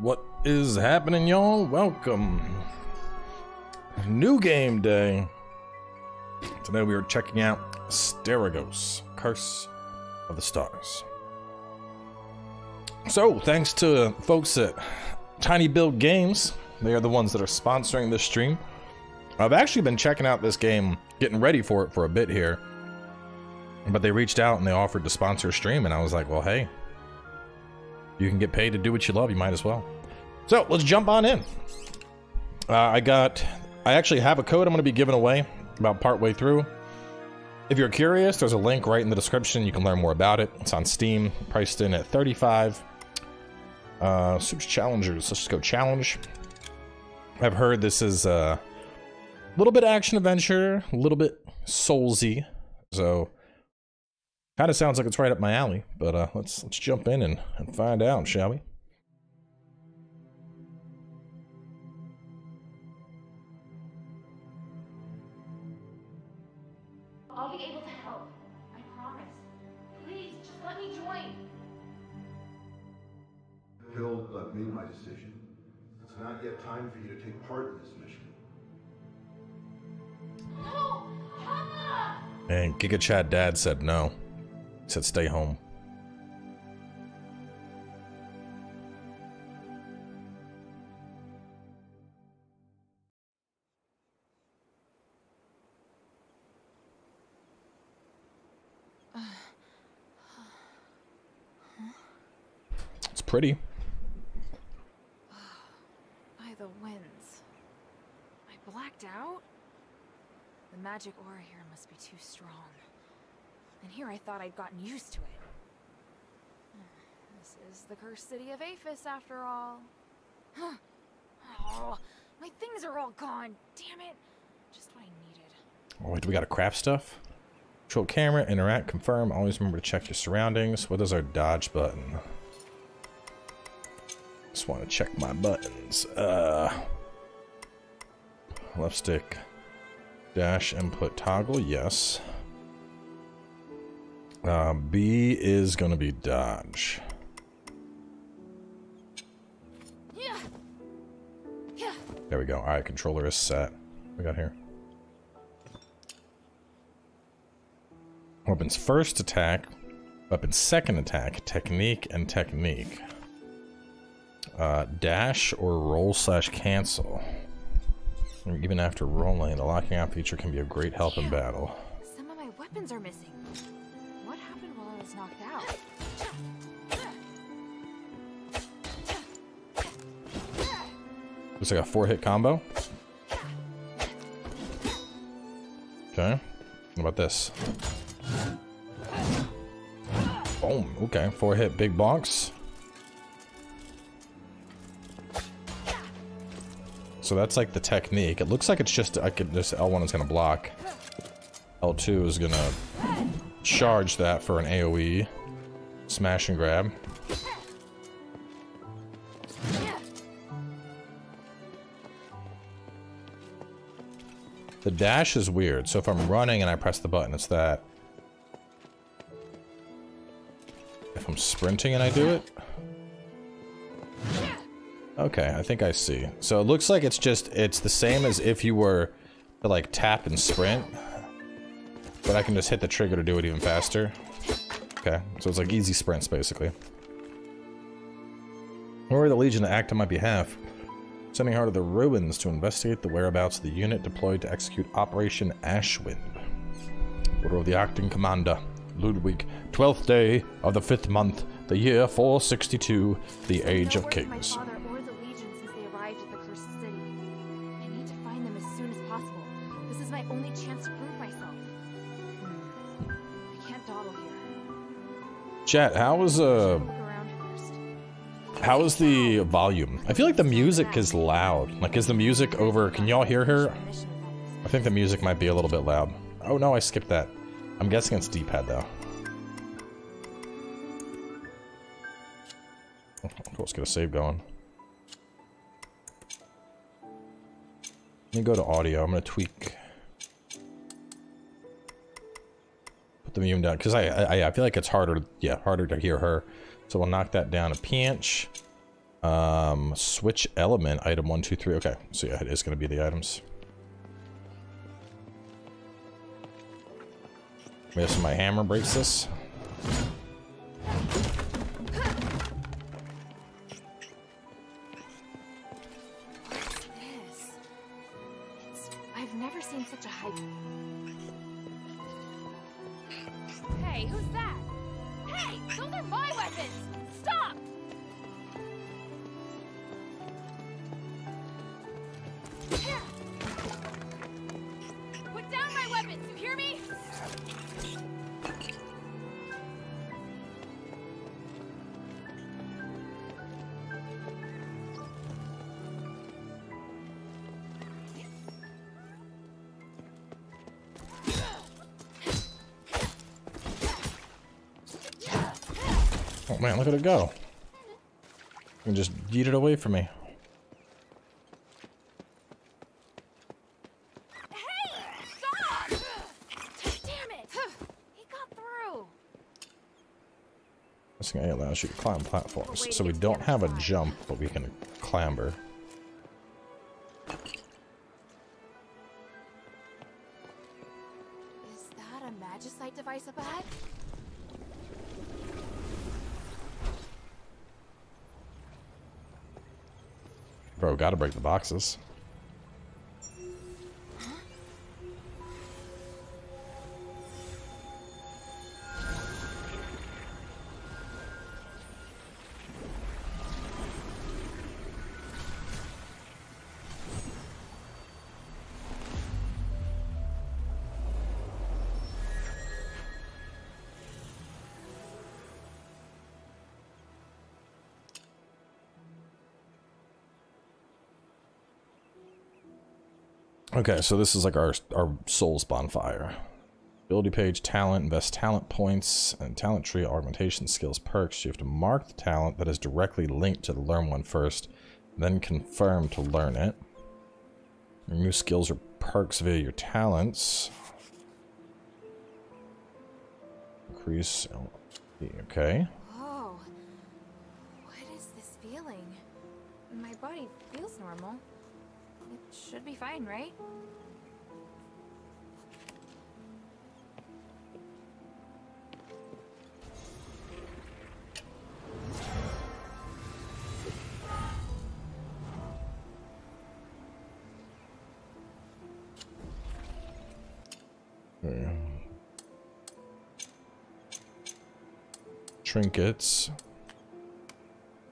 What is happening, y'all? Welcome. New game day. Today we are checking out Asterigos: Curse of the Stars. So, thanks to folks at Tiny Build Games. They are the ones that are sponsoring this stream. I've actually been checking out this game, getting ready for it for a bit here. But they reached out and they offered to sponsor a stream, and I was like, well, hey. You can get paid to do what you love, you might as well. So, let's jump on in. I actually have a code I'm going to be giving away about partway through. If you're curious, there's a link right in the description. You can learn more about it. It's on Steam, priced in at 35. Super challengers. Let's just go challenge. I've heard this is a little bit action adventure, a little bit soulsy. So kind of sounds like it's right up my alley, but let's jump in and find out, shall we? I'll be able to help. I promise. Please, just let me join. Harold, I've made my decision. It's not yet time for you to take part in this mission. No! Papa! And Giga Chat Dad said no. He said stay home. It's pretty. Out? The magic aura here must be too strong. And here I thought I'd gotten used to it. This is the cursed city of Aphes after all. Huh. Oh, my things are all gone. Damn it. Just what I needed. Oh, wait, do we gotta craft stuff? Control camera, interact, confirm. Always remember to check your surroundings. What is our dodge button? Just want to check my buttons. Left stick, dash input toggle, yes. B is going to be dodge. There we go. Alright, controller is set. What we got here? Weapons first attack, weapons second attack, technique and technique. Dash or roll / cancel. Even after rolling, the locking out feature can be of great help in battle. Some of my weapons are missing. What happened while I was knocked out? Looks like a 4-hit combo. Okay. What about this? Boom. Okay. 4-hit big bonks. So that's like the technique. It looks like it's just L1 is gonna block. L2 is gonna charge that for an AoE. Smash and grab. The dash is weird, so if I'm running and I press the button, it's that. If I'm sprinting and I do it. Okay, I think I see. So it looks like it's the same as if you were to like tap and sprint. But I can just hit the trigger to do it even faster. Okay, so it's like easy sprints basically. Order the Legion to act on my behalf. Sending her to the ruins to investigate the whereabouts of the unit deployed to execute Operation Ashwind. Order of the Acting Commander, Ludwig, 12th day of the 5th month, the year 462, the Age of Kings. Chat, how is the volume? I feel like the music is loud. Like, is the music over? Can y'all hear her? I think the music might be a little bit loud. Oh no, I skipped that. I'm guessing it's D-pad though. Let's get a save going. Let me go to audio. I'm gonna tweak. The volume down because I feel like it's harder to hear her, so we'll knock that down a pinch. Switch element, item 1, 2, 3. Okay, so yeah, it is going to be the items. Maybe my hammer breaks this. Oh man, look at it go. You can just yeet it away from me. Hey! Stop! Damn it! He got through. This thing allows you to climb platforms. So we don't have a jump, but we can clamber. Is that a magicite device up ahead? Bro, gotta break the boxes. Huh? Okay, so this is like our soul's bonfire. Ability page, talent, invest talent points, and talent tree, augmentation, skills, perks. You have to mark the talent that is directly linked to the learn one first, then confirm to learn it. Remove skills or perks via your talents. Increase, okay. Whoa, what is this feeling? My body feels normal. Should be fine, right? Hmm. Trinkets,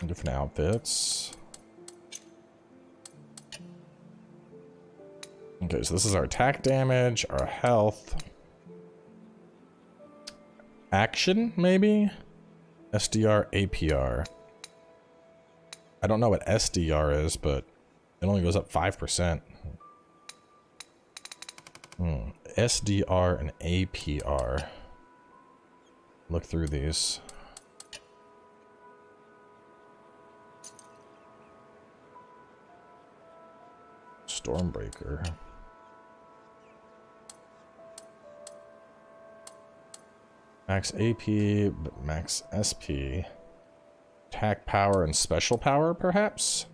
different outfits. Okay, so this is our attack damage, our health. Action, maybe? SDR, APR. I don't know what SDR is, but it only goes up 5%. SDR and APR. Look through these. Stormbreaker. Max AP, but max SP. Attack power and special power, perhaps?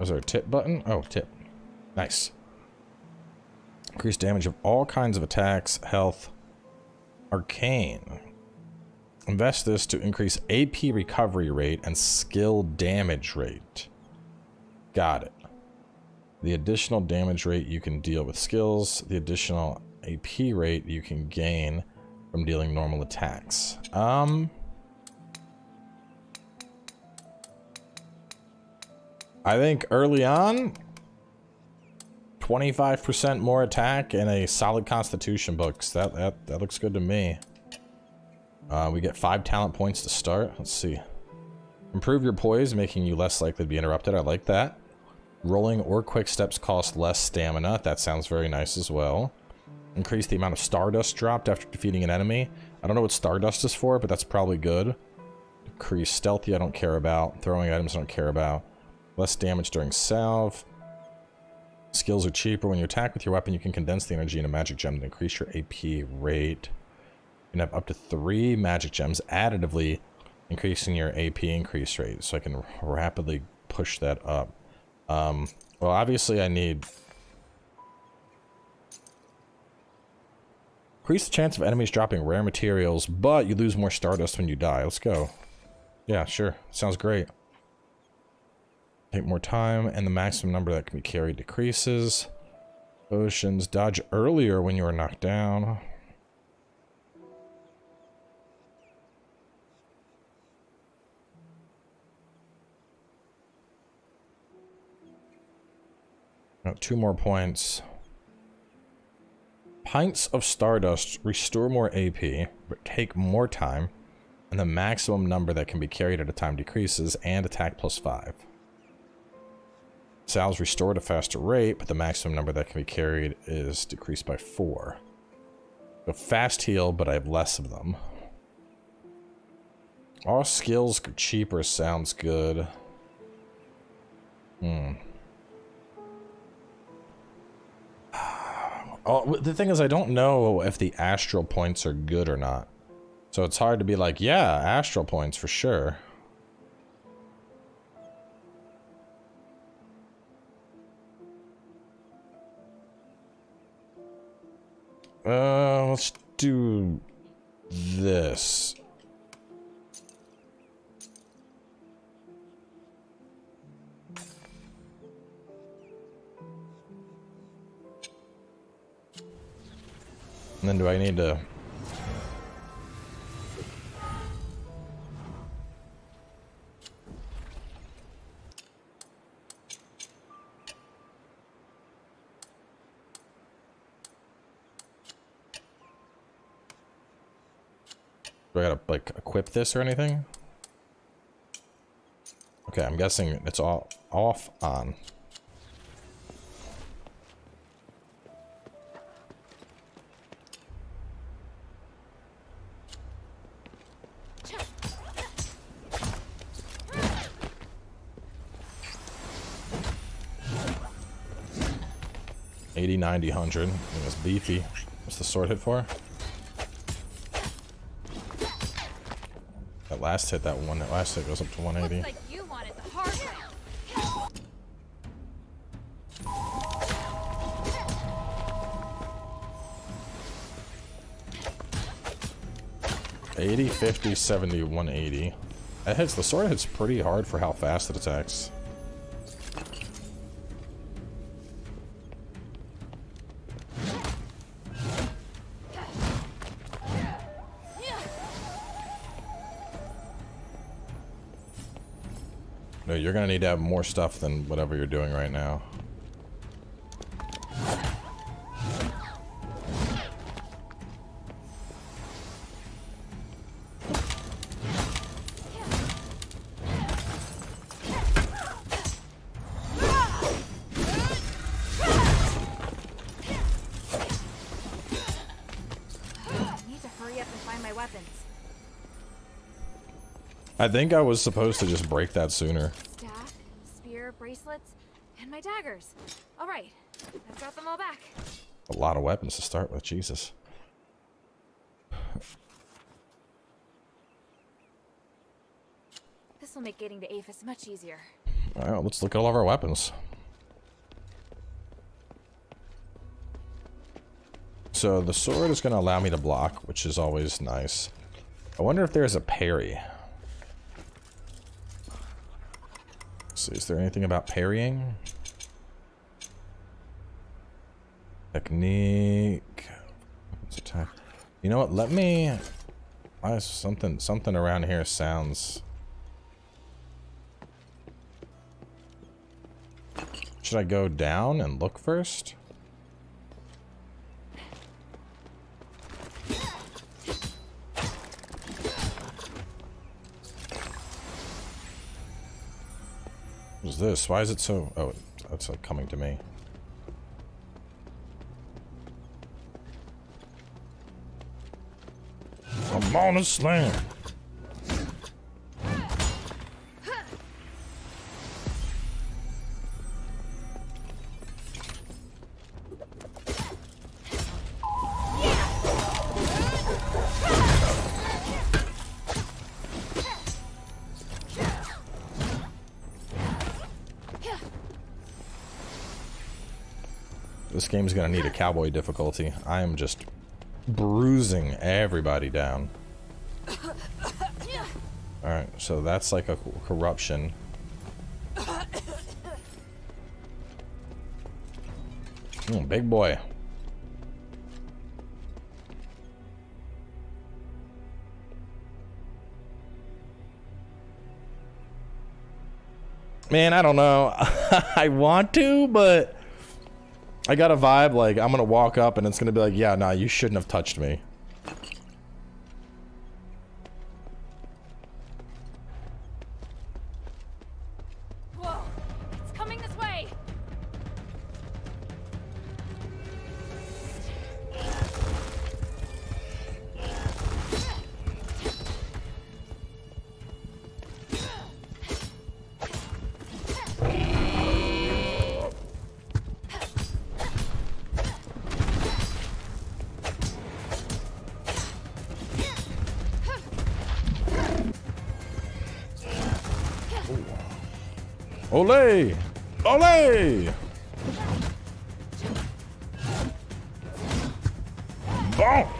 Was there a tip button? Oh, tip. Nice. Increased damage of all kinds of attacks, health. Arcane. Invest this to increase AP recovery rate and skill damage rate. Got it. The additional damage rate you can deal with skills, the additional AP rate you can gain from dealing normal attacks. I think early on, 25% more attack and a solid constitution books. That looks good to me. We get 5 talent points to start. Let's see. Improve your poise, making you less likely to be interrupted. I like that. Rolling or quick steps cost less stamina. That sounds very nice as well. Increase the amount of stardust dropped after defeating an enemy. I don't know what stardust is for, but that's probably good. Decrease stealthy, I don't care about. Throwing items, I don't care about. Less damage during salve. Skills are cheaper. When you attack with your weapon, you can condense the energy in a magic gem to increase your AP rate. You can have up to 3 magic gems additively, increasing your AP increase rate. So I can rapidly push that up. Well, obviously I need... Increase the chance of enemies dropping rare materials, but you lose more stardust when you die. Let's go. Yeah, sure. Sounds great. Take more time, and the maximum number that can be carried decreases. Potions. Dodge earlier when you are knocked down. Now, 2 more points. Pints of Stardust restore more AP, but take more time, and the maximum number that can be carried at a time decreases, and attack +5. Sal's restored at a faster rate, but the maximum number that can be carried is decreased by 4. So fast heal, but I have less of them. All skills cheaper sounds good. Oh, the thing is, I don't know if the astral points are good or not. So it's hard to be like, yeah, astral points for sure. Let's do this. And then do I need to... Do I gotta, like, equip this or anything? Okay, I'm guessing it's all off on. $90, $100. It's beefy. What's the sword hit for? That last hit, that last hit goes up to 180. Looks like you wanted the hard way. 80, 50, 70, 180. That hits, the sword hits pretty hard for how fast it attacks. You're gonna need to have more stuff than whatever you're doing right now. I think I was supposed to just break that sooner. Staff, spear, bracelets, and my daggers. All right, I've got them all back. A lot of weapons to start with, Jesus. This will make getting to Aphes much easier. All right, let's look at all of our weapons. So the sword is going to allow me to block, which is always nice. I wonder if there's a parry. Is there anything about parrying? Technique. You know what? Let me. Why is something around here sounds. Should I go down and look first? What's this? Why is it so... Oh, that's like coming to me. I'm on a slam! This game's gonna need a cowboy difficulty. I am just bruising everybody down. Alright, so that's like a corruption. Big boy. Man, I don't know. I want to, but I got a vibe like I'm gonna walk up and it's gonna be like, yeah, nah, you shouldn't have touched me. Olé! Olé! Bonk!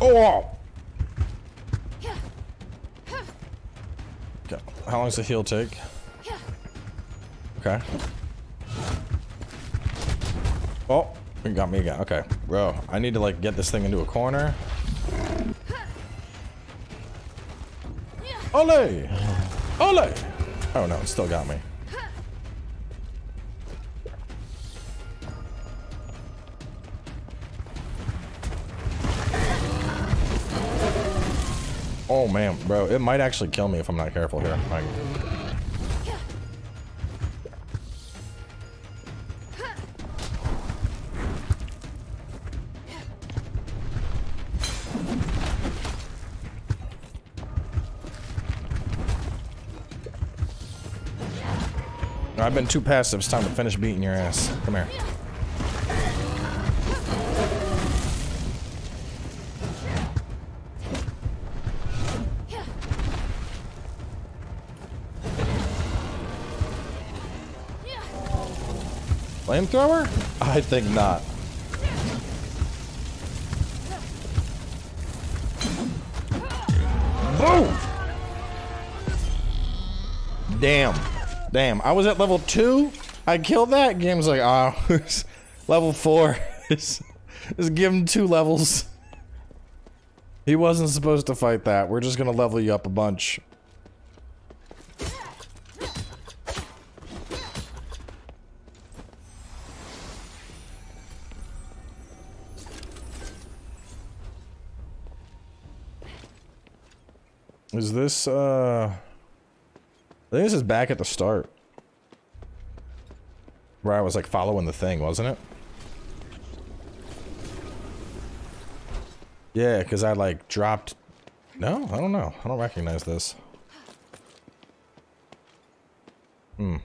Oh! Okay. How long does the heal take? Okay. Oh! Got me again. Okay, bro. I need to like get this thing into a corner. Ole! Ole! Oh no, it still got me. Oh man, bro. It might actually kill me if I'm not careful here. Like, I've been too passive. It's time to finish beating your ass. Come here. Flamethrower? I think not. Boom! Damn. Damn, I was at level 2. I killed that. Game's like, ah, oh, level 4. Just give him 2 levels. He wasn't supposed to fight that. We're just gonna level you up a bunch. Is this, I think this is back at the start. Where I was like following the thing, wasn't it? Yeah, because I like dropped... No, I don't know. I don't recognize this. Hmm.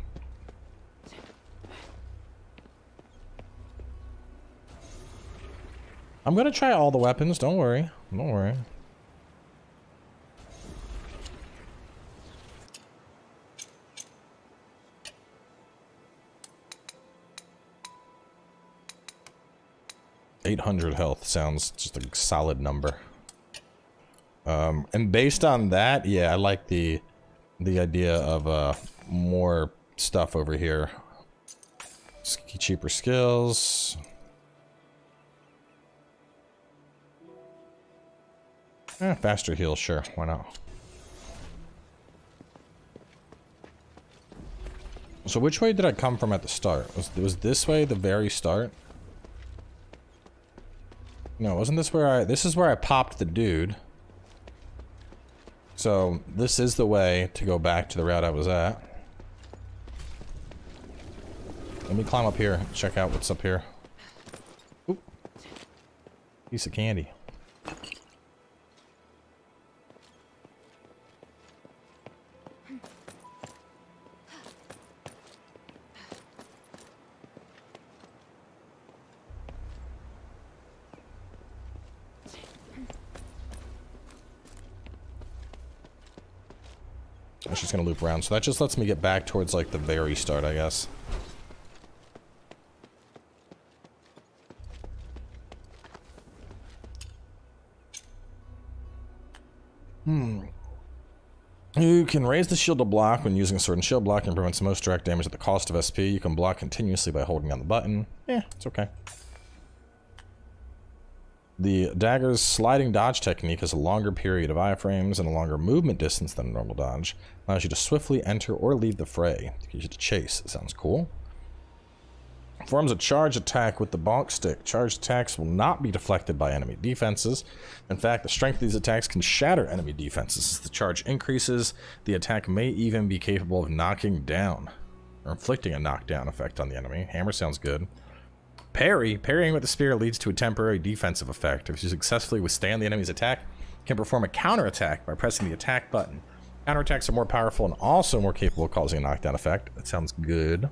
I'm gonna try all the weapons, don't worry. Don't worry. $800 health sounds just a solid number. And based on that, yeah, I like the idea of more stuff over here. Cheaper skills. Faster heal, sure, why not? So which way did I come from at the start? Was this way the very start? No, wasn't this where I... This is where I popped the dude. So, this is the way to go back to the route I was at. Let me climb up here and check out what's up here. Oop. Piece of candy. which is going to loop around. So that just lets me get back towards, like, the very start, I guess. You can raise the shield to block when using a sword and shield block and prevents most direct damage at the cost of SP. You can block continuously by holding down the button. Yeah, it's okay. The dagger's sliding dodge technique has a longer period of iframes and a longer movement distance than a normal dodge. Allows you to swiftly enter or leave the fray. Gives you to chase. It sounds cool. Performs a charge attack with the bonk stick. Charged attacks will not be deflected by enemy defenses. In fact, the strength of these attacks can shatter enemy defenses. As the charge increases, the attack may even be capable of knocking down or inflicting a knockdown effect on the enemy. Hammer sounds good. Parry. Parrying with the spear leads to a temporary defensive effect. If you successfully withstand the enemy's attack, you can perform a counterattack by pressing the attack button. Counterattacks are more powerful and also more capable of causing a knockdown effect. That sounds good.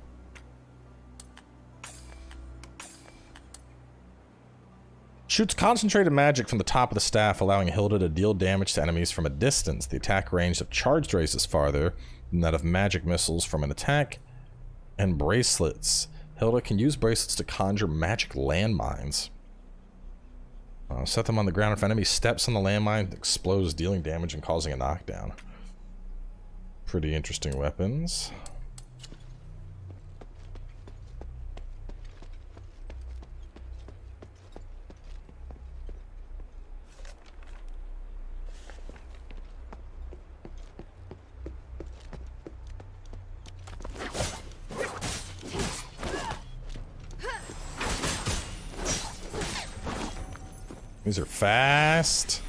Shoots concentrated magic from the top of the staff, allowing Hilda to deal damage to enemies from a distance. The attack range of charged rays is farther than that of magic missiles from an attack. And bracelets. Hilda can use bracelets to conjure magic landmines. Set them on the ground. If an enemy steps on the landmine, it explodes, dealing damage and causing a knockdown. Pretty interesting weapons. These are fast.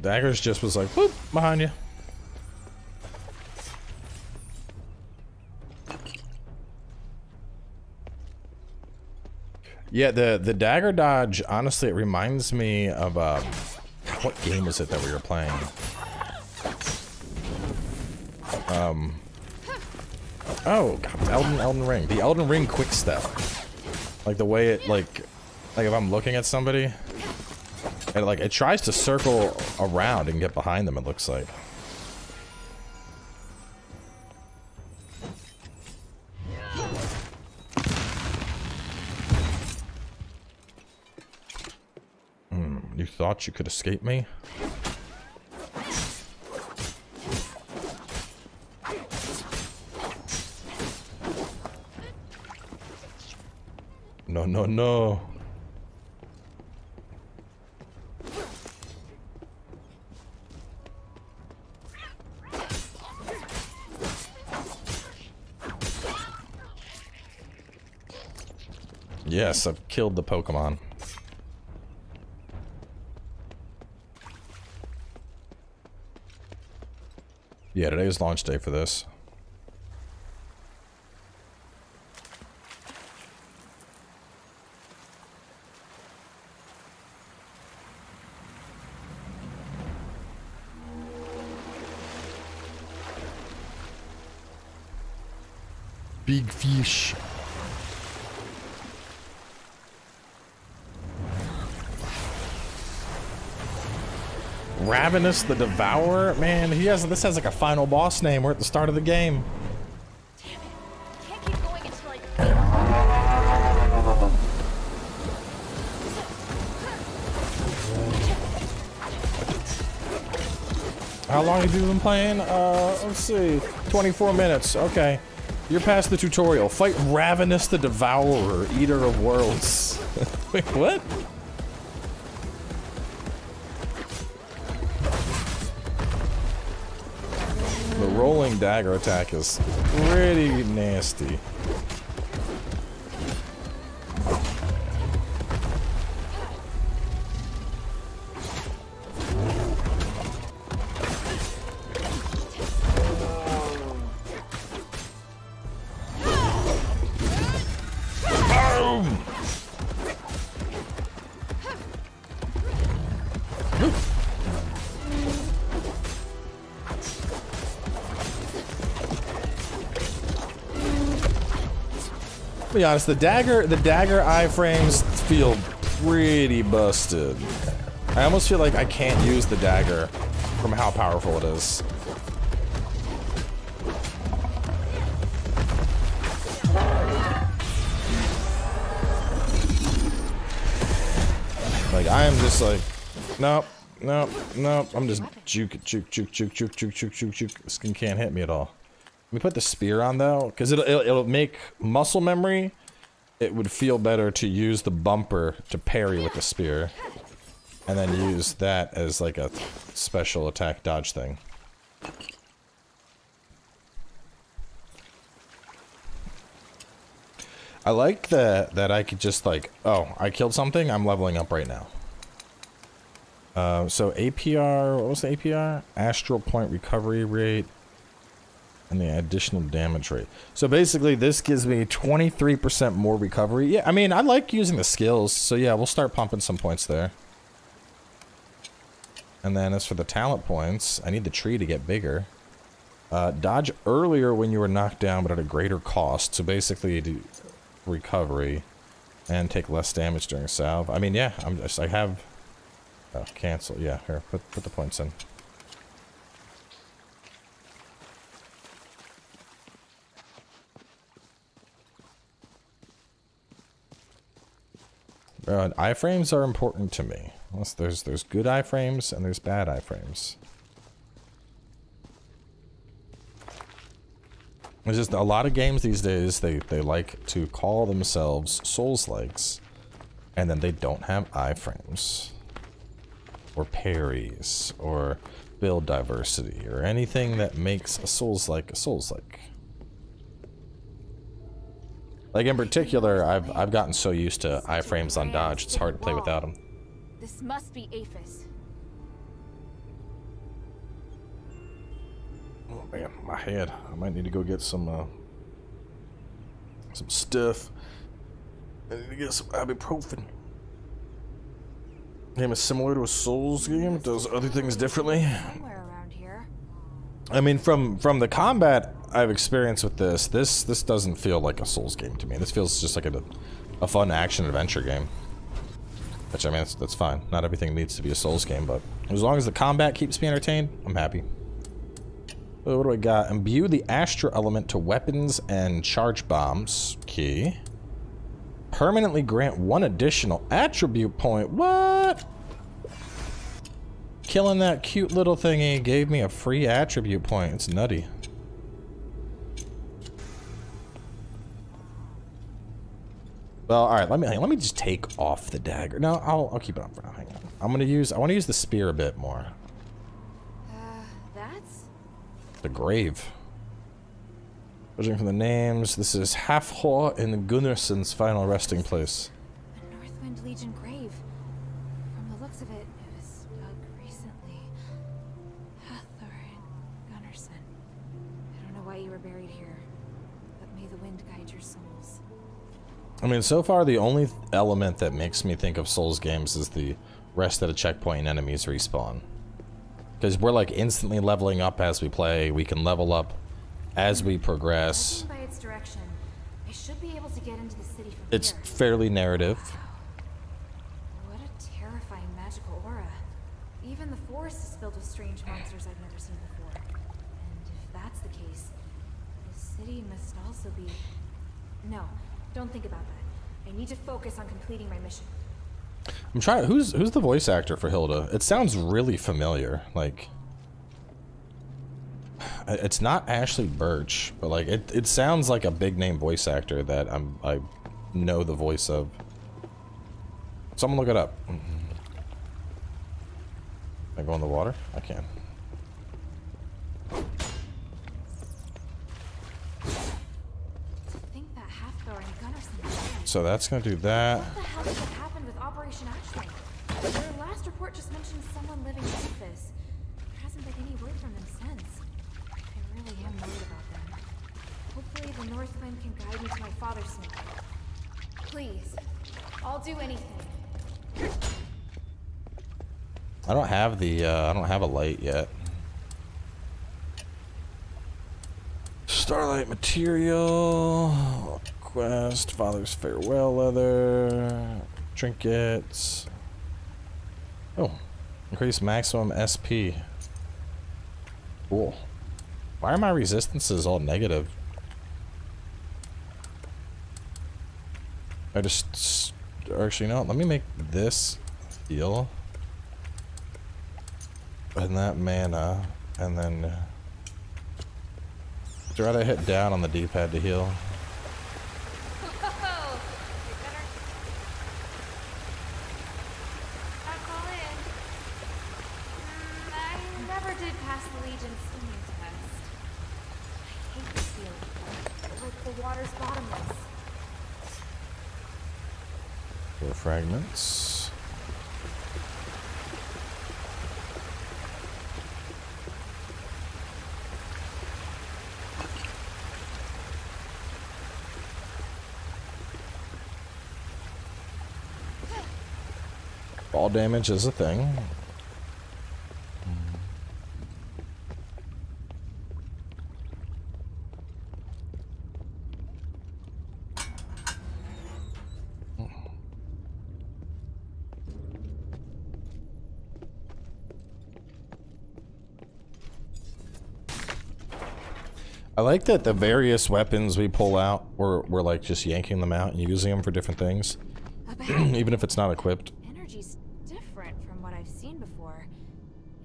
Daggers just was like, whoop, behind you. Yeah, the dagger dodge, honestly, it reminds me of, what game is it that we were playing? Oh, God, Elden Ring. The Elden Ring quick step. Like, the way it, like if I'm looking at somebody... And, like, it tries to circle around and get behind them, it looks like. You thought you could escape me? No, no, no. Yes, I've killed the Pokemon. Yeah, today is launch day for this. Big fish. Ravenous the Devourer? Man, this has like a final boss name. We're at the start of the game. Damn it. Can't keep going until I... How long have you been playing? Let's see. 24 minutes. Okay. You're past the tutorial. Fight Ravenous the Devourer, Eater of Worlds. Wait, what? Rolling dagger attack is pretty nasty. Boom! To be honest, the dagger iframes feel pretty busted. I almost feel like I can't use the dagger from how powerful it is. Like I am just like, nope, nope, nope. I'm just juke. This thing can't hit me at all. We put the spear on though, because it'll make muscle memory. It would feel better to use the bumper to parry with the spear, and then use that as like a special attack dodge thing. I like that I could just like, oh, I killed something. I'm leveling up right now. So APR, what was the APR? Astral point recovery rate. And the additional damage rate. So basically this gives me 23% more recovery. Yeah, I mean, I like using the skills, so yeah, we'll start pumping some points there. And then as for the talent points, I need the tree to get bigger. Dodge earlier when you were knocked down, but at a greater cost. So basically do recovery and take less damage during salve. I mean, yeah, I have... Oh, cancel. Yeah, here, put the points in. Iframes are important to me. Unless there's good iframes and there's bad iframes. It's just a lot of games these days, they like to call themselves Souls-likes, and then they don't have iframes. Or parries, or build diversity, or anything that makes a Souls-like a Souls-like. Like in particular, I've gotten so used to iframes on dodge, it's hard to play without them. This must be Aphes. Oh man, my head. I might need to go get some stuff. I need to get some ibuprofen. The game is similar to a Souls game. It does other things differently. I mean, from the combat I've experienced with this doesn't feel like a Souls game to me. This feels just like a fun action-adventure game. Which, I mean, that's fine. Not everything needs to be a Souls game, but as long as the combat keeps me entertained, I'm happy. So what do I got? Imbue the Astro element to weapons and charge bombs. Key. Permanently grant one additional attribute point. What? Killing that cute little thingy gave me a free attribute point. It's nutty. Well, all right. Let me just take off the dagger. No, I'll keep it on for now. Hang on. I want to use the spear a bit more. That's the grave. Judging from the names, this is Hafhor in Gunnarsson's final resting place. The Northwind Legion grave. From the looks of it. I mean, so far the only element that makes me think of Souls games is the rest at a checkpoint and enemies respawn. Because we're like instantly leveling up as we play, we can level up as we progress. By its direction, I should be able to get into the city from here. Fairly narrative. Wow. What a terrifying magical aura. Even the forest is filled with strange monsters I've never seen before. And if that's the case, the city must also be... No. Don't think about that. I need to focus on completing my mission. I'm trying. Who's the voice actor for Hilda? It sounds really familiar. Like, it's not Ashley Birch, but like it sounds like a big name voice actor that I know the voice of. Someone look it up. Can I go in the water? I can. So that's gonna do that. What the hell did happen with Operation Ashwind? Their last report just mentioned someone living in Aphes. There hasn't been any word from them since. I really am worried about them. Hopefully the Northwind can guide me to my father's side. Please. I'll do anything. I don't have the I don't have a light yet. Starlight material, quest, Father's Farewell leather, trinkets. Oh, increase maximum SP. Cool. Why are my resistances all negative? I just actually no. Let me make this heal and that mana, and then try to hit down on the D-pad to heal. Fragments. Ball damage is a thing. I like that the various weapons we pull out, we're like just yanking them out and using them for different things, even if it's not equipped. Energy's different from what I've seen before.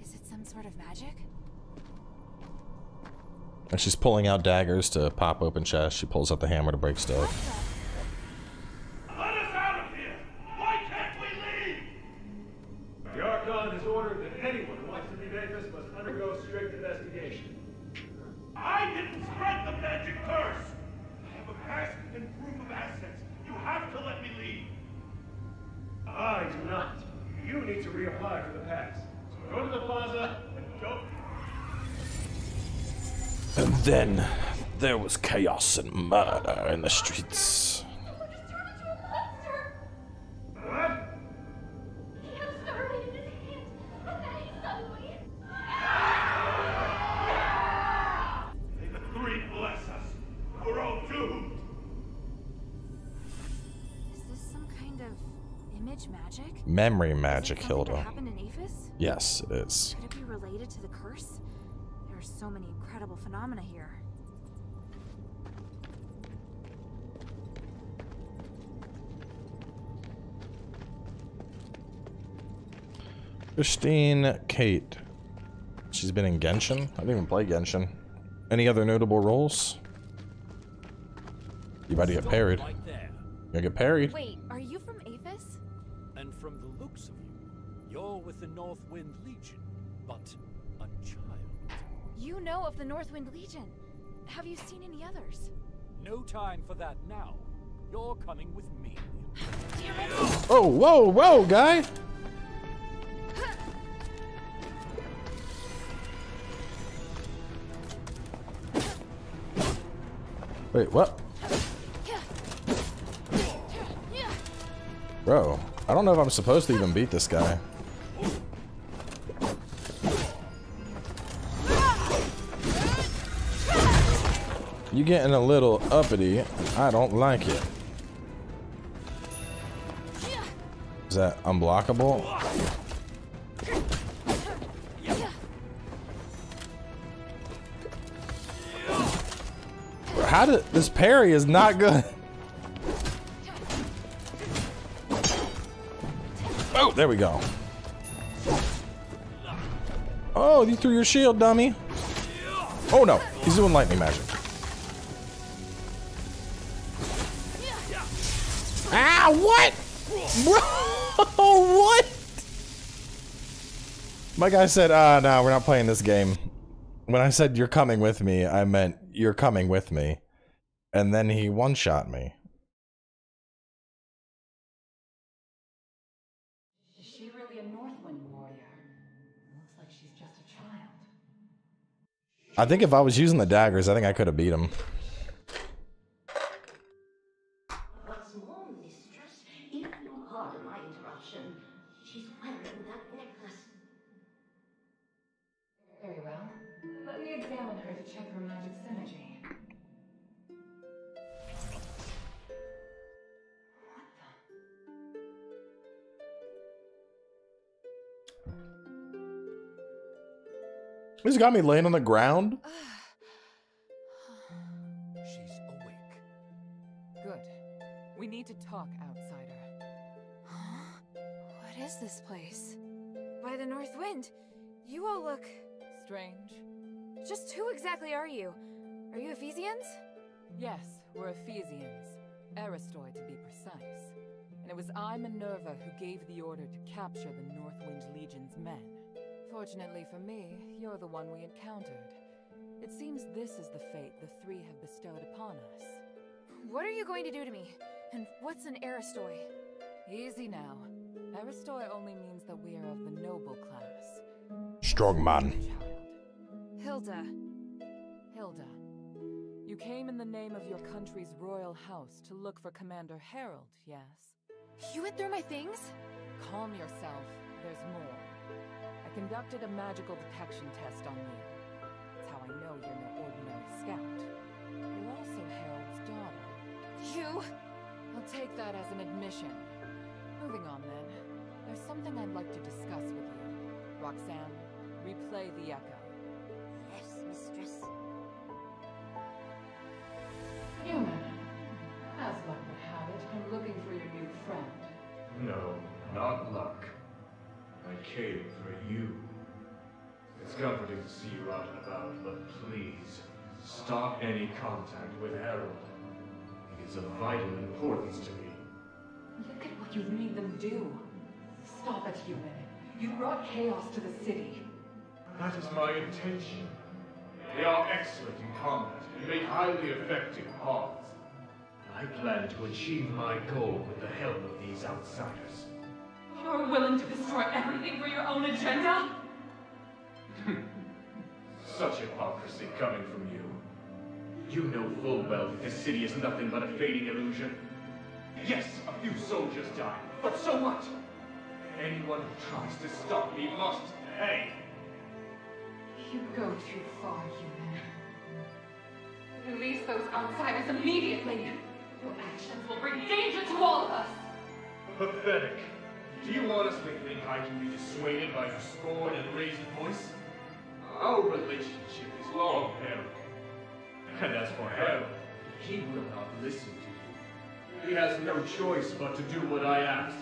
Is it some sort of magic? And she's pulling out daggers to pop open chests. She pulls out the hammer to break stuff. Let us out of here! Why can't we leave? The Archon has ordered that anyone who wants to be dangerous must undergo strict investigation. I didn't spread the magic curse! I have a past and proof of assets. You have to let me leave. I do not. You need to reapply for the pass. So go to the plaza and go. And then there was chaos and murder in the streets. Memory magic, Hilda. Yes, it is. Could it be related to the curse? There are so many incredible phenomena here. Christine Kate. She's been in Genshin? I didn't even play Genshin. Any other notable roles? You about to get parried. You're gonna get parried. Wait, are you from Aphes? And from the looks of you, you're with the Northwind Legion, but a child. You know of the Northwind Legion. Have you seen any others? No time for that now. You're coming with me. Oh, whoa, whoa, guy! Wait, what? Bro. I don't know if I'm supposed to even beat this guy. You getting a little uppity. I don't like it. Is that unblockable? How did this parry is not good? Oh, there we go. Oh, you threw your shield, dummy. Oh no, he's doing lightning magic. Ah, what? Bro, what? My guy said, no, we're not playing this game. When I said, you're coming with me, I meant, you're coming with me. And then he one-shot me. I think if I was using the daggers, I think I could have beat him. What's more, Miss option. She's wearing that necklace. Very well. Let me examine her to check her magic synergy. This got me laying on the ground. She's awake. Good. We need to talk, outsider. Huh? What is this place? By the North Wind. You all look... strange. Just who exactly are you? Are you Ephesians? Yes, we're Ephesians. Aristoi, to be precise. And it was I, Minerva, who gave the order to capture the Northwind Legion's men. Fortunately for me, you're the one we encountered. It seems this is the fate the three have bestowed upon us. What are you going to do to me? And what's an Aristoi? Easy now. Aristoi only means that we are of the noble class. Strong man. Hilda. Hilda. You came in the name of your country's royal house to look for Commander Harold, yes? You went through my things? Calm yourself. There's more. Conducted a magical detection test on you. That's how I know you're no ordinary scout. You're also Harold's daughter. You? I'll take that as an admission. Moving on then. There's something I'd like to discuss with you. Roxanne, replay the echo. Yes, mistress. Human. As luck would have it, I'm looking for your new friend. No, not luck. I came for you. It's comforting to see you out and about, but please, stop any contact with Harold. It is of vital importance to me. Look at what you made them do. Stop it, human. You brought chaos to the city. That is my intention. They are excellent in combat and make highly effective odds. I plan to achieve my goal with the help of these outsiders. You're willing to destroy everything for your own agenda? Such hypocrisy coming from you. You know full well that this city is nothing but a fading illusion. Yes, a few soldiers die, but so what? Anyone who tries to stop me must pay. You go too far, human. Release those outsiders immediately. Your actions will bring danger to all of us. Pathetic. Do you honestly think I can be dissuaded by your scorn and raised voice? Our relationship is long, Harold. And as for Harold, he will not listen to you. He has no choice but to do what I ask.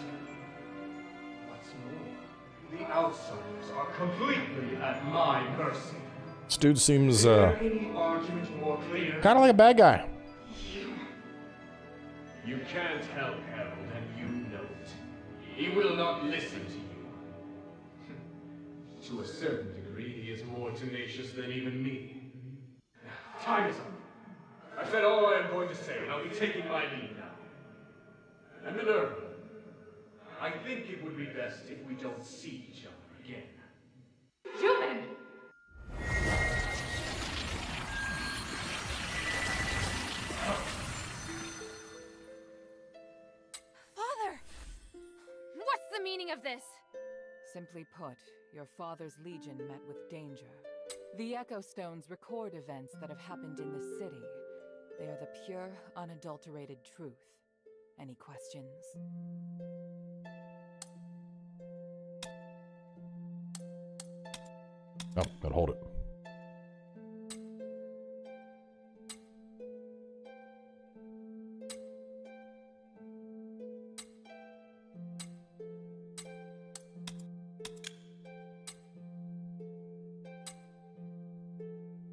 What's more, the outsiders are completely at my mercy. This dude seems, kind of like a bad guy. You can't help Harold, and you know it. He will not listen to you. To a certain degree, he is more tenacious than even me. Time is up. I've said all I am going to say, and I'll be taking my leave now. And Minerva, I think it would be best if we don't see each other again. Human! Of this. Simply put, your father's legion met with danger. The Echo Stones record events that have happened in this city. They are the pure, unadulterated truth. Any questions? No, gotta hold it.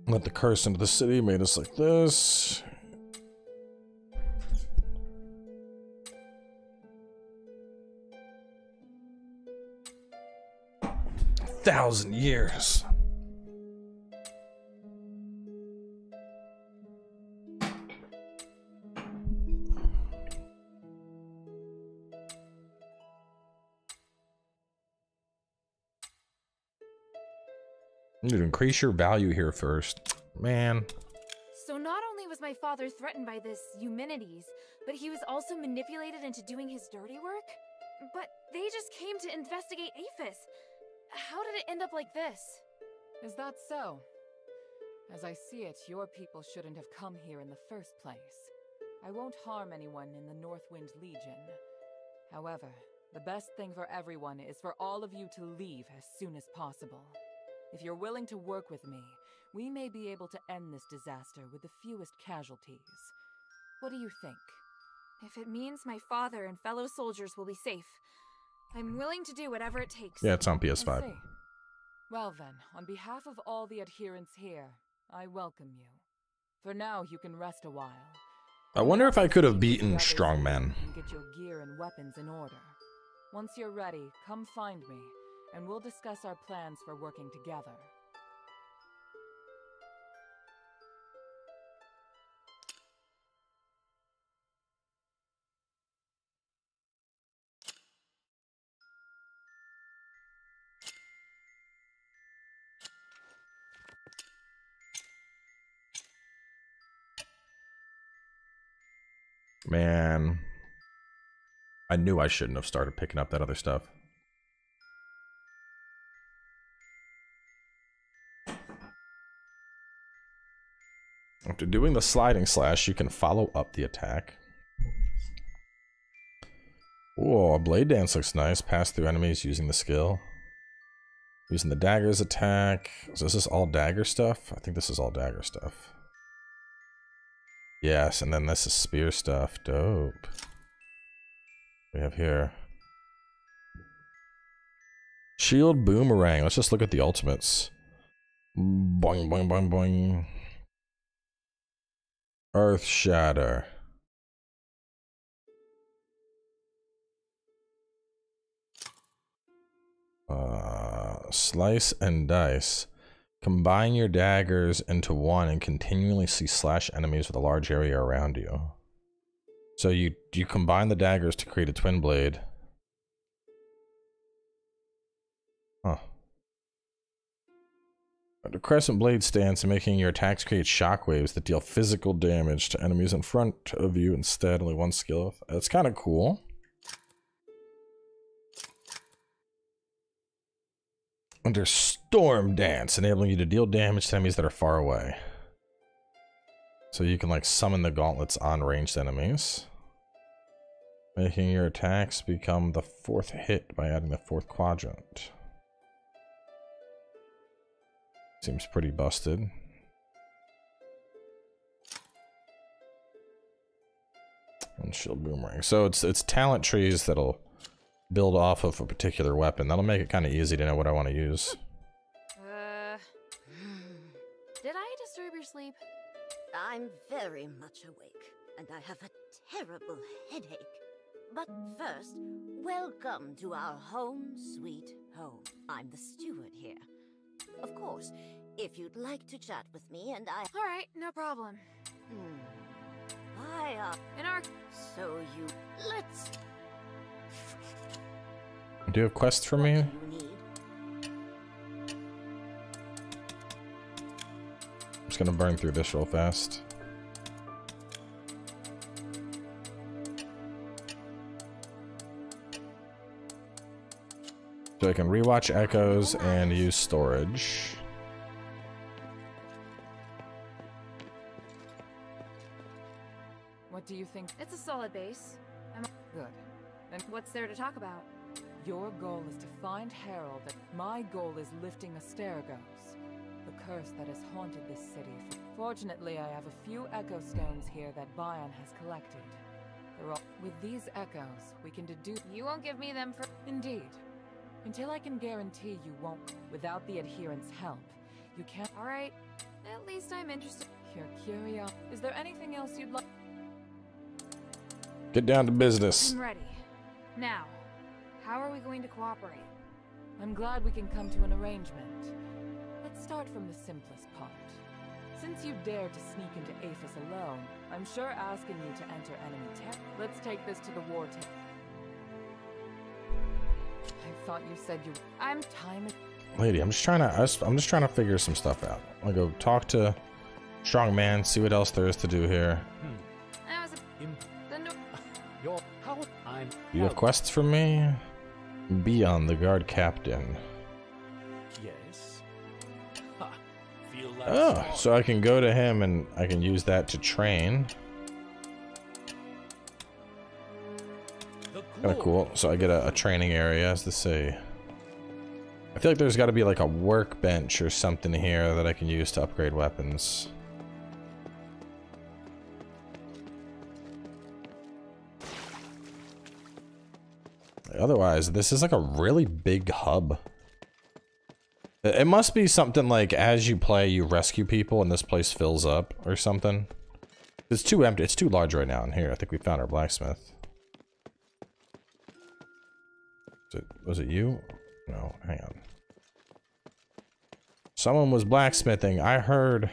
Let the curse into the city, made us like this. A 1,000 years. Dude, increase your value here first. Man. So not only was my father threatened by this Eumenides, but he was also manipulated into doing his dirty work? But they just came to investigate Aphes. How did it end up like this? Is that so? As I see it, your people shouldn't have come here in the first place. I won't harm anyone in the Northwind Legion. However, the best thing for everyone is for all of you to leave as soon as possible. If you're willing to work with me, we may be able to end this disaster with the fewest casualties. What do you think? If it means my father and fellow soldiers will be safe, I'm willing to do whatever it takes. Yeah, it's on PS5. Well then, on behalf of all the adherents here, I welcome you. For now, you can rest a while. I wonder if I could have beaten Strongman. Get your gear and weapons in order. Once you're ready, come find me, and we'll discuss our plans for working together. Man, I knew I shouldn't have started picking up that other stuff. After doing the sliding slash, you can follow up the attack. Ooh, a blade dance looks nice. Pass through enemies using the skill. Using the dagger's attack. So is this all dagger stuff? I think this is all dagger stuff. Yes, and then this is spear stuff. Dope. We have here shield boomerang. Let's just look at the ultimates. Boing, boing, boing, boing. Earth shatter. Slice and dice. Combine your daggers into one and continually slash enemies with a large area around you. So you combine the daggers to create a twin blade. Huh. The crescent blade stance, making your attacks create shockwaves that deal physical damage to enemies in front of you instead. Only one skill. That's kind of cool. Under Storm Dance, enabling you to deal damage to enemies that are far away. So you can like summon the gauntlets on ranged enemies. Making your attacks become the fourth hit by adding the fourth quadrant. Seems pretty busted. And shield boomerang. So it's talent trees that'll build off of a particular weapon. That'll make it kind of easy to know what I want to use. Did I disturb your sleep? I'm very much awake, and I have a terrible headache. But first, welcome to our home sweet home. I'm the steward here. Of course, if you'd like to chat with me and I... All right, no problem. So you... Let's... Do you have quests for me? I'm just gonna burn through this real fast. So I can rewatch echoes and use storage. What do you think? It's a solid base. Good. And what's there to talk about? Your goal is to find Harold, and my goal is lifting Asterigos, the curse that has haunted this city. Fortunately, I have a few Echo Stones here that Bayon has collected. They're all... With these Echoes, we can deduce... You won't give me them for... Indeed. Until I can guarantee you won't. Without the adherents' help, you can't... Alright, at least I'm interested. You're curious. Is there anything else you'd like... Get down to business. I'm ready. Now. How are we going to cooperate? I'm glad we can come to an arrangement. Let's start from the simplest part. Since you dared to sneak into Aphes alone, I'm sure asking you to enter enemy tech. Let's take this to the war tech. I thought you said you... I'm time... Lady, I'm just trying to figure some stuff out. I'll go talk to Strongman, see what else there is to do here. That was a... The no... Your... How... You have quests for me? Bayon, the guard captain. Yes. Ha. Feel like so I can go to him and I can use that to train. Kinda cool. So I get a training area, as to say. I feel like there's got to be like a workbench or something here that I can use to upgrade weapons. Otherwise, this is like a really big hub. It must be something like as you play, you rescue people and this place fills up or something. It's too empty. It's too large right now in here. I think we found our blacksmith. Was it you? No, hang on. Someone was blacksmithing. I heard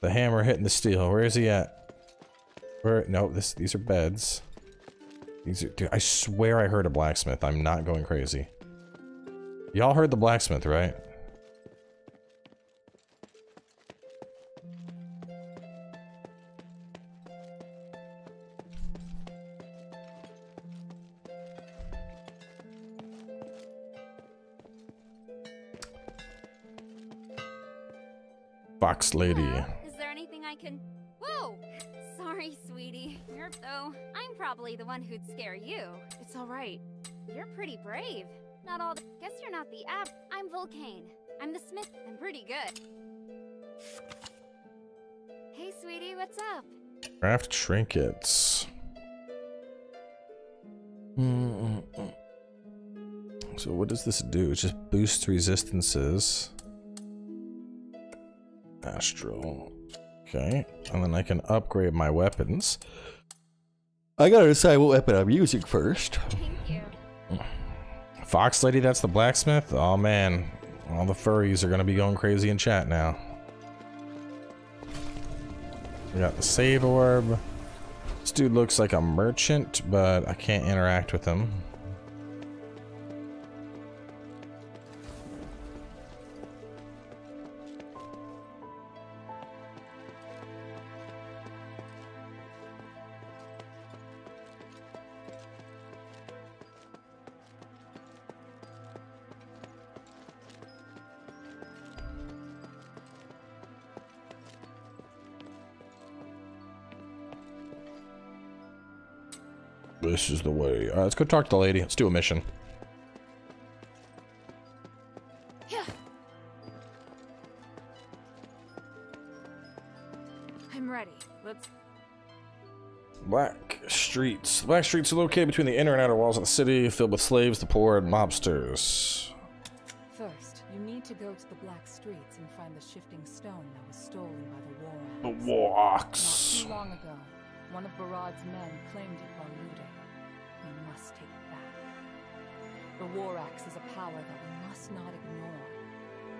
the hammer hitting the steel. Where is he at? Where? No, these are beds. These are, dude, I swear I heard a blacksmith. I'm not going crazy. Y'all heard the blacksmith, right? Fox lady. Is there anything I can... Whoa! Sorry, sweetie. You're though. I'm probably the one who'd scare you. It's alright. You're pretty brave. Not all... Guess you're not the app. I'm Vulcane. I'm the smith. I'm pretty good. Hey, sweetie, what's up? Craft trinkets. So what does this do? It just boosts resistances. Astral. Okay, and then I can upgrade my weapons. I gotta decide what weapon I'm using first. Thank you. Fox lady, that's the blacksmith? Oh man, all the furries are gonna be going crazy in chat now. We got the save orb. This dude looks like a merchant, but I can't interact with him. This is the way. Alright, let's go talk to the lady. Let's do a mission. Yeah. I'm ready. Let's... Black Streets. Black Streets are located between the inner and outer walls of the city, filled with slaves, the poor, and mobsters. First, you need to go to the Black Streets and find the shifting stone that was stolen by the War Axe. The War Axe. Not too long ago, one of Barad's men claimed it while looting. We must take it back. The War Axe is a power that we must not ignore.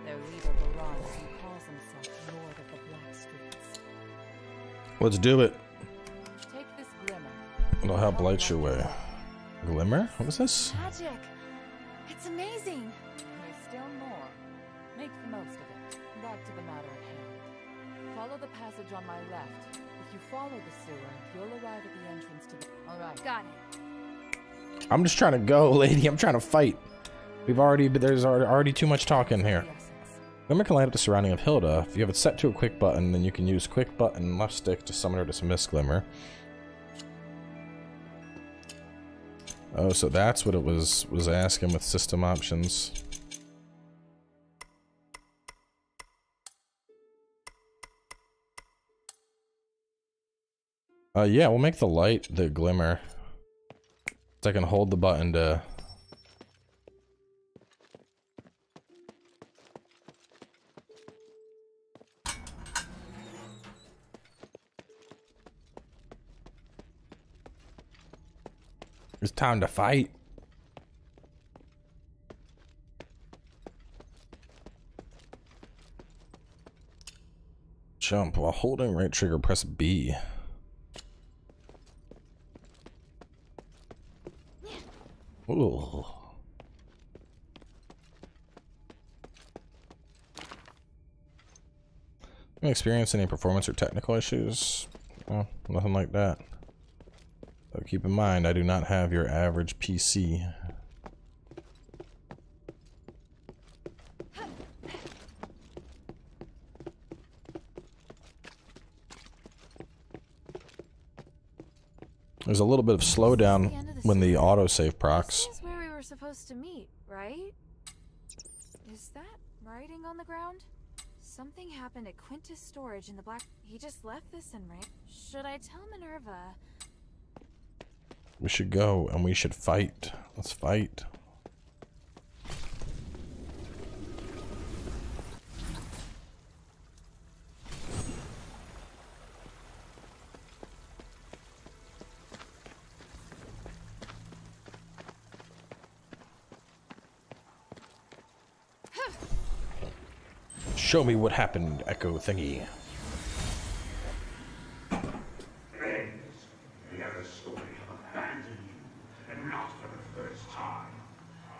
Their leader Baran, who calls himself Lord of the Black Streets. Let's do it. Take this glimmer. It'll help light your way. Glimmer? What was this? Magic. It's amazing. There's still more. Make the most of it. Back to the matter at hand. Follow the passage on my left. If you follow the sewer, you'll arrive at the entrance to the... Alright. Got it. I'm just trying to go, lady. I'm trying to fight. We've already... There's already too much talk in here. Glimmer can light up the surrounding of Hilda. If you have it set to a quick button, then you can use quick button and left stick to summon her to dismiss Glimmer. Oh, so that's what it was asking with system options. Yeah, we'll make the light the glimmer. So I can hold the button to... It's time to fight. Jump while holding right trigger, press B. Ooh. Experience any performance or technical issues? Oh, nothing like that. Keep in mind, I do not have your average PC. There's a little bit of slowdown when the autosave procs. This is where we were supposed to meet, right? Is that writing on the ground? Something happened at Quintus storage in the black. He just left this in, right? Should I tell Minerva? We should go and we should fight. Let's fight. Show me what happened, Echo Thingy. Friends, the Aristoi have abandoned you, and not for the first time.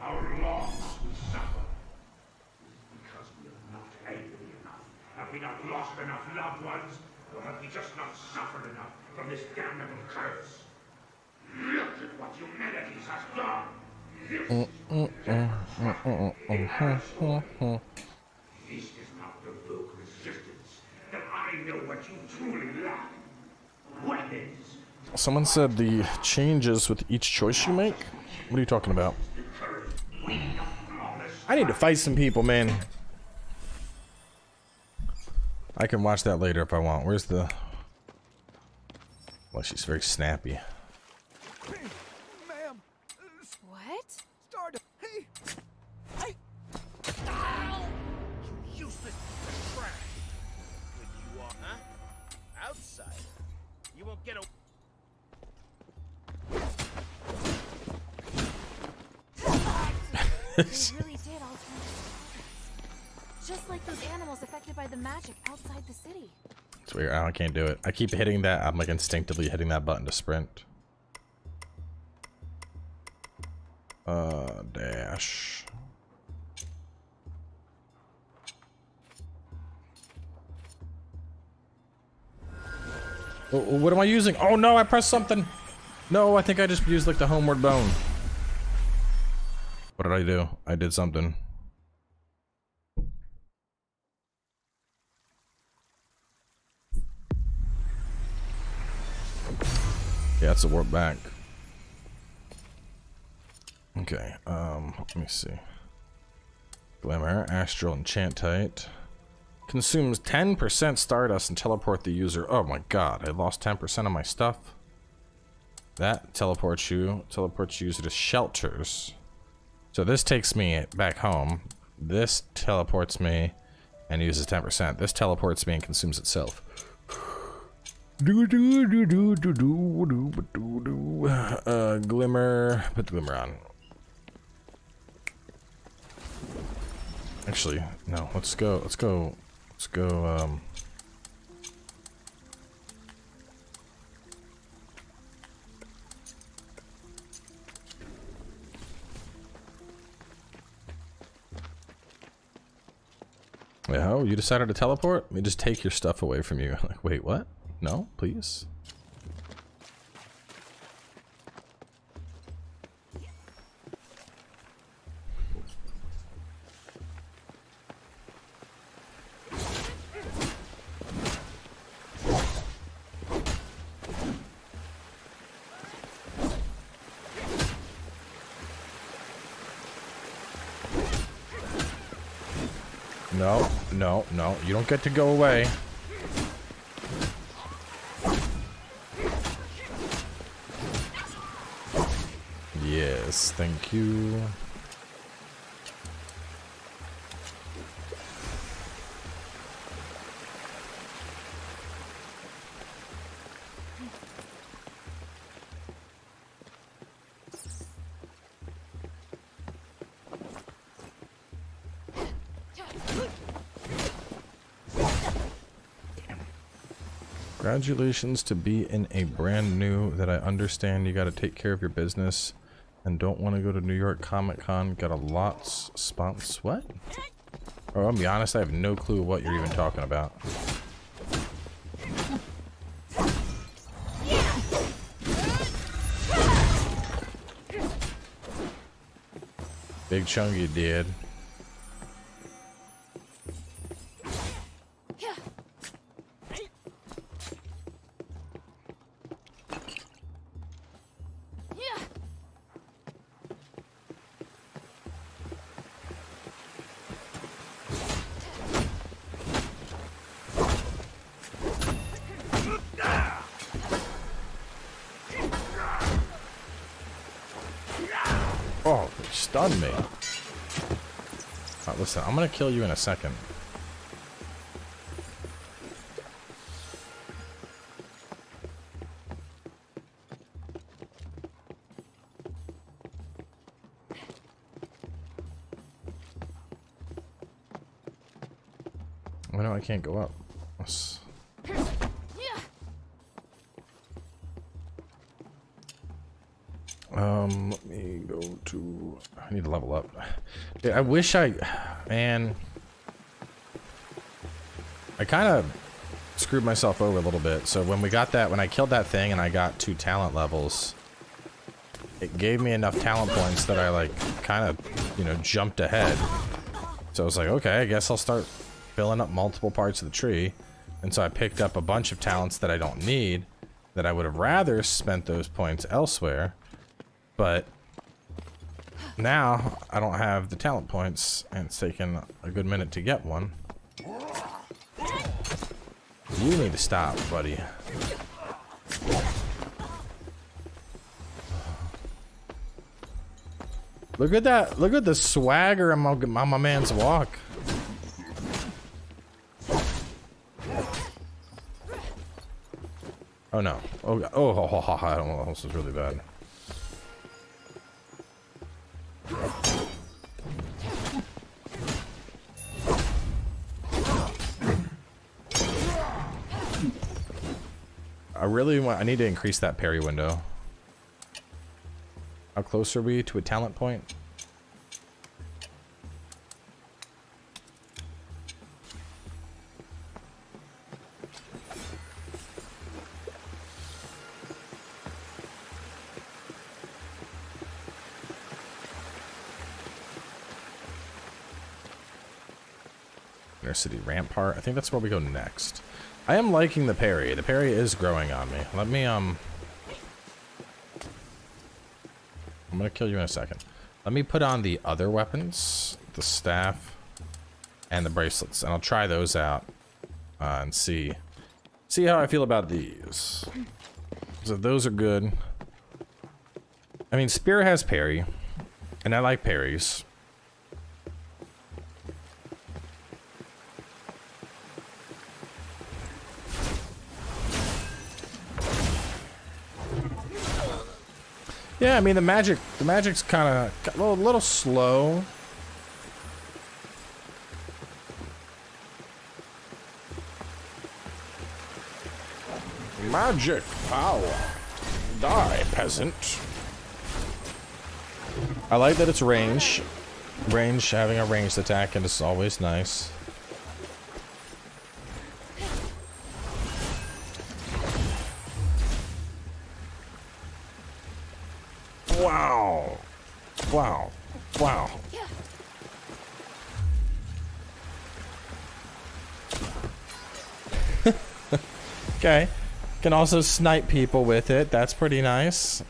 Our loss we suffer is because we are not angry enough. Have we not lost enough loved ones? Or have we just not suffered enough from this damnable curse? Look at what Eumenides has done! This does not provoke resistance, then I know what you truly lack. Weapons. Someone said the changes with each choice you make? What are you talking about? I need to fight some people, man. I can watch that later if I want. Where's the... Well, she's very snappy. I can't do it. I keep hitting that. I'm like instinctively hitting that button to sprint. Dash. What am I using? Oh no, I pressed something. No, I think I just used like the homeward bone. What did I do? I did something. Yeah, that's a warp back. Okay, let me see. Glimmer, Astral, Enchantite. Consumes 10% Stardust and teleport the user. Oh my god, I lost 10% of my stuff. That teleports you. Teleports user to shelters. So this takes me back home. This teleports me and uses 10%. This teleports me and consumes itself. Glimmer, put the Glimmer on. Actually, no, let's go, Wait, how? You decided to teleport? Let me just take your stuff away from you. Like, wait, what? No, please. No, no, no. You don't get to go away. Thank you. Congratulations to being a brand new that I understand you got to take care of your business. And don't want to go to New York Comic Con. Got a lot sponsors. What? Oh, I'll be honest, I have no clue what you're even talking about. Big Chungy did. Stunned me. Alright, listen, I'm gonna kill you in a second. Oh no, I can't go up. Let me go to... I need to level up. Dude, I wish I... Man... I kind of screwed myself over a little bit. So when we got that... When I killed that thing and I got 2 talent levels, it gave me enough talent points that I, like, kind of, you know, jumped ahead. So I was like, okay, I guess I'll start filling up multiple parts of the tree. And so I picked up a bunch of talents that I don't need, that I would have rather spent those points elsewhere. But now I don't have the talent points, and it's taken a good minute to get one. You need to stop, buddy. Look at that. Look at the swagger on my man's walk. Oh no. Oh, God. Oh, I don't know. This is really bad. I need to increase that parry window. How close are we to a talent point? Inner City Rampart. I think that's where we go next. I am liking the parry. The parry is growing on me. Let me, I'm gonna kill you in a second. Let me put on the other weapons, the staff, and the bracelets, and I'll try those out and see how I feel about these. So those are good. I mean, spear has parry, and I like parries. Yeah, I mean the magic's kind of a little slow. Magic power, die peasant. I like that it's range. Having a ranged attack, and it's always nice. Wow. Wow. Wow. Okay. Can also snipe people with it. That's pretty nice.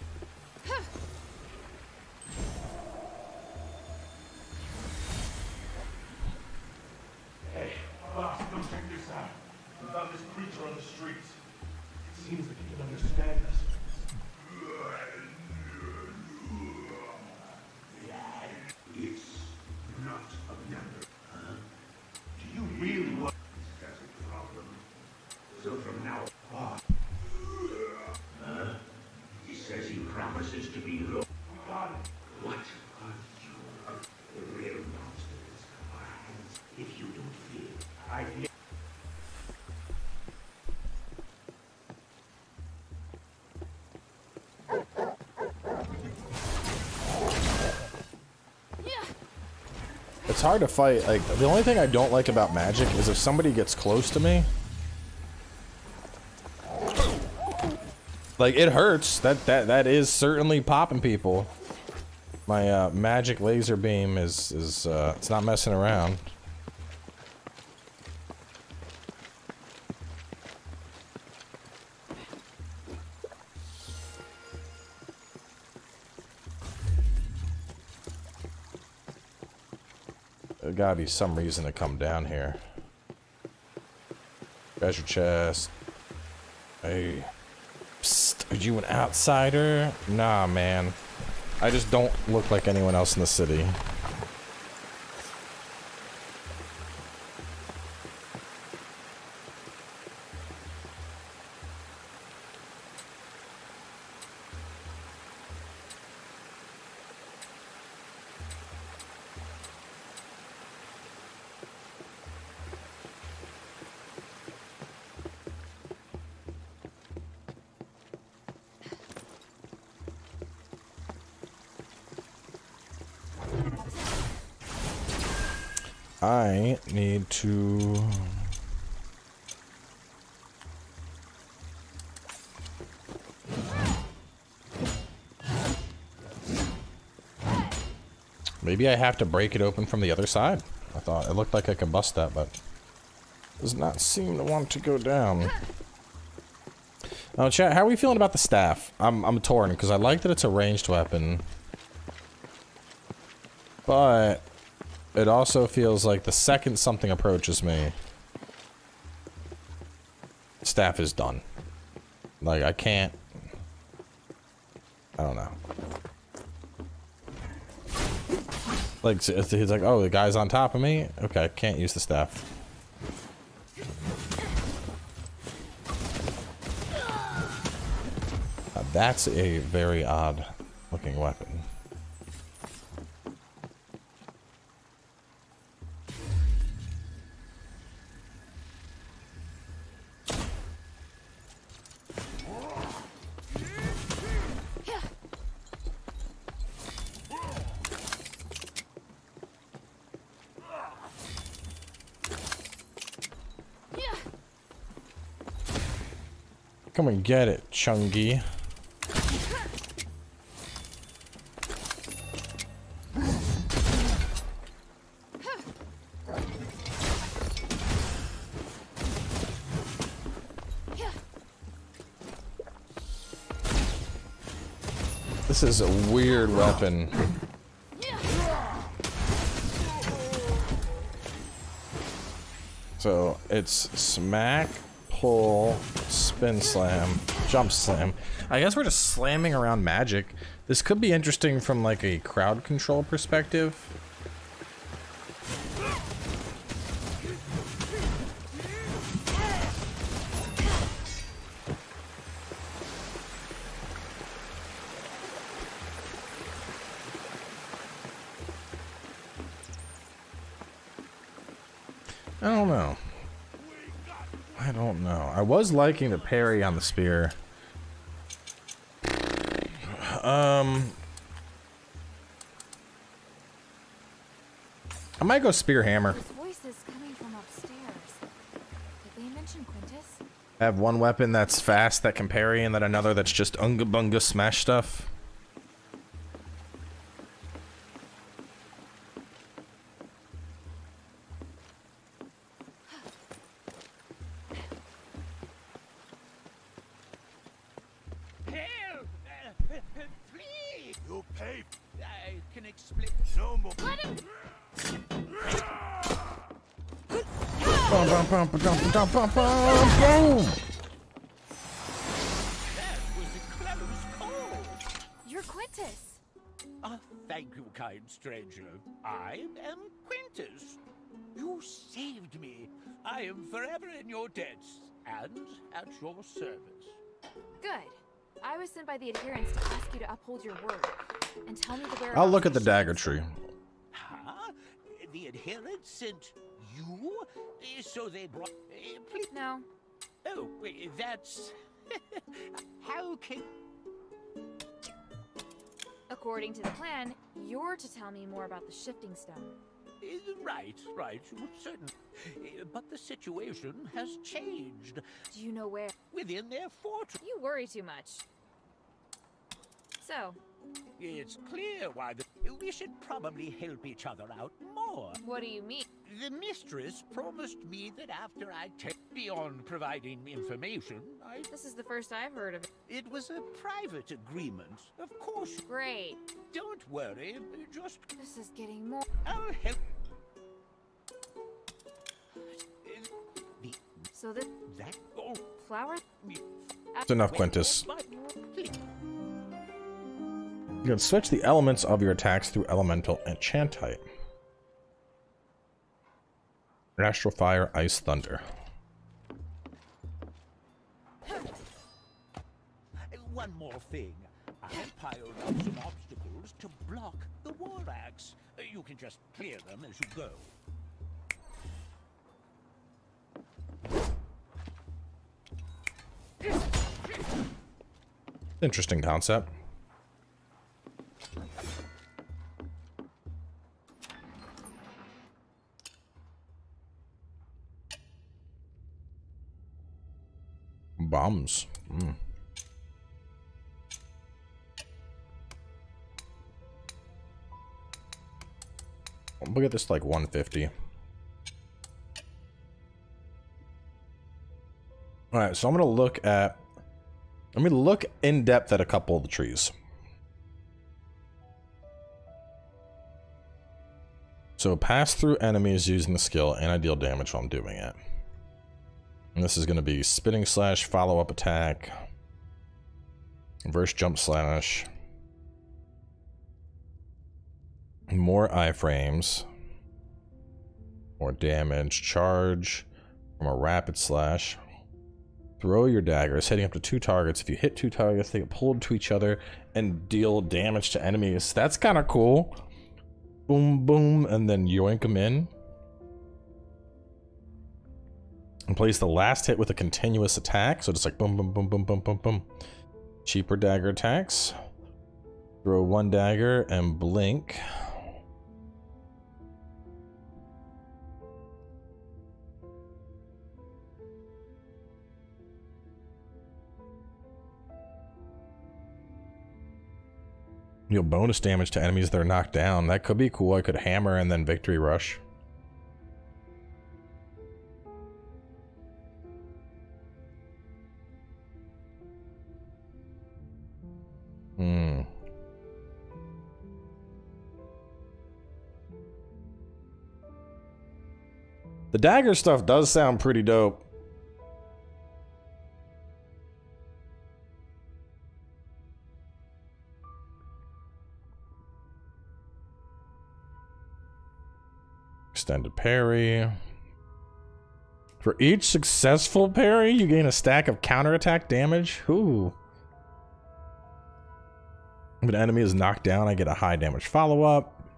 It's hard to fight. Like, the only thing I don't like about magic is if somebody gets close to me, like, it hurts. That is certainly popping people. My magic laser beam is it's not messing around. There gotta be some reason to come down here. Treasure chest. Hey. Psst, are you an outsider? Nah, man. I just don't look like anyone else in the city. I need to... Maybe I have to break it open from the other side. I thought it looked like I could bust that, but... it does not seem to want to go down. Now, chat, how are we feeling about the staff? I'm torn, because I like that it's a ranged weapon. But... it also feels like the second something approaches me, staff is done. Like, I can't... I don't know. Like, he's like, oh, the guy's on top of me? Okay, I can't use the staff. Now, that's a very odd-looking weapon. Come and get it, Chungi. This is a weird weapon. So it's smack, pull, spin slam, jump slam. I guess we're just slamming around magic. This could be interesting from like a crowd control perspective. I was liking the parry on the spear. I might go spear hammer. There's voices coming from upstairs. Did they mention Quintus? I have one weapon that's fast that can parry, and then another that's just unga bunga smash stuff. Boom! That was a close call. You're Quintus. Ah, thank you, kind stranger. I am Quintus. You saved me. I am forever in your debts and at your service. Good. I was sent by the adherents to ask you to uphold your word and tell me the whereabouts. I'll look at the dagger tree. Huh? The adherents sent you? So they brought... No. Oh, that's... How can... According to the plan, you're to tell me more about the shifting stone. Right, right, certainly. But the situation has changed. Do you know where? Within their fortress. You worry too much. So, It's clear why we should probably help each other out more. What do you mean? The mistress promised me that after I take beyond providing information, This is the first I've heard of it. It was a private agreement, of course. Great. Don't worry, just... This is getting more... I'll help... So that oh, flower. That's enough, Quintus. You can switch the elements of your attacks through elemental and chant type. Astral fire, ice, thunder. One more thing. I piled up some obstacles to block the War Axe. You can just clear them as you go. Interesting concept. Bombs. Mm. We'll get this to like 150. Alright, so I'm gonna look at... I'm gonna look in depth at a couple of the trees. So pass through enemies using the skill and I deal damage while I'm doing it. And this is gonna be spinning slash, follow-up attack, reverse jump slash, more iframes, more damage, charge from a rapid slash. Throw your daggers, hitting up to 2 targets. If you hit 2 targets, they get pulled to each other and deal damage to enemies. That's kind of cool. Boom, boom, and then yoink them in. And place the last hit with a continuous attack. So just like boom, boom, boom, boom, boom, boom, boom. Cheaper dagger attacks. Throw 1 dagger and blink. Deal bonus damage to enemies that are knocked down. That could be cool. I could hammer and then victory rush. Hmm. The dagger stuff does sound pretty dope. Extended parry. For each successful parry, you gain a stack of counterattack damage. Ooh. If an enemy is knocked down, I get a high damage follow-up.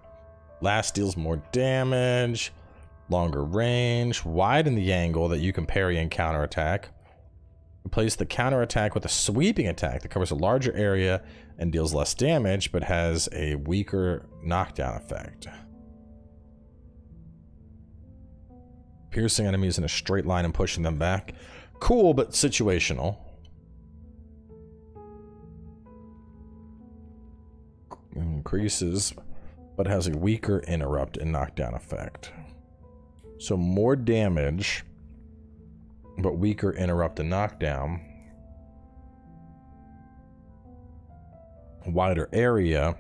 Last deals more damage. Longer range. Widen the angle that you can parry and counterattack. Replace the counterattack with a sweeping attack that covers a larger area and deals less damage, but has a weaker knockdown effect. Piercing enemies in a straight line and pushing them back. Cool, but situational. Increases, but has a weaker interrupt and knockdown effect. So more damage, but weaker interrupt and knockdown. Wider area,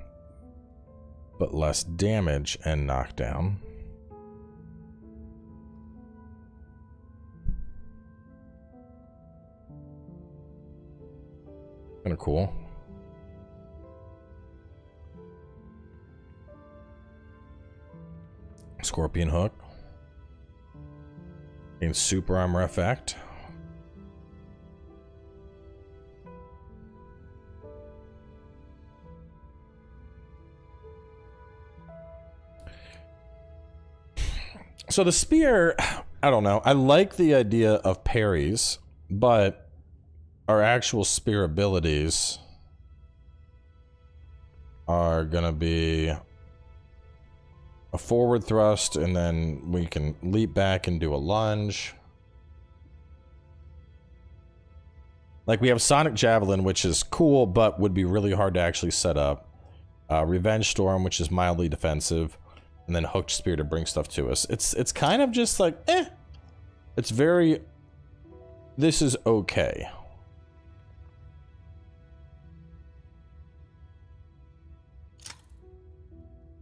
but less damage and knockdown. Kinda cool. Scorpion hook. And super armor effect. So the spear, I don't know. I like the idea of parries, but our actual spear abilities are gonna be a forward thrust, and then we can leap back and do a lunge. Like we have Sonic Javelin, which is cool, but would be really hard to actually set up. Revenge Storm, which is mildly defensive, and then Hooked Spear to bring stuff to us. It's kind of just like, eh. It's very... This is okay.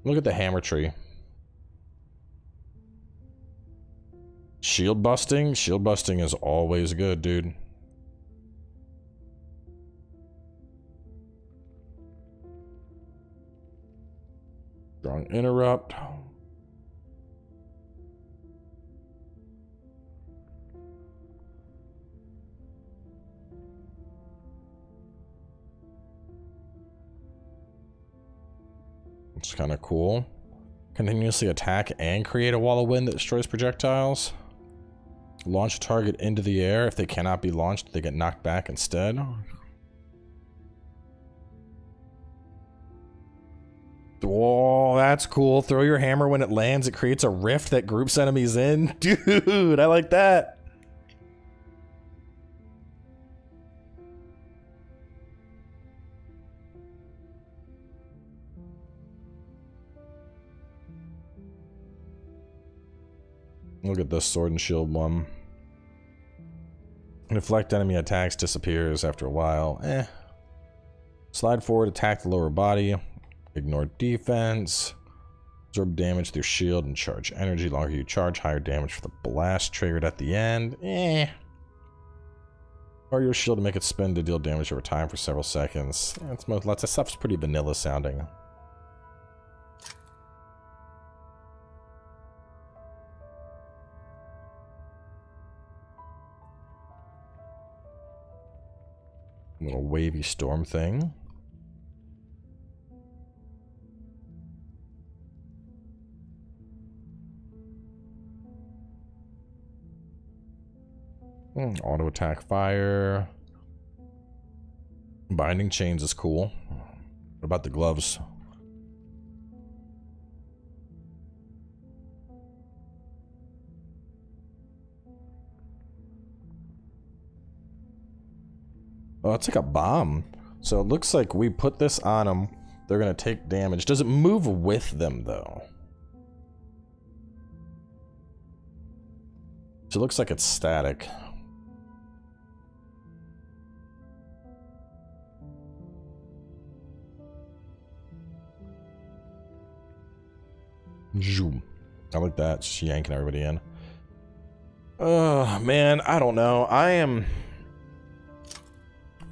Look at the hammer tree. Shield busting? Shield busting is always good, dude. Strong interrupt. It's kind of cool. Continuously attack and create a wall of wind that destroys projectiles. Launch a target into the air. If they cannot be launched, they get knocked back instead. Oh, that's cool. Throw your hammer when it lands. It creates a rift that groups enemies in. Dude, I like that. Look at this sword and shield one. Deflect enemy attacks, disappears after a while. Eh. Slide forward, attack the lower body. Ignore defense. Absorb damage through shield and charge energy. Longer you charge, higher damage for the blast triggered at the end. Eh. Or your shield to make it spin to deal damage over time for several seconds. That's most, lots of stuff's pretty vanilla sounding. Little wavy storm thing. Auto attack fire. Binding chains is cool. What about the gloves? Oh, it's like a bomb. So it looks like we put this on them. They're going to take damage. Does it move with them, though? So it looks like it's static. Zoom. I like that. Just yanking everybody in. Oh, man. I don't know.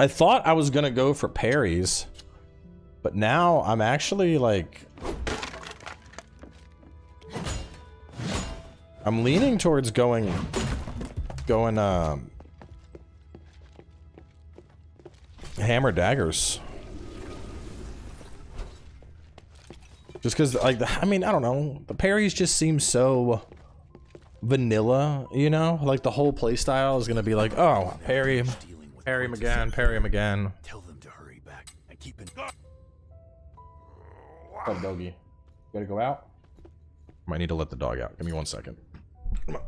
I thought I was gonna go for parries, but now I'm actually like... I'm leaning towards going hammer daggers. Just cause, like, I mean, I don't know. The parries just seem so vanilla, you know? Like the whole playstyle is gonna be like, oh, parry. Parry him again, parry him again. Tell them to hurry back and keep in. What's up, doggy? Gotta go out? Might need to let the dog out. Give me 1 second. Come on.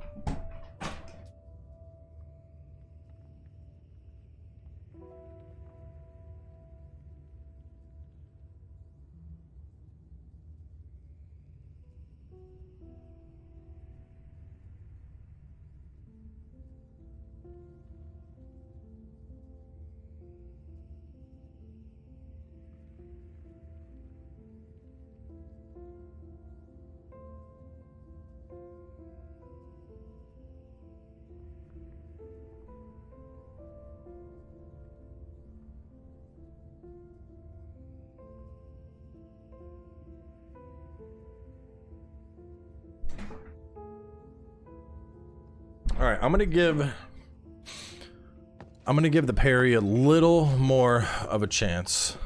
Alright, I'm gonna give the parry a little more of a chance.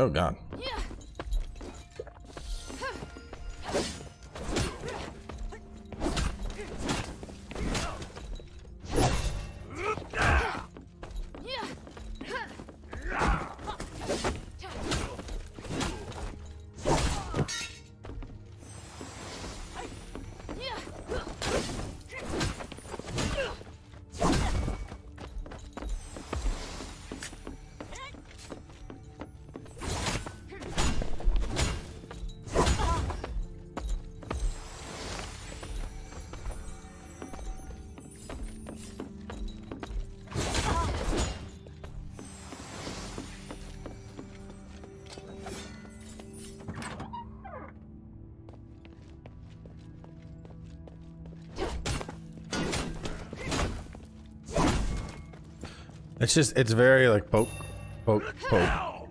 Oh god. It's just, it's very like poke, poke, poke,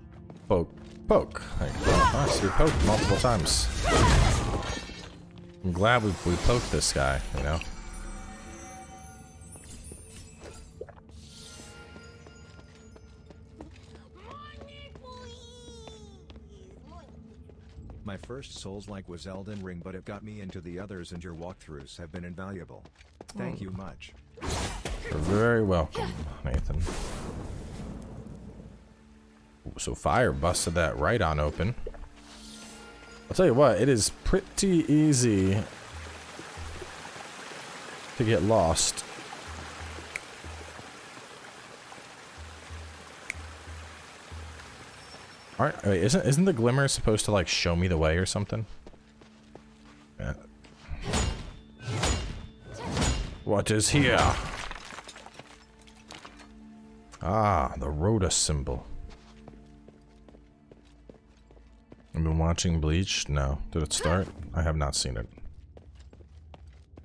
poke, poke. Like, oh, so we poked multiple times. I'm glad we poked this guy, you know? My first Souls-like was Elden Ring, but it got me into the others, and your walkthroughs have been invaluable. Thank you much. You're very welcome, Nathan. Ooh, so fire busted that right on open. I'll tell you what, it is pretty easy to get lost. Alright, wait, isn't the Glimmer supposed to like show me the way or something? Yeah. What is here? Ah, the Rhoda symbol. I've been watching Bleach? No. Did it start? I have not seen it.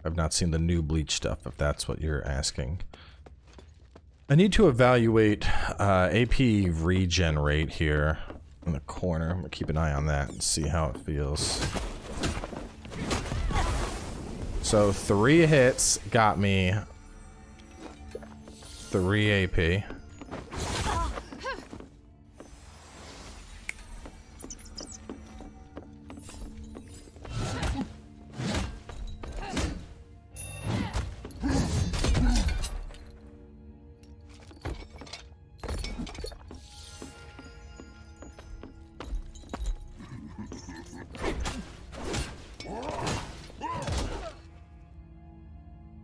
I've not seen the new Bleach stuff, if that's what you're asking. I need to evaluate AP regenerate here in the corner. I'm gonna keep an eye on that and see how it feels. So 3 hits got me 3 AP.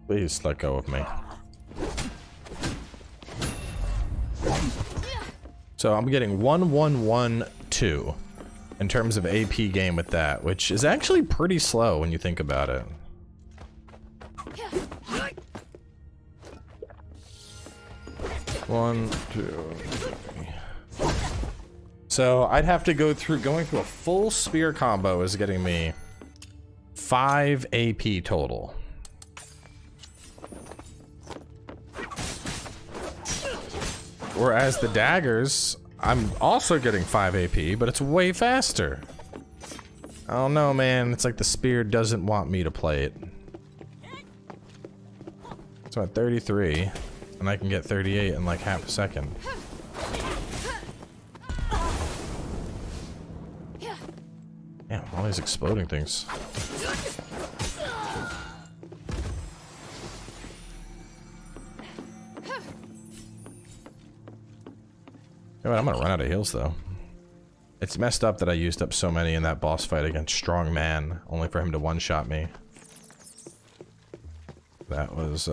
Please let go of me. So I'm getting 1, 1, 1, 2 in terms of AP game with that, which is actually pretty slow when you think about it. One, two, three. So I'd have to go through, going through a full spear combo is getting me 5 AP total. Whereas the daggers, I'm also getting 5 AP, but it's way faster. I don't know, man. It's like the spear doesn't want me to play it. So at 33, and I can get 38 in like half a second. Damn, all these exploding things. I'm gonna run out of heals though. It's messed up that I used up so many in that boss fight against Strong Man, only for him to one-shot me. That was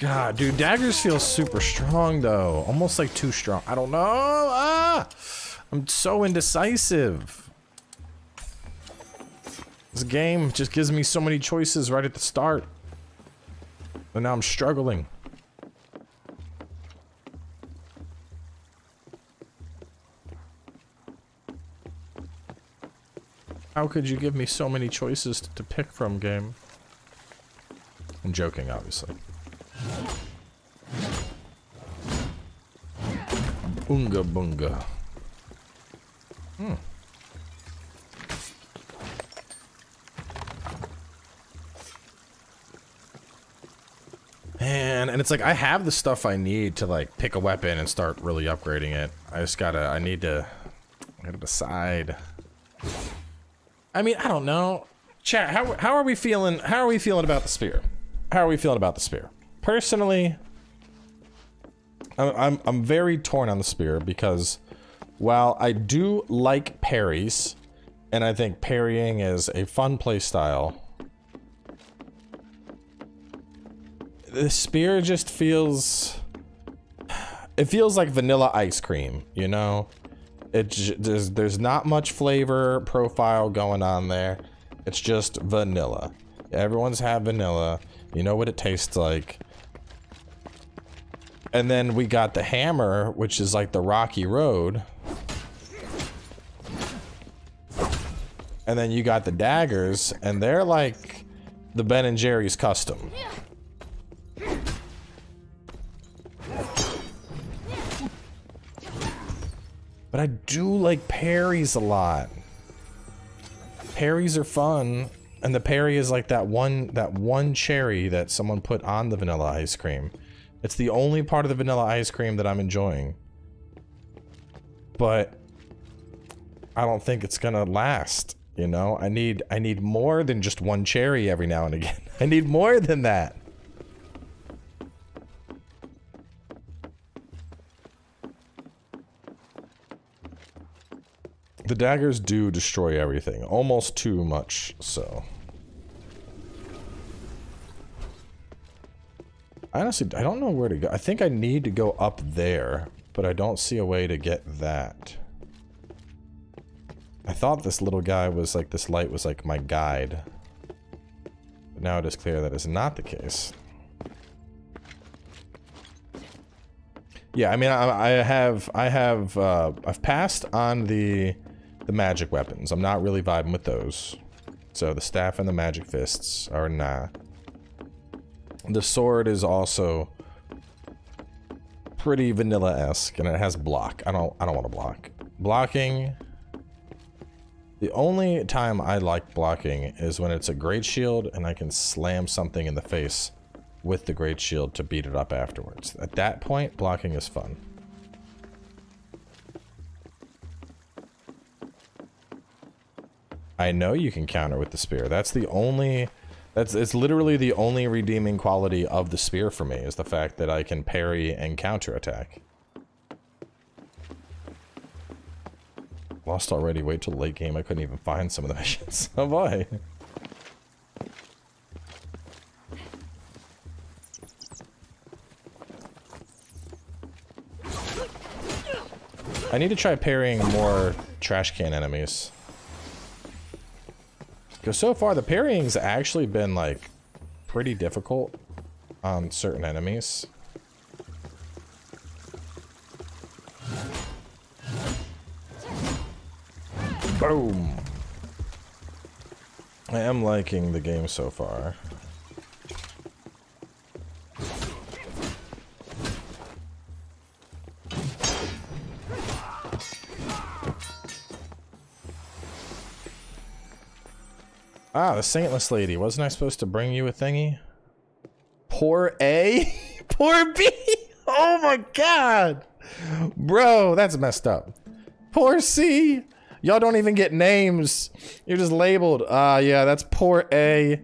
God, dude, daggers feel super strong though. Almost like too strong. I don't know. Ah! I'm so indecisive. This game just gives me so many choices right at the start. But now I'm struggling. How could you give me so many choices to pick from, game? I'm joking, obviously. Oonga boonga. Hmm. Man, and it's like, I have the stuff I need to, like, pick a weapon and start really upgrading it. I just gotta, I gotta decide. I mean, I don't know. Chat, how are we feeling about the spear? How are we feeling about the spear? Personally, I'm very torn on the spear because while I do like parries, and I think parrying is a fun play style, the spear just feels... It feels like vanilla ice cream, you know? There's not much flavor profile going on there. It's just vanilla. Everyone's had vanilla. You know what it tastes like. And then we got the hammer, which is like the rocky road. And then you got the daggers, and they're like the Ben and Jerry's custom. But I do like parries a lot. Parries are fun, and the parry is like that one cherry that someone put on the vanilla ice cream. It's the only part of the vanilla ice cream that I'm enjoying. But I don't think it's gonna last, you know? I need more than just one cherry every now and again. I need more than that. The daggers do destroy everything, almost too much so. Honestly, I don't know where to go. I think I need to go up there, but I don't see a way to get that. I thought this little guy was like, this light was like my guide. But now it is clear that is not the case. Yeah, I mean, I've passed on the magic weapons. I'm not really vibing with those. So the staff and the magic fists are nah. The sword is also pretty vanilla-esque, and it has block. I don't want to block. Blocking. The only time I like blocking is when it's a great shield and I can slam something in the face with the great shield to beat it up afterwards. At that point, blocking is fun. I know you can counter with the spear. That's the only... It's literally the only redeeming quality of the spear for me, is the fact that I can parry and counterattack. Lost already, wait till late game, I couldn't even find some of the missions. Oh boy. I need to try parrying more trash can enemies. Because so far, the parrying's actually been, like, pretty difficult on certain enemies. Boom! I am liking the game so far. Ah, the Saintless Lady. Wasn't I supposed to bring you a thingy? Poor A? Poor B? Oh my god! Bro, that's messed up. Poor C? Y'all don't even get names. You're just labeled. Ah, yeah, that's poor A.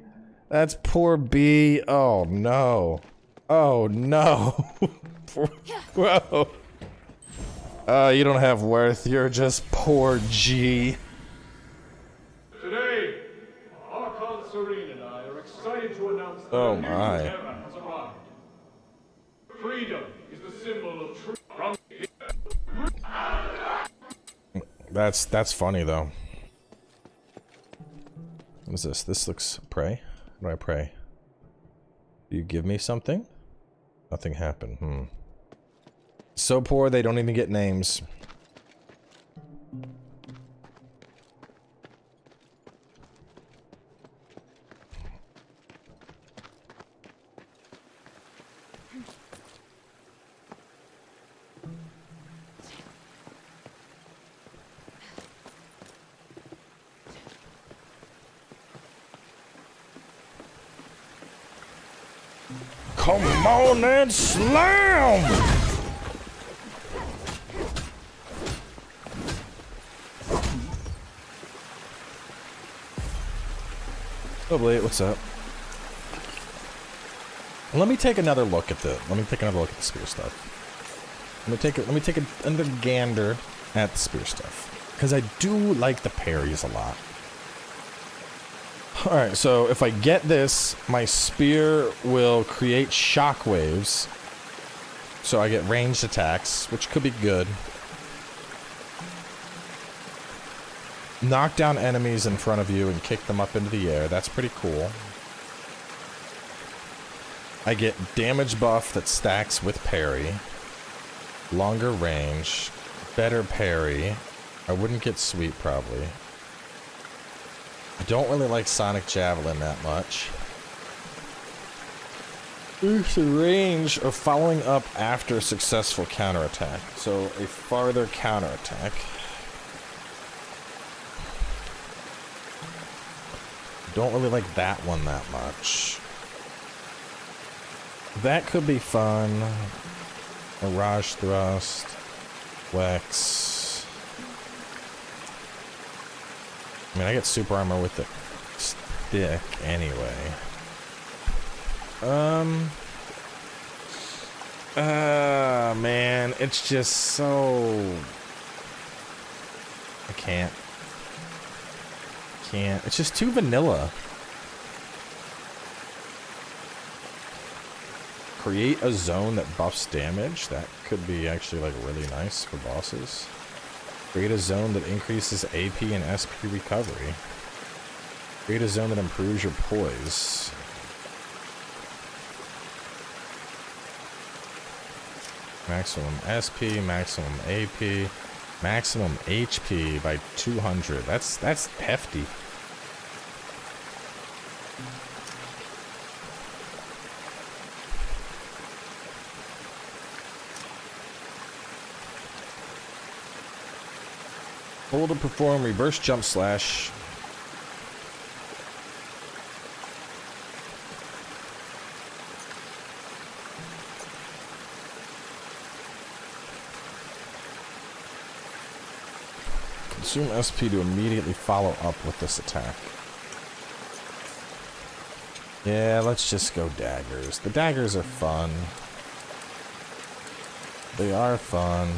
That's poor B. Oh no. Oh no. Bro. You don't have worth. You're just poor G. Oh my. Freedom is the symbol of truth. That's funny though. What is this? This looks pray. What do I pray? Do you give me something? Nothing happened. Hmm. So poor they don't even get names. Come on and slam! Probably, what's up? Let me take another look at the. Let me take another look at the spear stuff. Let me take another gander at the spear stuff because I do like the parries a lot. All right, so if I get this, my spear will create shockwaves, so I get ranged attacks, which could be good. Knock down enemies in front of you and kick them up into the air. That's pretty cool. I get damage buff that stacks with parry. Longer range. Better parry. I wouldn't get sweep, probably. I don't really like Sonic Javelin that much. Oof, the range of following up after a successful counterattack. So, a farther counterattack. Don't really like that one that much. That could be fun. Mirage Thrust. Wex. I mean, I get super armor with the stick anyway. Man, it's just so... I can't. It's just too vanilla. Create a zone that buffs damage. That could be actually like really nice for bosses. Create a zone that increases AP and SP recovery. Create a zone that improves your poise. Maximum SP, maximum AP, maximum HP by 200. That's hefty. Hold to perform reverse jump slash. Consume SP to immediately follow up with this attack. Yeah, let's just go daggers. The daggers are fun. They are fun.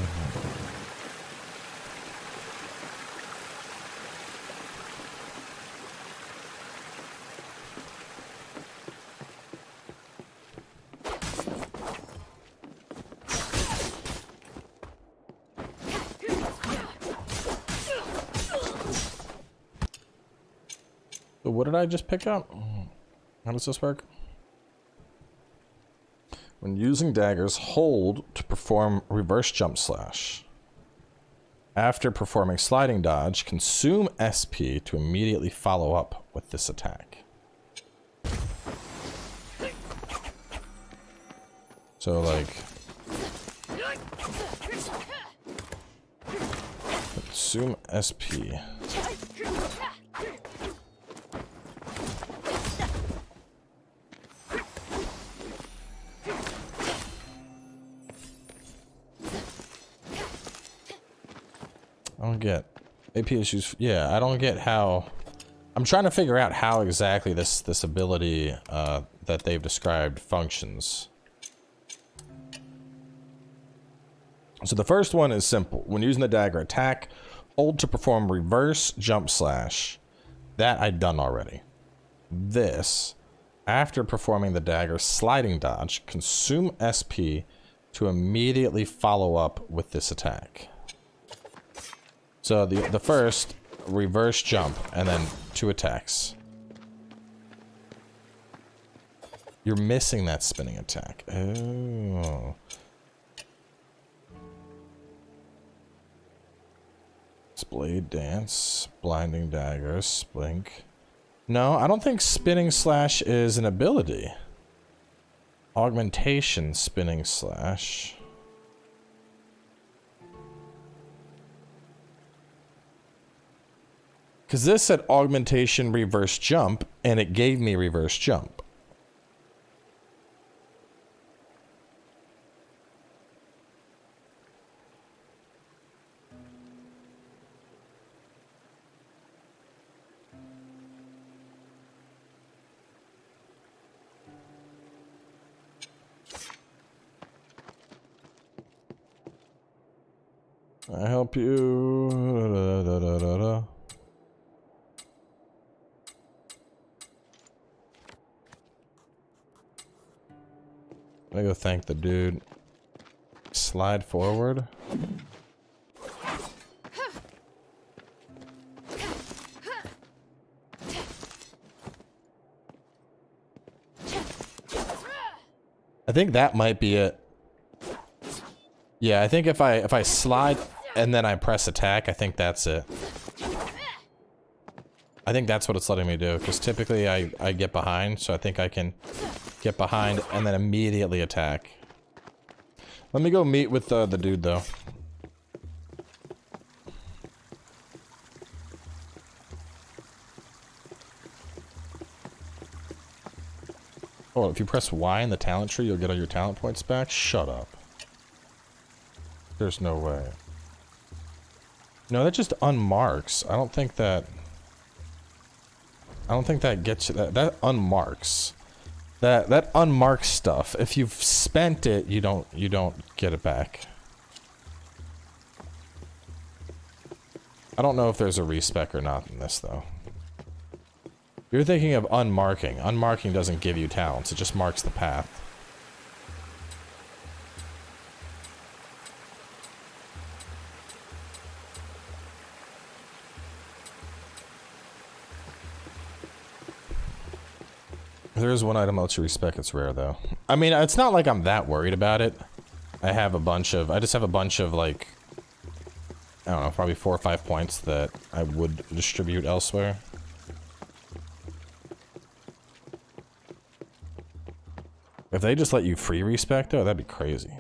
What did I just pick up? How does this work? When using daggers, hold to perform reverse jump slash. After performing sliding dodge, consume SP to immediately follow up with this attack. So like... consume SP. I don't get AP issues. Yeah, I don't get how. I'm trying to figure out how exactly this ability that they've described functions. So the first one is simple. When using the dagger attack, hold to perform reverse jump slash. That I'd done already. This, after performing the dagger sliding dodge, consume SP to immediately follow up with this attack. So the first, reverse jump, and then two attacks. You're missing that spinning attack. Oh. Blade dance, blinding daggers, splink. No, I don't think spinning slash is an ability. Augmentation spinning slash. Because this said augmentation reverse jump, and it gave me reverse jump. I help you. Da, da, da, da, da. I go thank the dude. Slide forward. I think that might be it. Yeah, I think if I slide and then I press attack, I think that's it. I think that's what it's letting me do, because typically I get behind, so I think I can get behind and then immediately attack. Let me go meet with the dude, though. Oh, if you press Y in the talent tree, you'll get all your talent points back? Shut up. There's no way. No, that just unmarks. I don't think that gets you. That unmarks. That unmarks stuff. If you've spent it, you don't get it back. I don't know if there's a respec or not in this, though. You're thinking of unmarking. Unmarking doesn't give you talents, it just marks the path. If there is one item I'll respec, it's rare, though. I mean, it's not like I'm that worried about it. I just have a bunch of, like, I don't know, probably 4 or 5 points that I would distribute elsewhere. If they just let you free respec, though, that'd be crazy.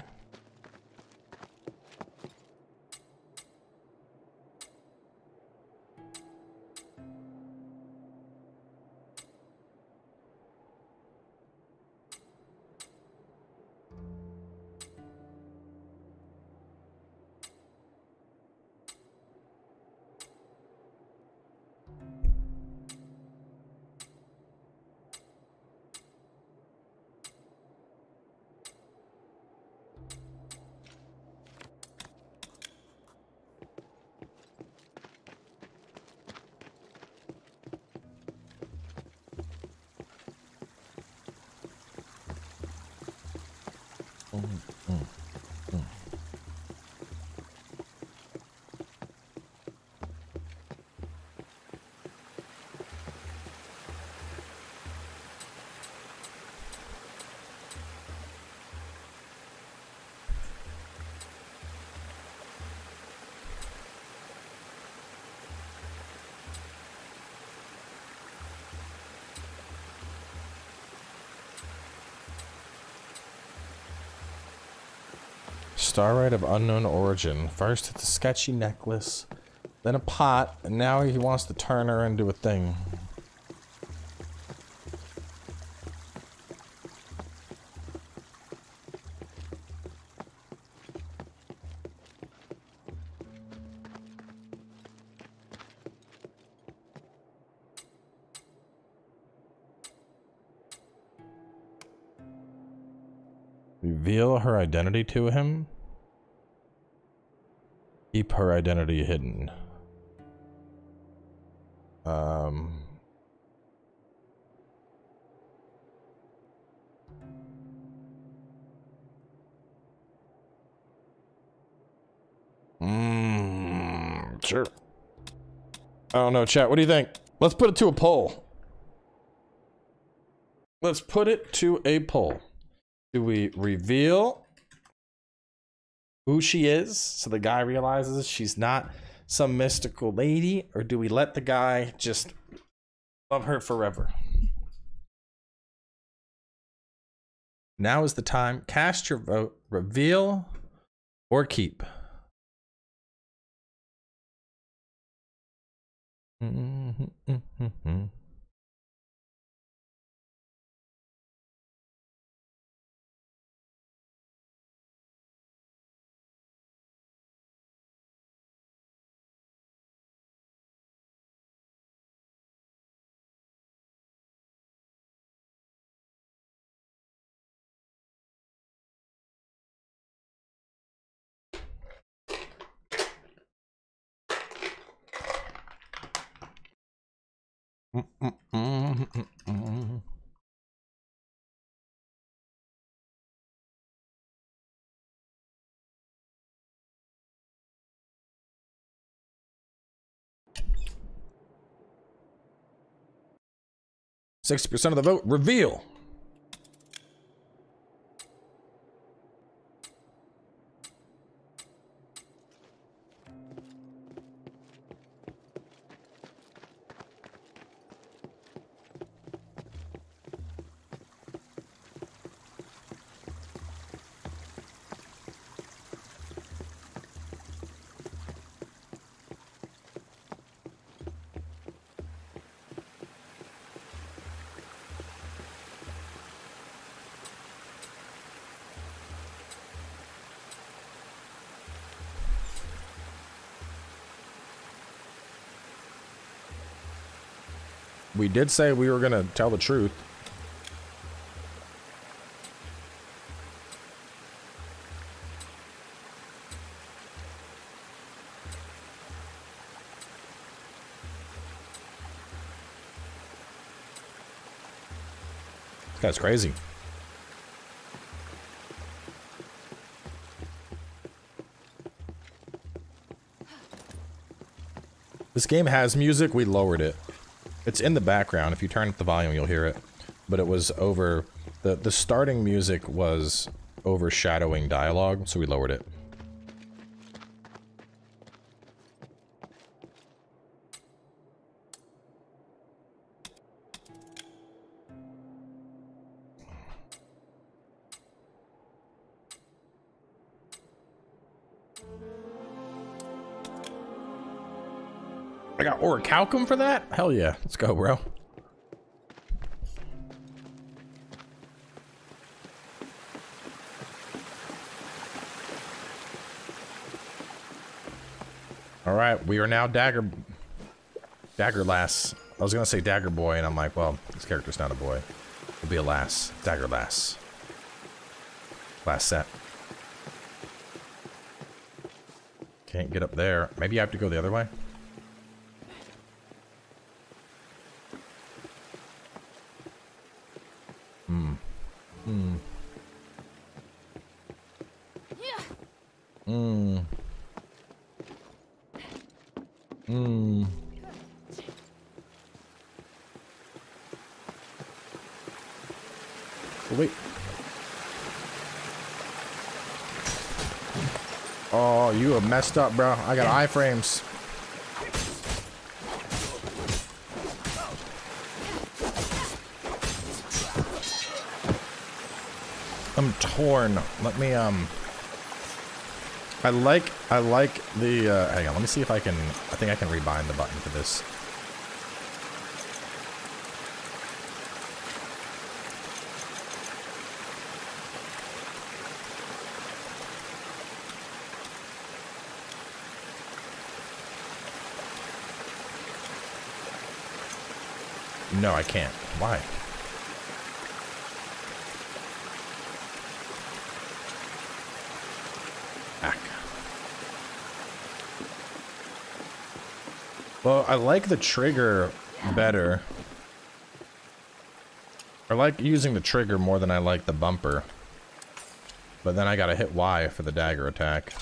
Starlight of unknown origin. First, it's a sketchy necklace, then a pot, and now he wants to turn her into a thing. Reveal her identity to him. Keep her identity hidden. Sure. I don't know, chat. What do you think? Let's put it to a poll. Let's put it to a poll. Do we reveal who she is, so the guy realizes she's not some mystical lady, or do we let the guy just love her forever? Now is the time. Cast your vote. Reveal or keep. 60% of the vote. Reveal. We did say we were gonna tell the truth. This guy's crazy. This game has music, we lowered it. It's in the background. If you turn up the volume, you'll hear it. But it was over... The starting music was overshadowing dialogue, so we lowered it. Or a calcum for that? Hell yeah. Let's go, bro. Alright, we are now Dagger Lass. I was gonna say Dagger Boy, and I'm like, well, this character's not a boy. It'll be a lass. Dagger Lass. Last set. Can't get up there. Maybe I have to go the other way? Messed up, bro. I got iframes. I'm torn. Let me I like the hang on, let me see if I can I think I can rebind the button for this. No, I can't. Why? Back. Well, I like the trigger better. I like using the trigger more than I like the bumper. But then I gotta hit Y for the dagger attack.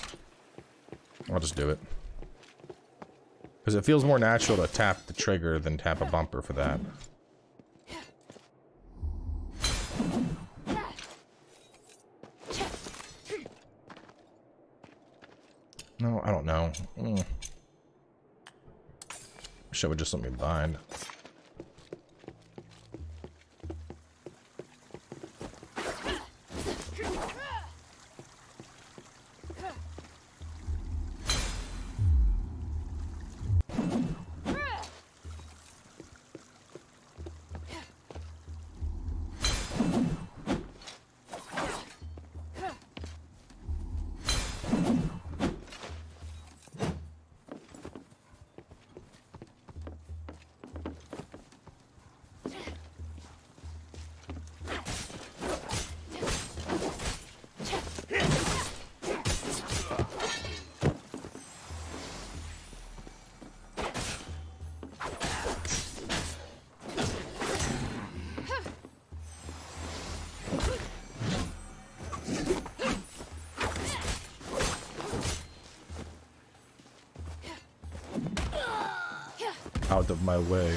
I'll just do it. Because it feels more natural to tap the trigger than tap a bumper for that. No, I don't know. Wish it would just let me bind. out of my way.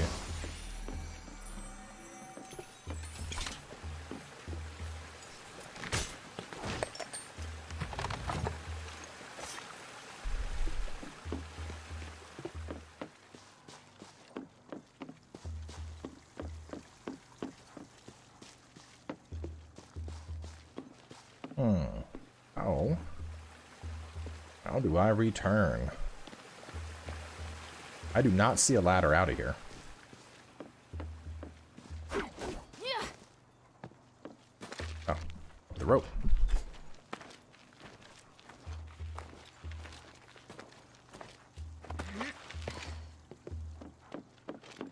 How do I return? I do not see a ladder out of here. Oh, the rope.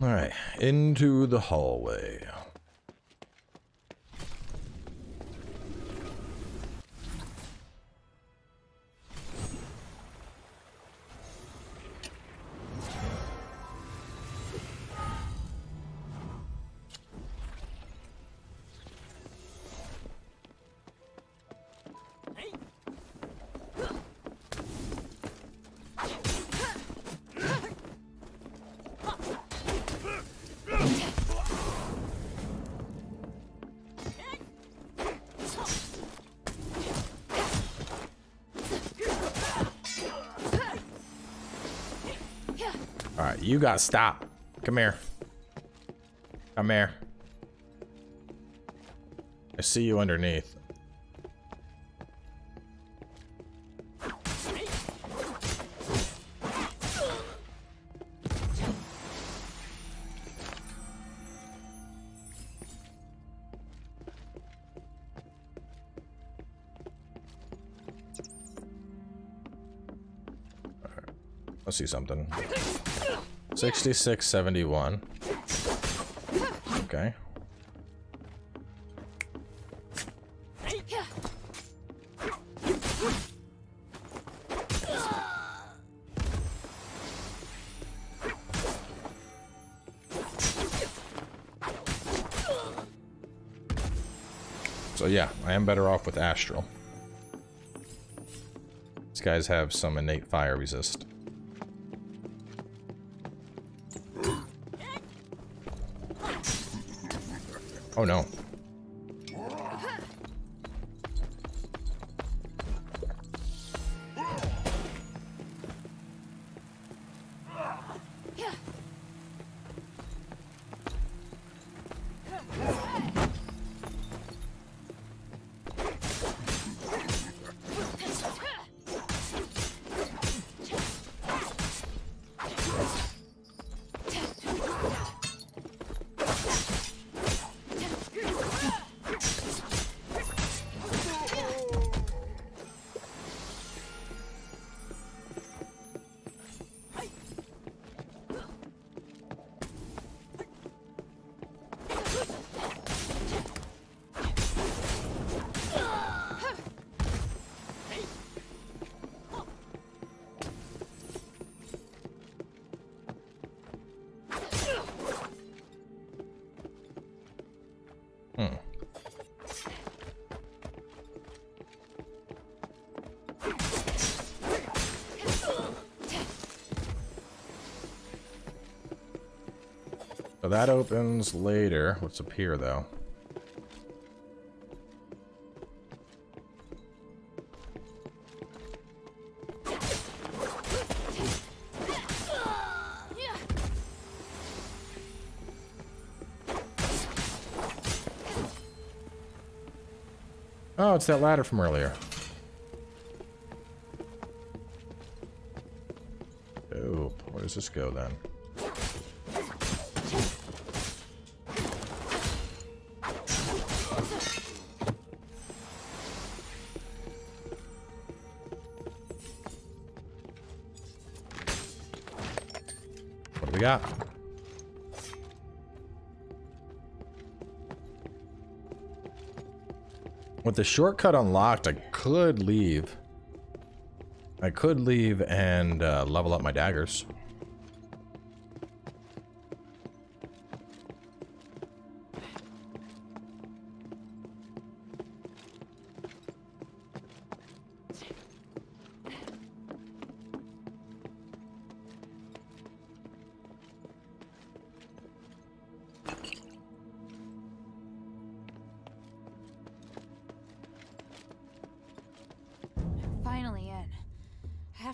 All right, into the hallway. You gotta stop. Come here. Come here. I see you underneath. All right. Let's see something. 6671. Okay. So yeah, I am better off with Astral. These guys have some innate fire resist. Oh no. So that opens later. What's up here, though? Oh, it's that ladder from earlier. Oh, where does this go, then? Yeah. With the shortcut unlocked, I could leave. I could leave and level up my daggers.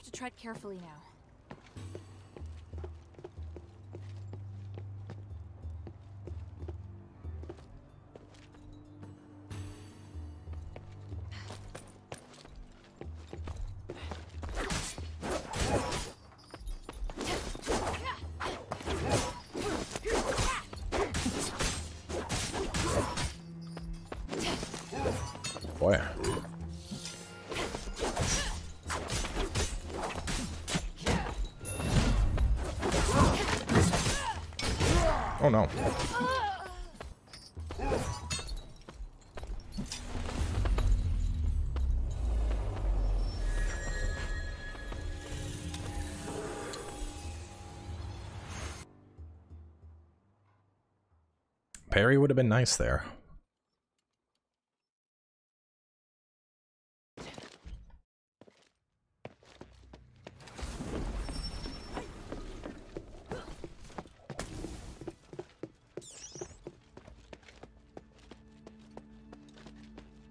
have to tread carefully now. Parry would have been nice there.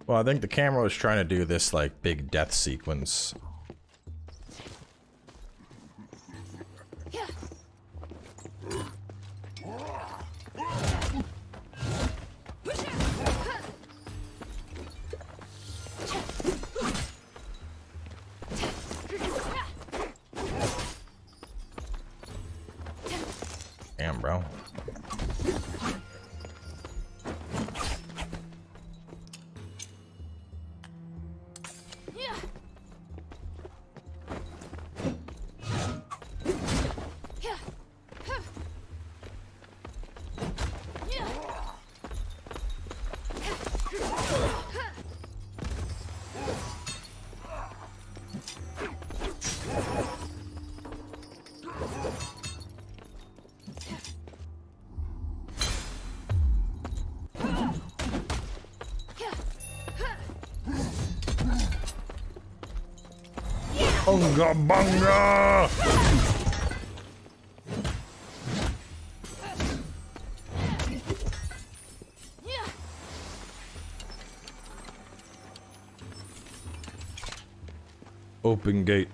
Well, I think the camera was trying to do this, like, big death sequence. Bunga bunga! Open gate.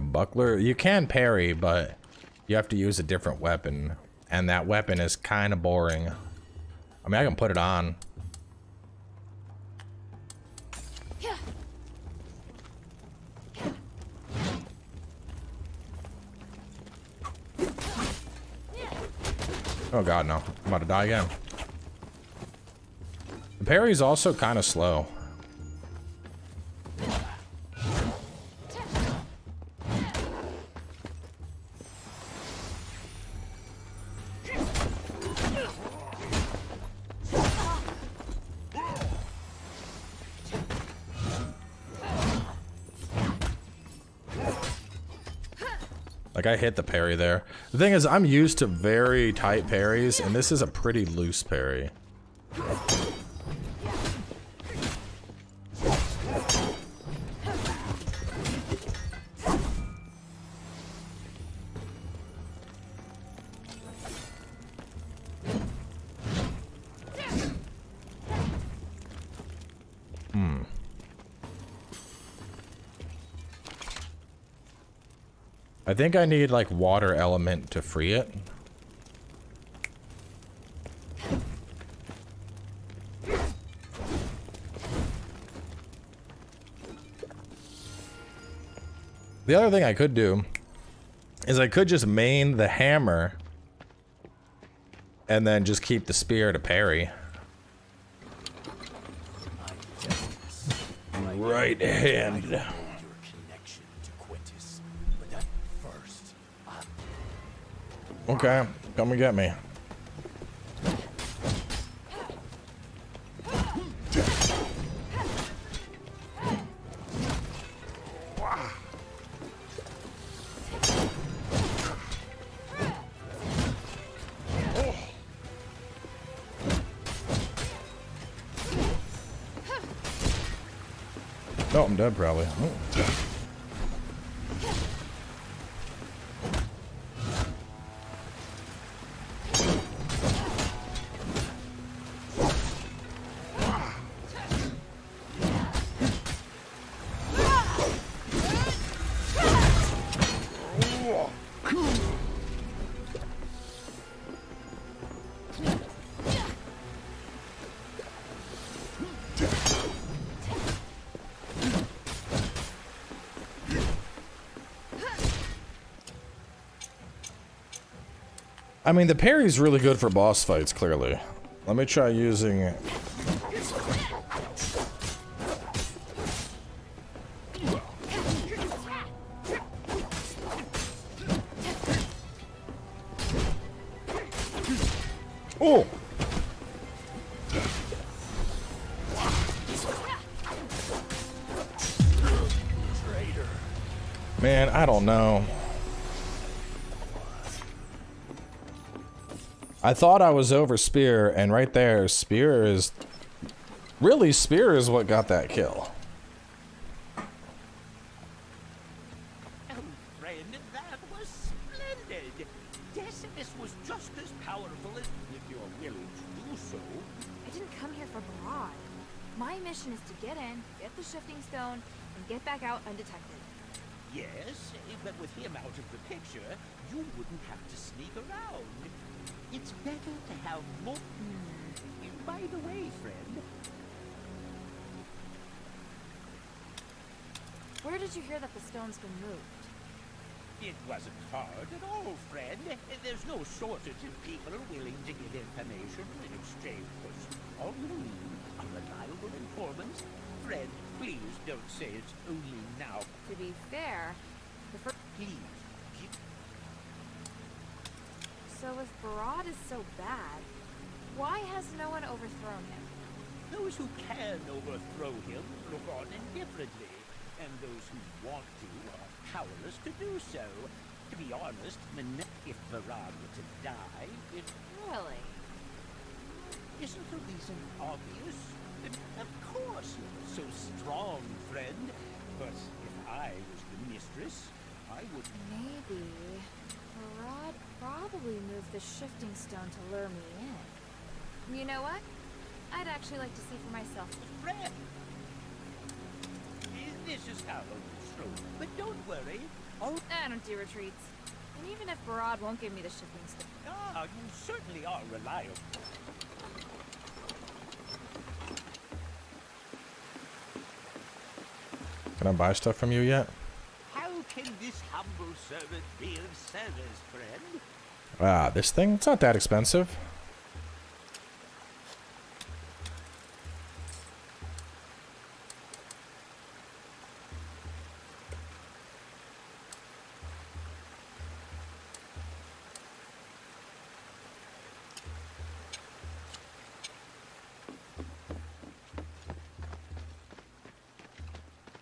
Buckler, you can parry, but you have to use a different weapon, and that weapon is kind of boring. I mean, I can put it on. Oh god, no. I'm about to die again. The parry is also kind of slow. I hit the parry there. The thing is, I'm used to very tight parries, and this is a pretty loose parry. I think I need, like, water element to free it. The other thing I could do is I could just main the hammer and then just keep the spear to parry. Right hand. Okay, come and get me. Oh, I'm dead probably. Oh. I mean, the parry's really good for boss fights, clearly. Let me try using it. Oh! Man, I don't know. I thought I was over Spear, and right there, Spear is... Really, Spear is what got that kill. Oh, friend, that was splendid. Decimus was just as powerful as if you're willing to do so. I didn't come here for barrage. My mission is to get in, get the shifting stone, and get back out undetected. Yes, but with him out of the picture, you wouldn't have to sneak around. It's better to have more. By the way, friend. Where did you hear that the stone's been moved? It wasn't hard at all, friend. There's no shortage of people willing to give information in exchange for all you need. Unreliable informants. Friend, please don't say it's only now. To be fair, the first... Please. So if Barad is so bad, why has no one overthrown him? Those who can overthrow him look on indifferently, and those who want to are powerless to do so. To be honest, if Barad were to die, it... Really? Isn't the reason obvious? Of course you're so strong, friend. But if I was the mistress, I would... Maybe... Barad probably moved the shifting stone to lure me in. You know what? I'd actually like to see for myself. Friend! This is how it's true, but don't worry. Oh, I don't do retreats. And even if Barad won't give me the shifting stone... Ah, you certainly are reliable. Can I buy stuff from you yet? Can this humble servant be of service, friend? Ah, this thing? It's not that expensive.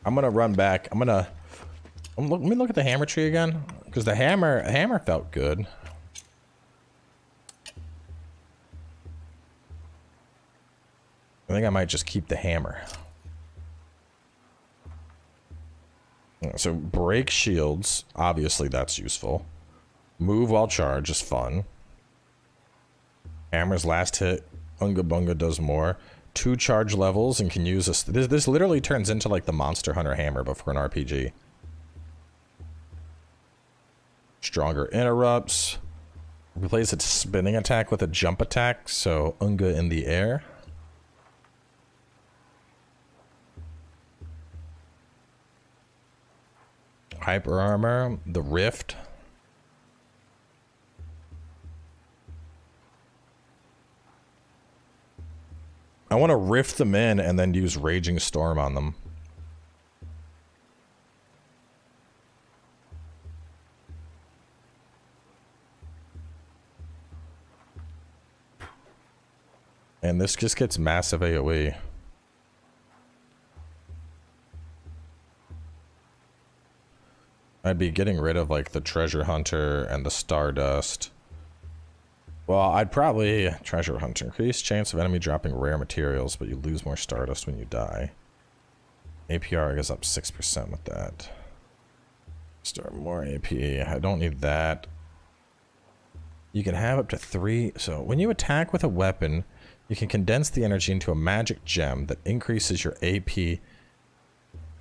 I'm gonna run back. I'm gonna... Let me look at the hammer tree again, because the hammer felt good. I think I might just keep the hammer. So break shields, obviously that's useful. Move while charged is fun. Hammer's last hit, Unga Bunga does more. 2 charge levels and can use a... This literally turns into like the Monster Hunter hammer, but for an RPG. Stronger interrupts. Replace its spinning attack with a jump attack, so Unga in the air. Hyper armor, the rift. I want to rift them in and then use Raging Storm on them. And this just gets massive AoE. I'd be getting rid of like the Treasure Hunter and the Stardust. Well, I'd probably... Treasure Hunter. Increased chance of enemy dropping rare materials, but you lose more Stardust when you die. APR is up 6% with that. Start more AP. I don't need that. You can have up to 3. So when you attack with a weapon, you can condense the energy into a magic gem that increases your AP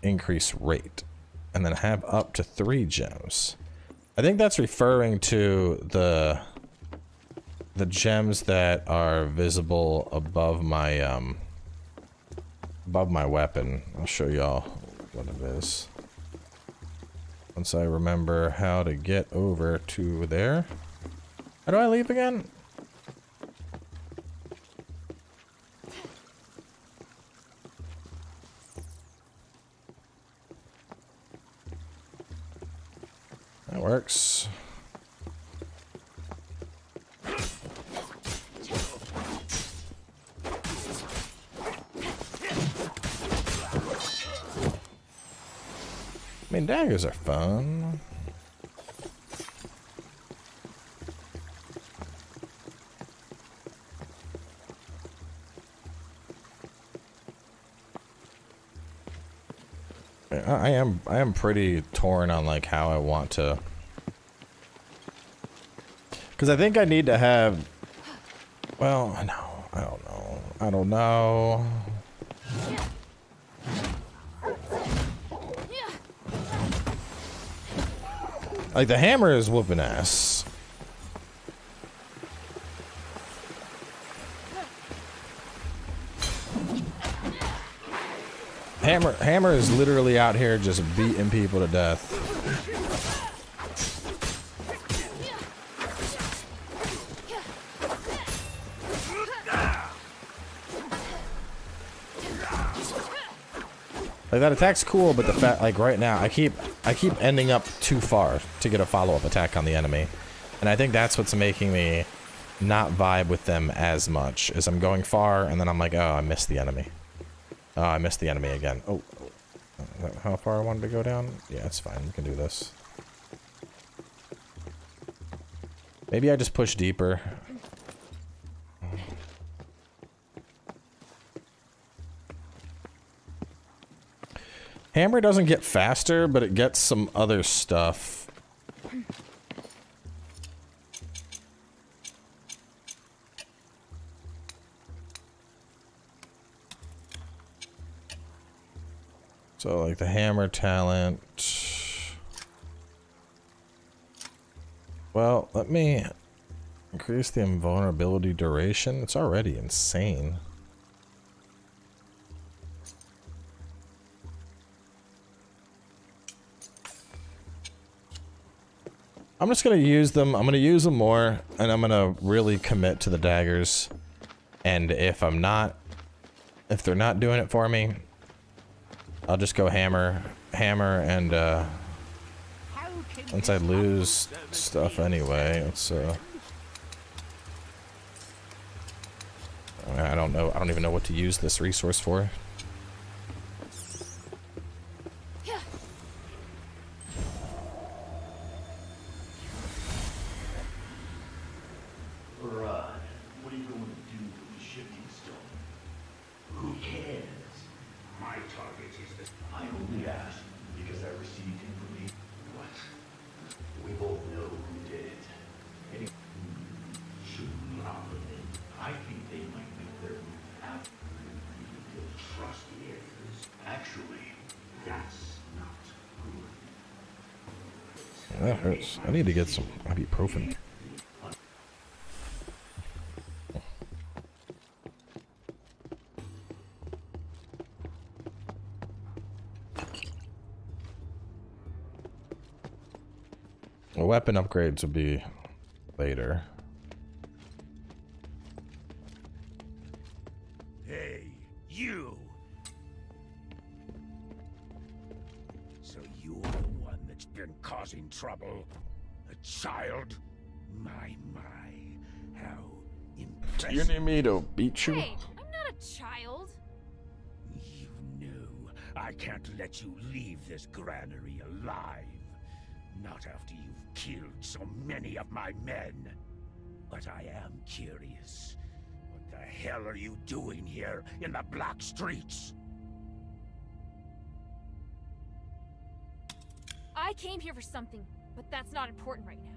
increase rate, and then have up to 3 gems. I think that's referring to the gems that are visible above my weapon. I'll show y'all what it is once I remember how to get over to there. How do I leap again? That works. I mean, daggers are fun. I am pretty torn on like how I want to, because I think I need to have, well, no, I don't know. I don't know. Like, the hammer is whooping ass. Hammer is literally out here just beating people to death. Like, that attack's cool, but the fact, like, right now, I keep ending up too far to get a follow-up attack on the enemy. And I think that's what's making me not vibe with them as much, is I'm going far, and then I'm like, oh, I missed the enemy. Oh, I missed the enemy again. Oh, is that how far I wanted to go down? Yeah, it's fine. We can do this. Maybe I just push deeper. Hammer doesn't get faster, but it gets some other stuff. So, like, the hammer talent. Well, let me increase the invulnerability duration. It's already insane. I'm just gonna use them. I'm gonna use them more, and I'm gonna really commit to the daggers. And if they're not doing it for me, I'll just go hammer, and once I lose stuff anyway, it's I don't know. I don't even know what to use this resource for. That hurts. I need to get some ibuprofen. Well, weapon upgrades will be later. Hey, you! So you're the one that's been causing trouble? A child? My, how impressive. Do you need me to beat you? Hey, I'm not a child. You know, I can't let you leave this granary alive. Not after you've killed so many of my men. But I am curious. What the hell are you doing here in the Black Streets? I came here for something, but that's not important right now.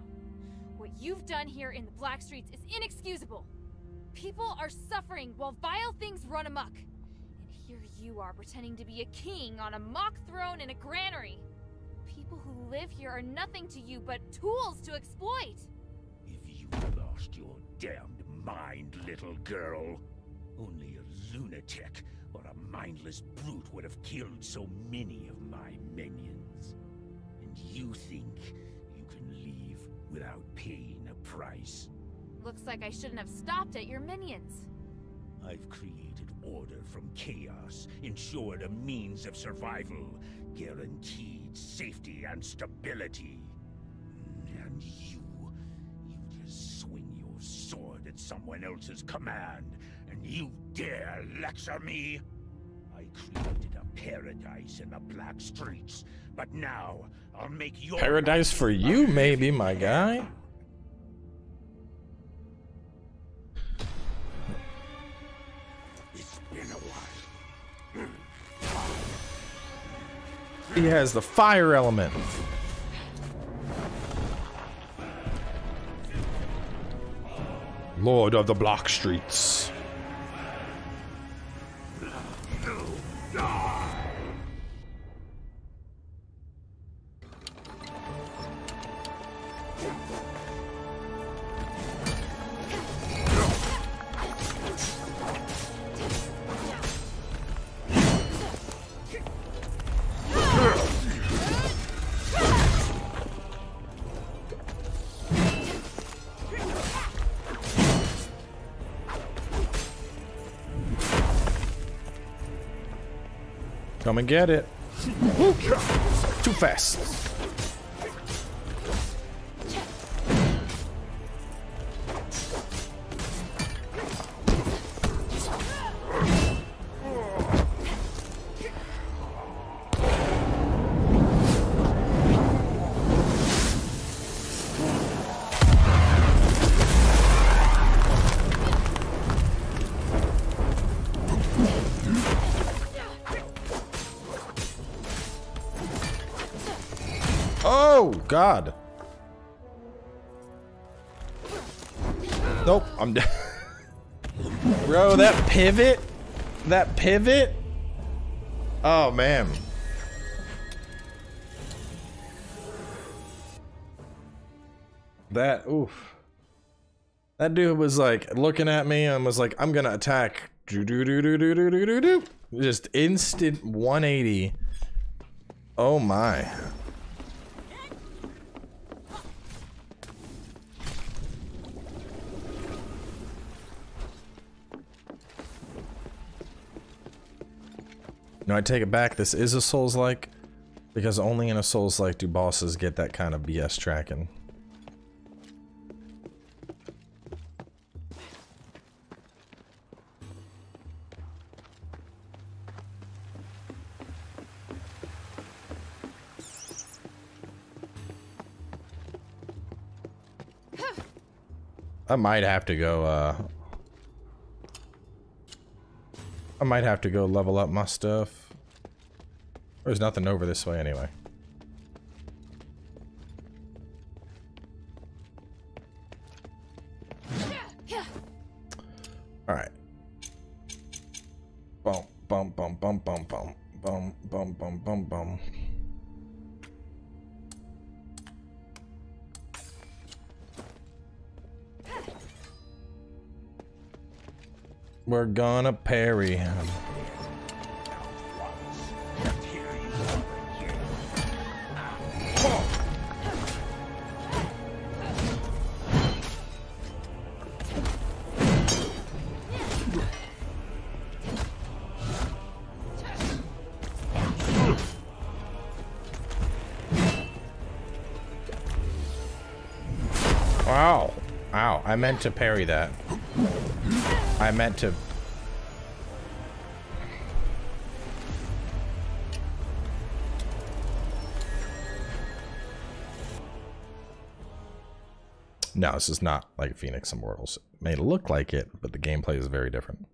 What you've done here in the Black Streets is inexcusable. People are suffering while vile things run amok. And here you are pretending to be a king on a mock throne in a granary. People who live here are nothing to you but tools to exploit. If you lost your damned mind, little girl, only a lunatic or a mindless brute would have killed so many of my minions. And you think you can leave without paying a price? Looks like I shouldn't have stopped at your minions. I've created order from chaos, ensured a means of survival, guaranteed safety and stability. And you just swing your sword at someone else's command, and you dare lecture me? I created a paradise in the Black Streets, but now I'll make your paradise for you, maybe, my guy. He has the fire element. Lord of the Black Streets. Come and get it. Too fast. God. Nope, I'm dead. Bro, that pivot. Oh man. That oof. That dude was like looking at me and was like, I'm gonna attack. Just instant 180. Oh my. No, I take it back, this is a Souls-like, because only in a Souls-like do bosses get that kind of BS tracking. I might have to go level up my stuff. There's nothing over this way anyway. Alright. Bum, bum, bum, bum, bum, bum, bum, bum, bum, bum, bum. We're gonna parry him. Wow. Wow, I meant to parry that. I meant to. No, this is not like Phoenix Immortals. It may look like it, but the gameplay is very different.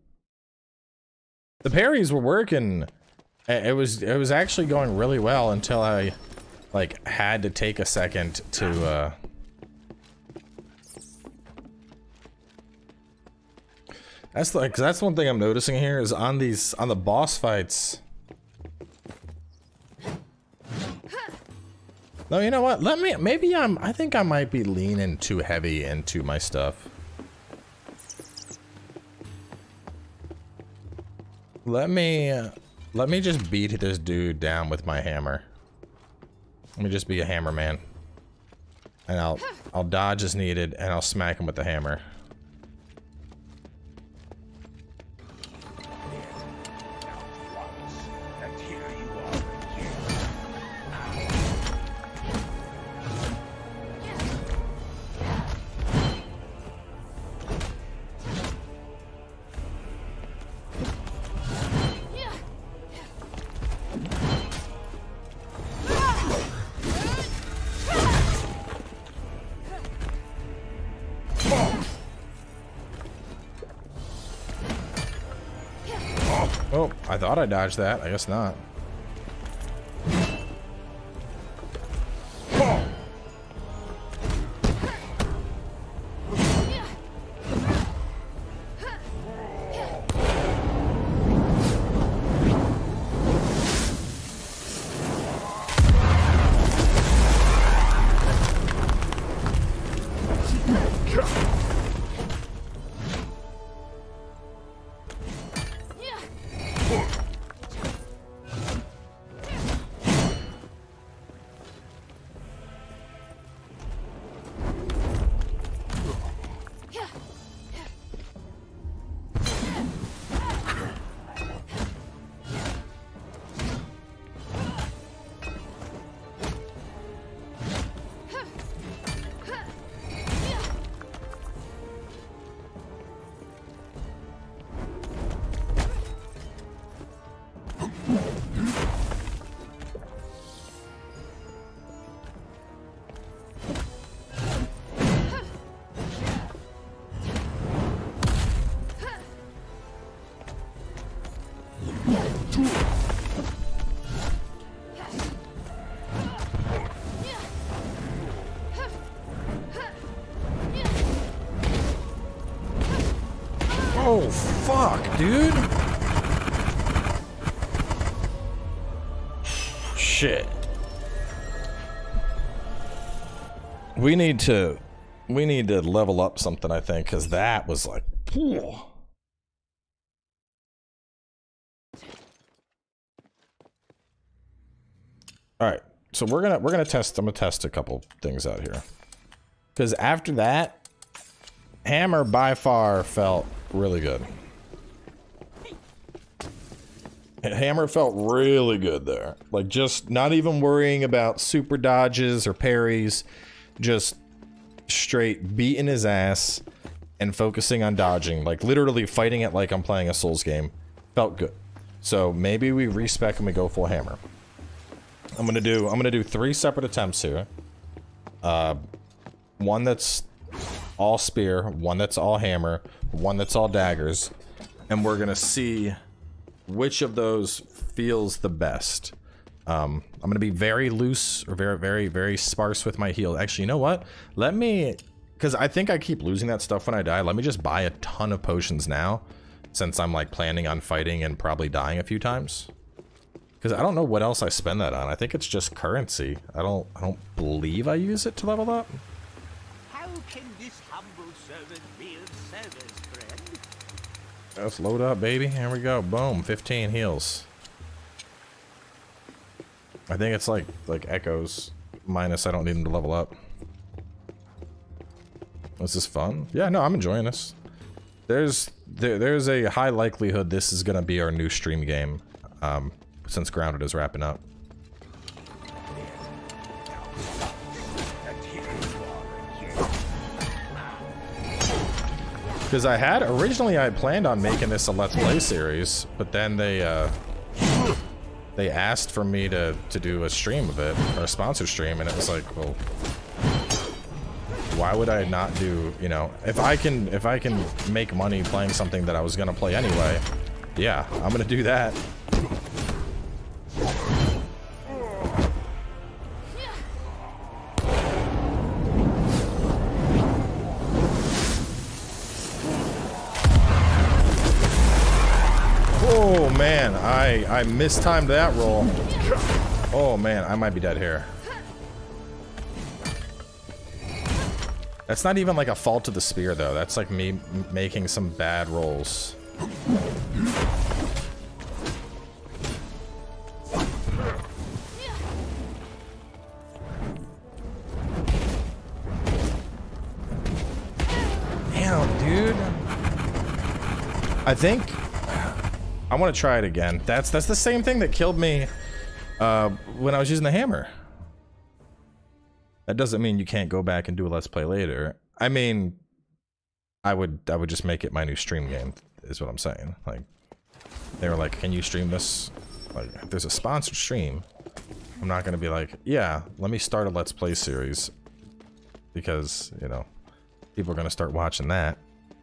The parries were working. It was actually going really well until I like had to take a second to that's like, 'cause that's one thing I'm noticing here is on these, on the boss fights. No, you know what? Let me, maybe I'm, I think I might be leaning too heavy into my stuff. Let me just beat this dude down with my hammer. Let me just be a hammer man. And I'll dodge as needed and I'll smack him with the hammer. Thought I dodged that. I guess not. Oh. Dude, shit. We need to level up something, I think, because that was like, phew. All right, so we're gonna test. I'm gonna test a couple things out here, because after that, hammer by far felt really good. Hammer felt really good there. Like, just not even worrying about super dodges or parries, just straight beating his ass and focusing on dodging. Like, literally fighting it like I'm playing a Souls game. Felt good. So maybe we respec and we go full hammer. I'm gonna do three separate attempts here. One that's all spear, one that's all hammer, one that's all daggers, and we're gonna see which of those feels the best. I'm gonna be very loose or very sparse with my heal. Actually, you know what? Let me, because I think I keep losing that stuff when I die. Let me just buy a ton of potions now, since I'm like planning on fighting and probably dying a few times. Because I don't know what else I spend that on. I think it's just currency. I don't believe I use it to level up. How can this humble servant be of service? Let's load up, baby. Here we go. Boom. 15 heals. I think it's like echoes. Minus I don't need them to level up. Was this fun? Yeah, no, I'm enjoying this. There's a high likelihood this is gonna be our new stream game. Since Grounded is wrapping up. Because I had, originally I planned on making this a Let's Play series, but then they asked for me to do a stream of it, or a sponsored stream, and it was like, well, why would I not do, you know, if I can make money playing something that I was gonna play anyway, yeah, I'm gonna do that. I mistimed that roll. Oh man, I might be dead here. That's not even like a fault of the spear though. That's like me making some bad rolls. Damn, dude. I think I want to try it again. That's the same thing that killed me when I was using the hammer. That doesn't mean you can't go back and do a Let's Play later. I mean, I would just make it my new stream game, is what I'm saying. Like, they were like, can you stream this? Like, if there's a sponsored stream, I'm not gonna be like, yeah, let me start a Let's Play series. Because, you know, people are gonna start watching that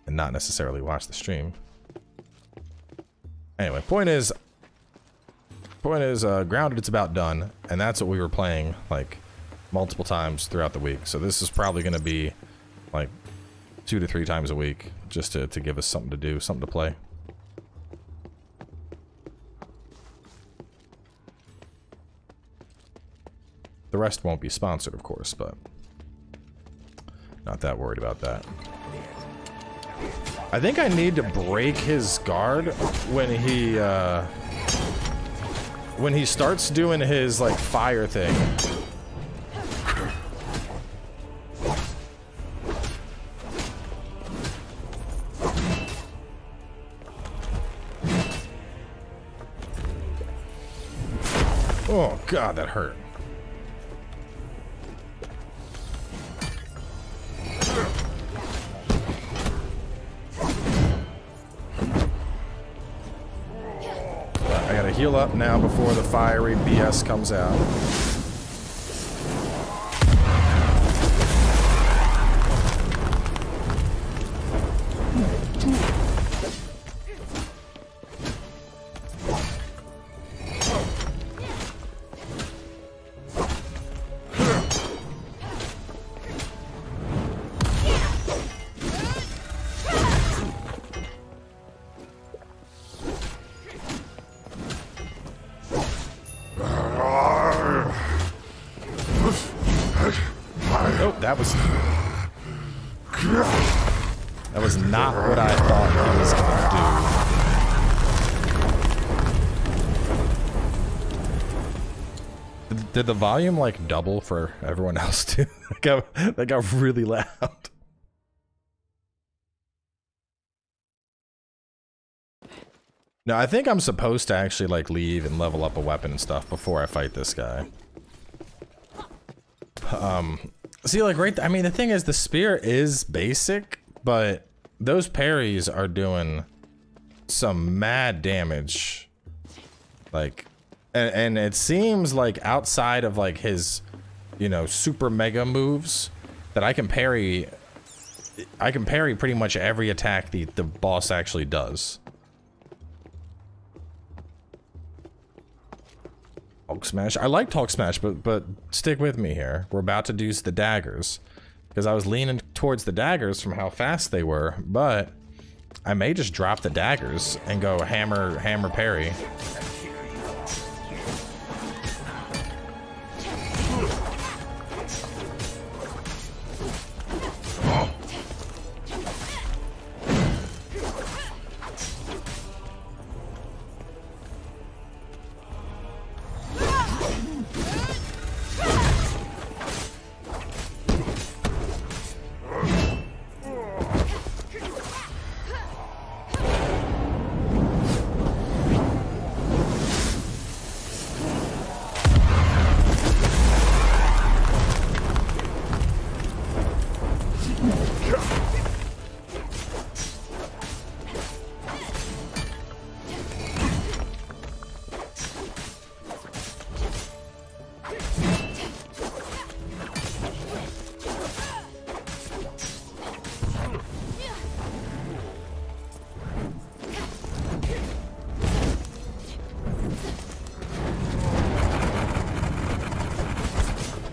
and not necessarily watch the stream. Anyway, point is, Grounded, it's about done, and that's what we were playing, like, multiple times throughout the week. So this is probably going to be like 2 to 3 times a week just to give us something to do, something to play. The rest won't be sponsored, of course, but not that worried about that. I think I need to break his guard when he starts doing his like fire thing. Oh god, that hurt. I gotta heal up now before the fiery BS comes out. Did the volume like double for everyone else too? that got really loud. No, I think I'm supposed to actually like leave and level up a weapon and stuff before I fight this guy. See, like right. I mean, the thing is, the spear is basic, but those parries are doing some mad damage. Like. And it seems like outside of like his, you know, super mega moves, that I can parry pretty much every attack the boss actually does. Hulk smash. I like Hulk smash, but stick with me here. We're about to do the daggers, because I was leaning towards the daggers from how fast they were, but I may just drop the daggers and go hammer parry.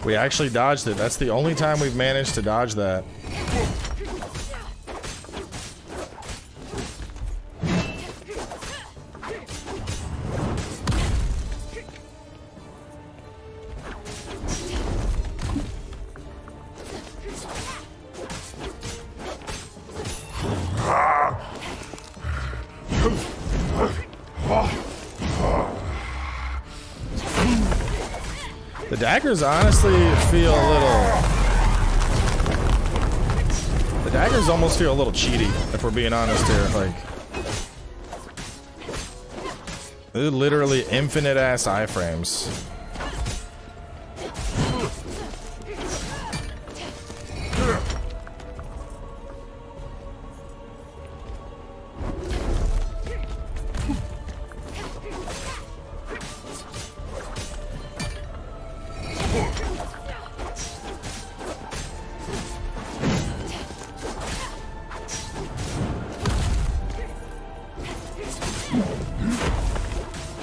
We actually dodged it. That's the only time we've managed to dodge that. The daggers honestly feel a little... The daggers almost feel a little cheaty, if we're being honest here. Like... They're literally infinite-ass iframes.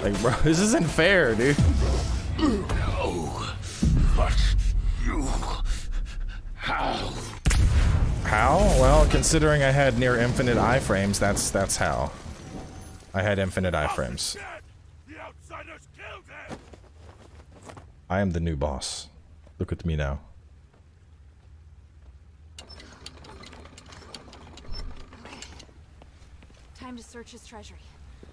Like, bro, this isn't fair, dude. No, but you... How? How? Well, considering I had near infinite iframes, that's how. I had infinite iframes. I am the new boss. Look at me now. Okay. Time to search his treasury.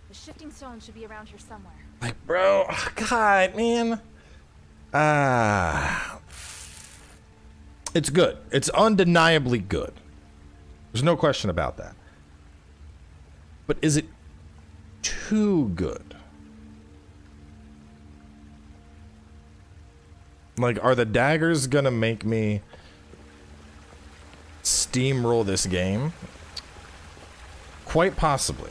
The shifting stone should be around here somewhere. Like, bro, God, man. It's good. It's undeniably good. There's no question about that. But is it too good? Like, are the daggers gonna make me steamroll this game? Quite possibly.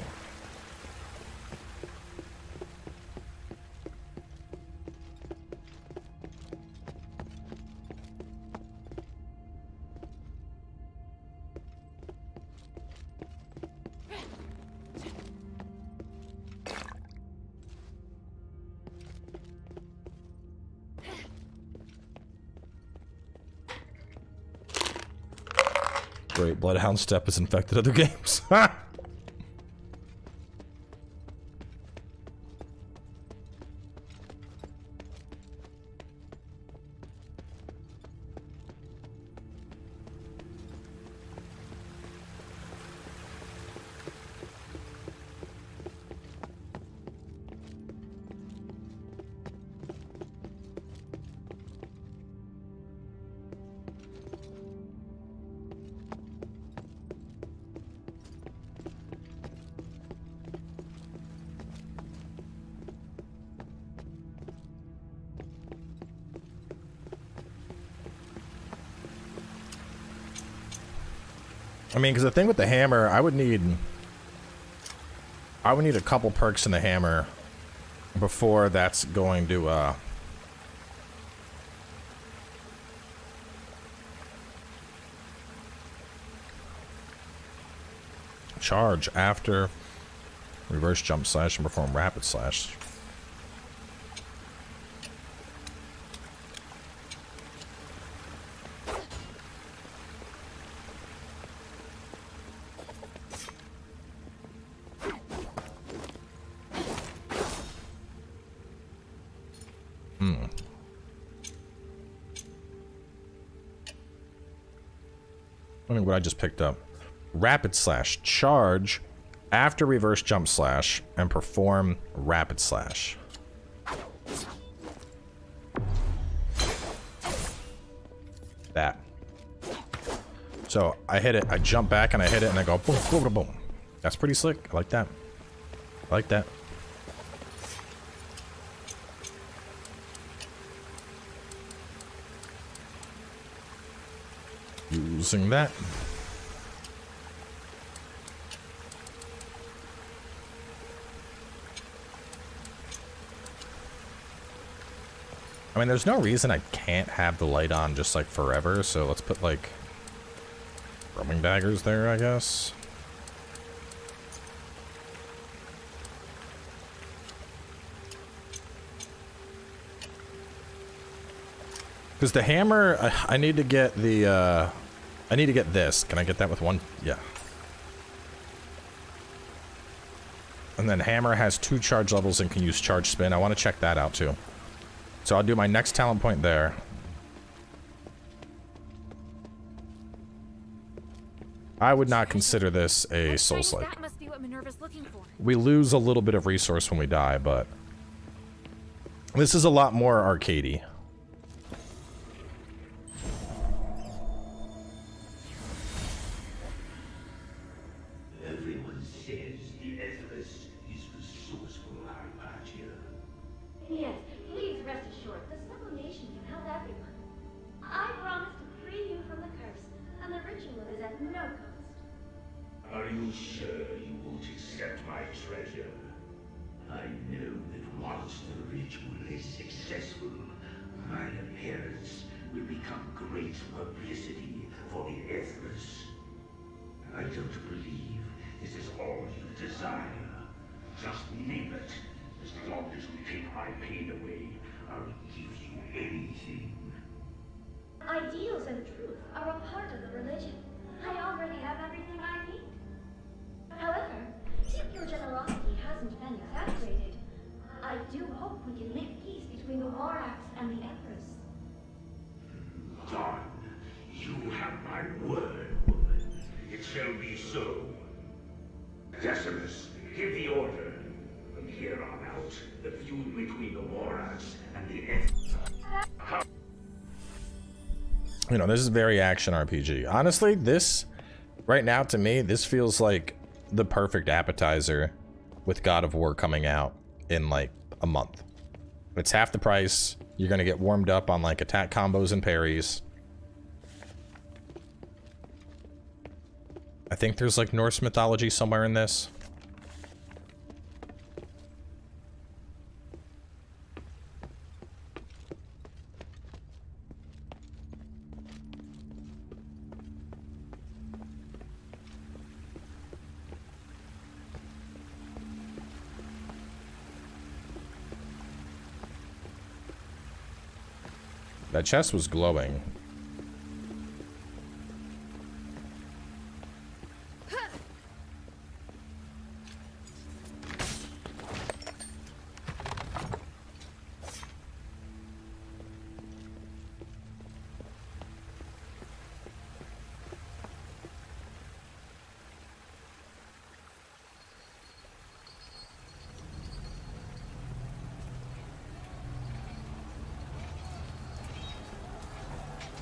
Bloodhound Step has infected other games. I mean, because the thing with the hammer, I would need a couple perks in the hammer before that's going to, charge after reverse jump slash and perform rapid slash. I just picked up rapid slash, charge after reverse jump slash and perform rapid slash. That. So I hit it, I jump back and I hit it and I go boom, boom, boom, boom. That's pretty slick. I like that. I like that. Using that. I mean, there's no reason I can't have the light on just like forever, so let's put like rubbing daggers there, I guess. Because the hammer, I need to get the, I need to get this. Can I get that with one? Yeah. And then hammer has 2 charge levels and can use charge spin. I want to check that out too. So I'll do my next talent point there. I would not consider this a Souls-like. We lose a little bit of resource when we die, but this is a lot more arcadey. Everyone says the Etherus is resourceful, Arpatia. Yes, please rest assured, the sublimation can help everyone. I promise to free you from the curse, and the ritual is at no cost. Are you sure you won't accept my treasure? I know that once the ritual is successful, my appearance will become great publicity for the Etherus. I don't believe this is all you desire. Just name it. As long as you take my pain away, I'll give you anything. Ideals and truth are a part of the religion. I already have everything I need. However, if your generosity hasn't been exaggerated, I do hope we can make peace between the War Axe and the Empress. Don, you have my word, woman. It shall be so. Decimus, give the order. From here on out, the feud between the War Axe and the Empress. You know, this is very action RPG. Honestly, this right now to me, this feels like the perfect appetizer with God of War coming out in like a month. It's half the price. You're gonna get warmed up on like attack combos and parries. I think there's like Norse mythology somewhere in this. That chest was glowing.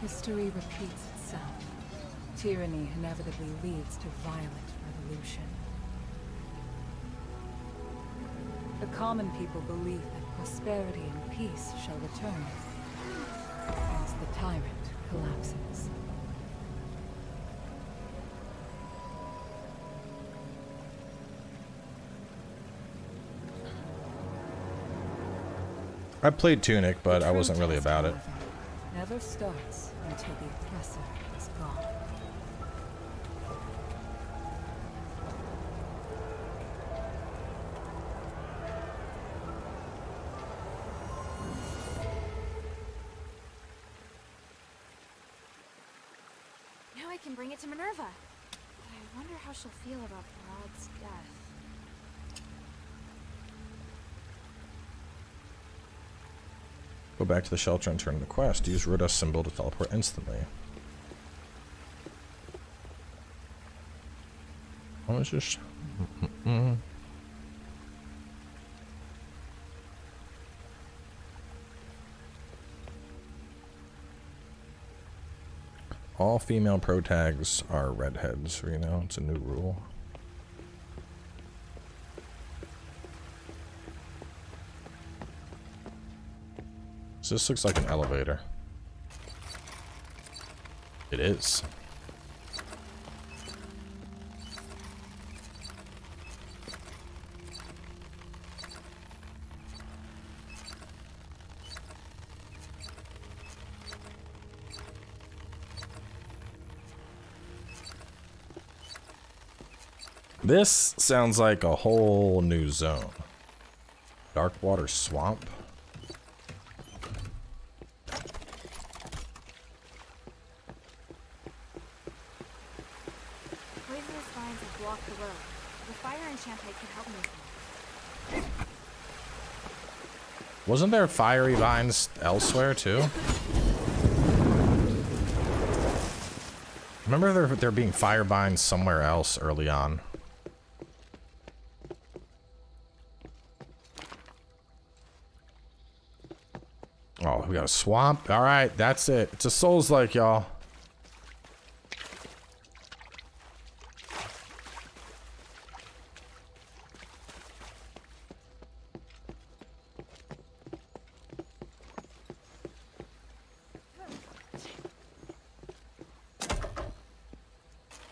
History repeats itself. Tyranny inevitably leads to violent revolution. The common people believe that prosperity and peace shall return as the tyrant collapses. I played Tunic, but I wasn't really about it. Never starts until the oppressor is gone. Now I can bring it to Minerva. But I wonder how she'll feel about Rod's death. Go back to the shelter and turn the quest. Use Ruda's symbol to teleport instantly. I was just... All female pro tags are redheads, you know, it's a new rule. This looks like an elevator. It is. This sounds like a whole new zone. Darkwater Swamp. Wasn't there fiery vines elsewhere, too? Remember there being fire binds somewhere else early on. Oh, we got a swamp. All right, that's it. It's a Souls-like, y'all.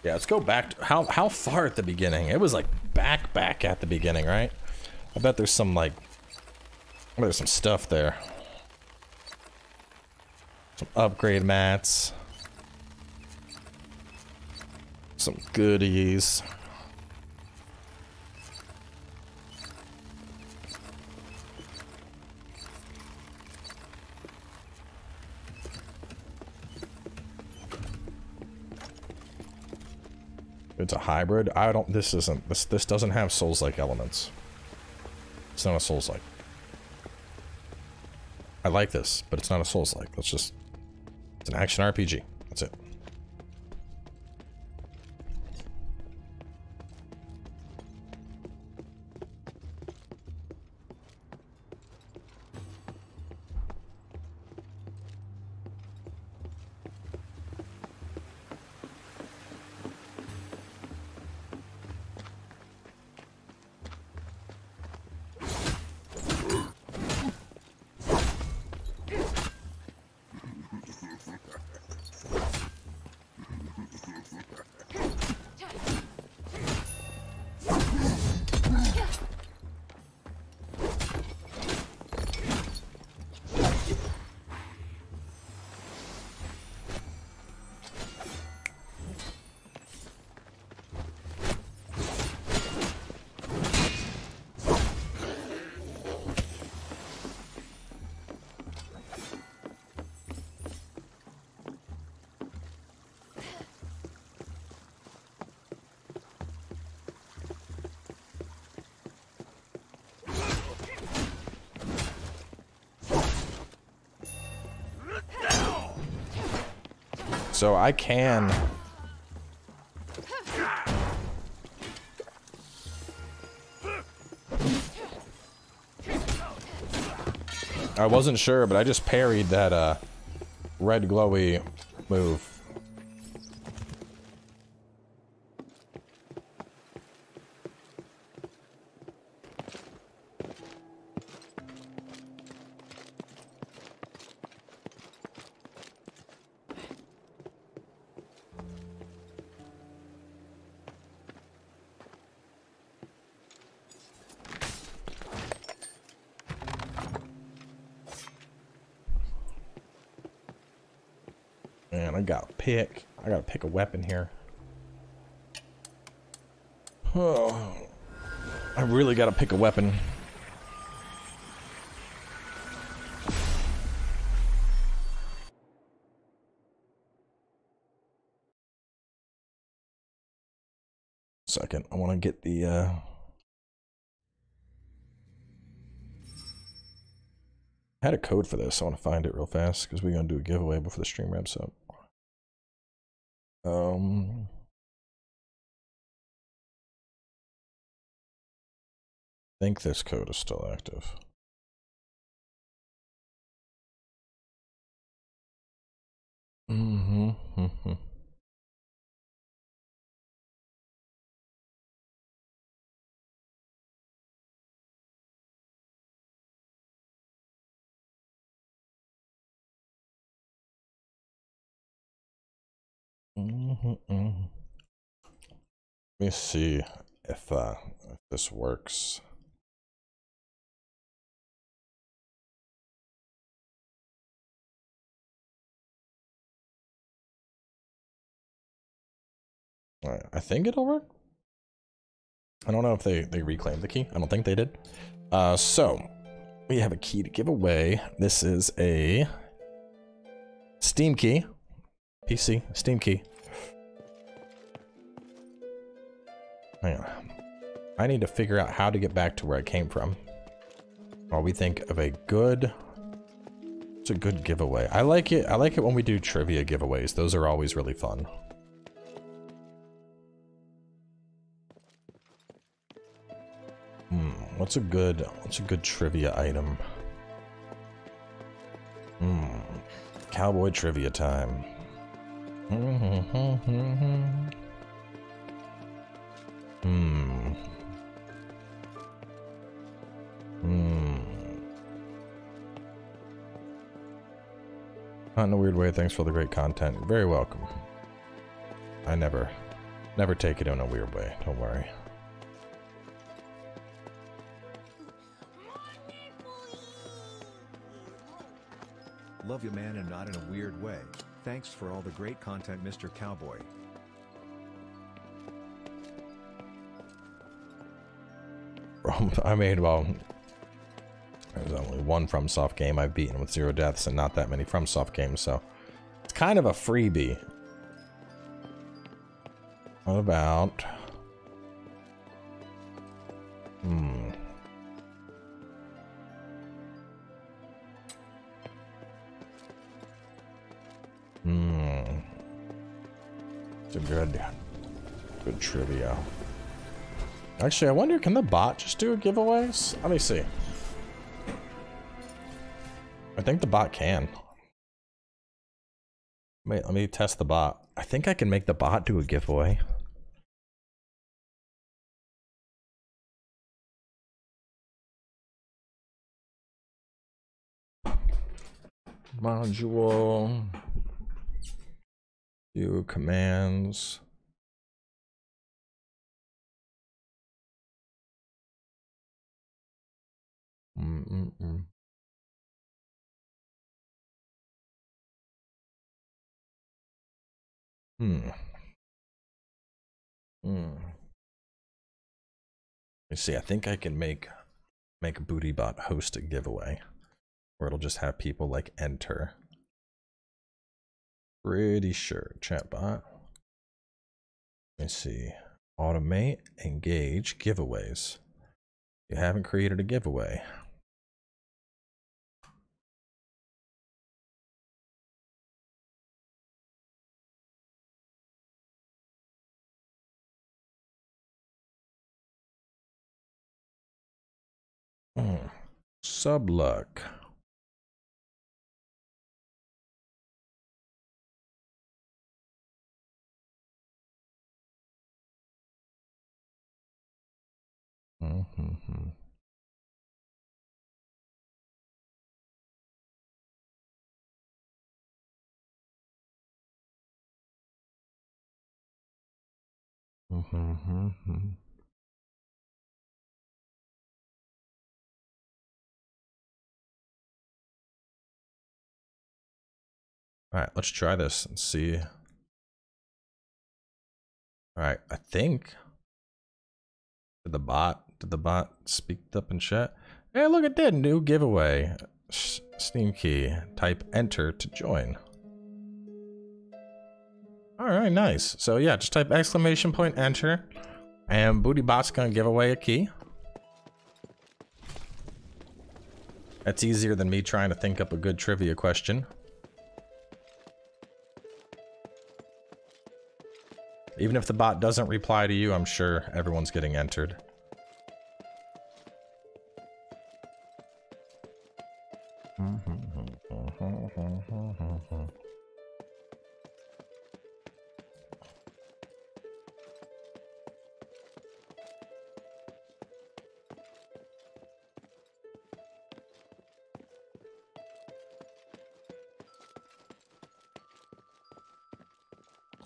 Yeah, let's go back to how far at the beginning? It was like back at the beginning, right? I bet there's some like, I bet there's some stuff there. Some upgrade mats. Some goodies. It's a hybrid. I don't, this doesn't have Souls-like elements. It's not a Souls-like. I like this, but it's not a Souls-like. Let's just, it's an action RPG. That's it. So I can... I wasn't sure, but I just parried that red glowy move. I gotta pick a weapon here. Oh, I really gotta pick a weapon. Second, I wanna get the I had a code for this, I wanna find it real fast because we're gonna do a giveaway before the stream wraps up. I think this code is still active. Let me see if this works. All right, I think it'll work. I don't know if they reclaimed the key. I don't think they did. So we have a key to give away. This is a Steam key. PC, Steam key. Hang on. I need to figure out how to get back to where I came from. While we think of a good... It's a good giveaway. I like it when we do trivia giveaways. Those are always really fun. What's a good trivia item? Cowboy trivia time. Not in a weird way, thanks for the great content. You're very welcome. I never take it in a weird way, don't worry. Love you, man, and not in a weird way. Thanks for all the great content, Mr. Cowboy. I mean, well, there's only one FromSoft game I've beaten with 0 deaths, and not that many FromSoft games, so it's kind of a freebie. What about? It's a good trivia. Actually, I wonder, can the bot just do giveaways? Let me see. I think the bot can. Wait, let me test the bot. I think I can make the bot do a giveaway. Module. Do commands. Let's see, I think I can make BootyBot host a giveaway where it'll just have people like enter. Pretty sure. Chatbot. Let's see. Automate, engage, giveaways. You haven't created a giveaway. Subluck. All right, let's try this and see. All right, I think did the bot speak up in chat? Hey, look, it did. New giveaway. Steam key. Type enter to join. All right, nice. So yeah, just type ! Enter, and BootyBot's gonna give away a key. That's easier than me trying to think up a good trivia question. Even if the bot doesn't reply to you, I'm sure everyone's getting entered.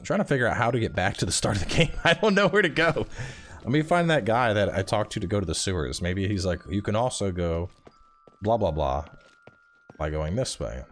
Trying to figure out how to get back to the start of the game. I don't know where to go. Let me find that guy that I talked to go to the sewers. Maybe he's like, you can also go blah, blah, blah by going this way.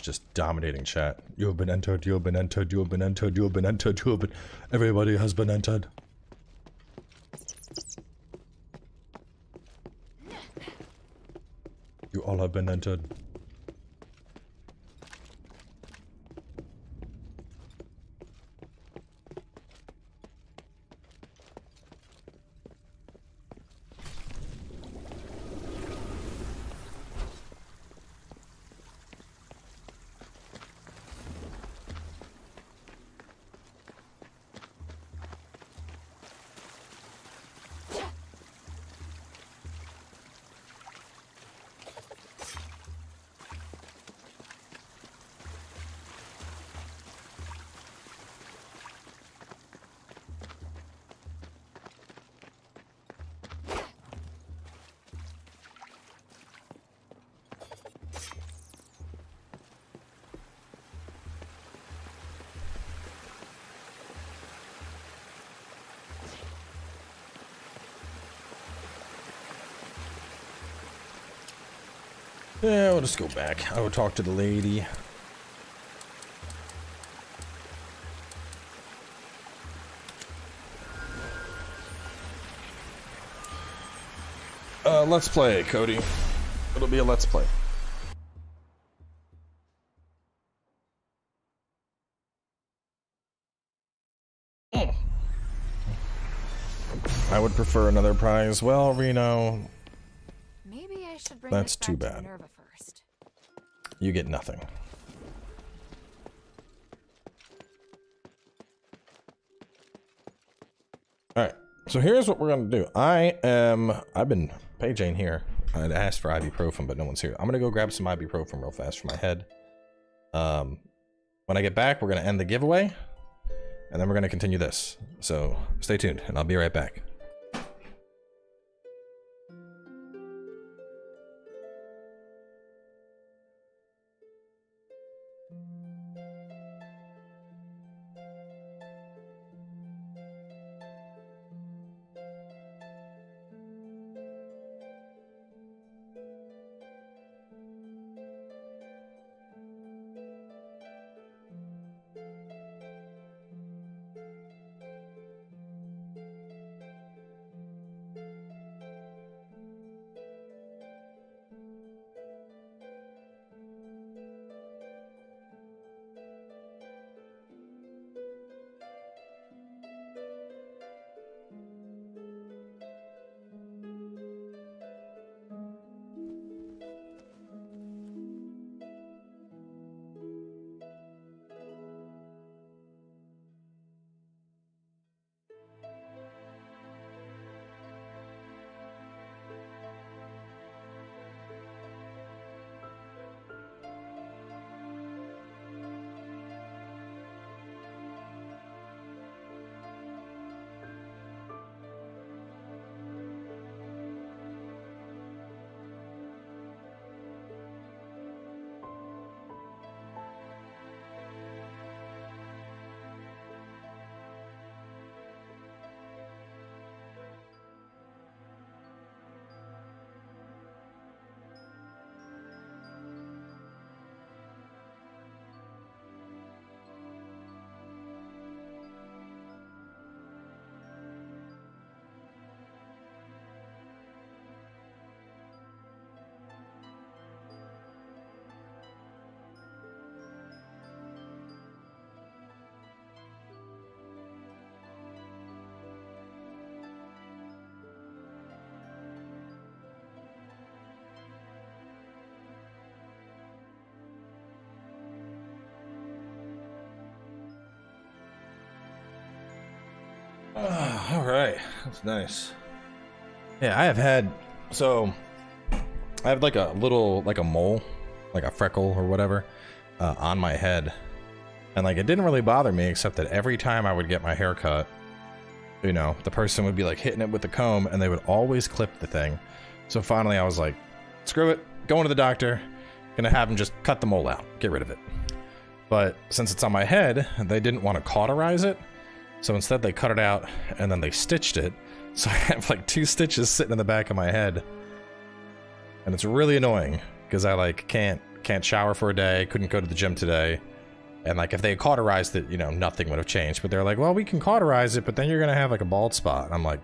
Just dominating chat. You have been entered, you have been entered, you have been entered, you have been entered, you have been... Everybody has been entered. You all have been entered. Yeah, we'll just go back. I will talk to the lady. Let's play, Cody. It'll be a let's play. Mm. I would prefer another prize. Well, Reno, that's too bad. You get nothing. Alright, so here's what we're gonna do. I've been paging here. I'd asked for ibuprofen, but no one's here. I'm gonna go grab some ibuprofen real fast for my head. When I get back, we're gonna end the giveaway, and then we're gonna continue this. So stay tuned, and I'll be right back. Alright, that's nice. Yeah, I have had, so I have like a little, like a mole, like a freckle or whatever, on my head. And like, it didn't really bother me, except that every time I would get my hair cut, you know, the person would be like hitting it with the comb and they would always clip the thing. So finally I was like, screw it, going to the doctor, gonna have him just cut the mole out, get rid of it. But since it's on my head, they didn't want to cauterize it. So instead they cut it out, and then they stitched it, so I have like 2 stitches sitting in the back of my head. And it's really annoying, because I like can't shower for a day, couldn't go to the gym today. And like, if they had cauterized it, you know, nothing would have changed. But they're like, well, we can cauterize it, but then you're gonna have like a bald spot. And I'm like,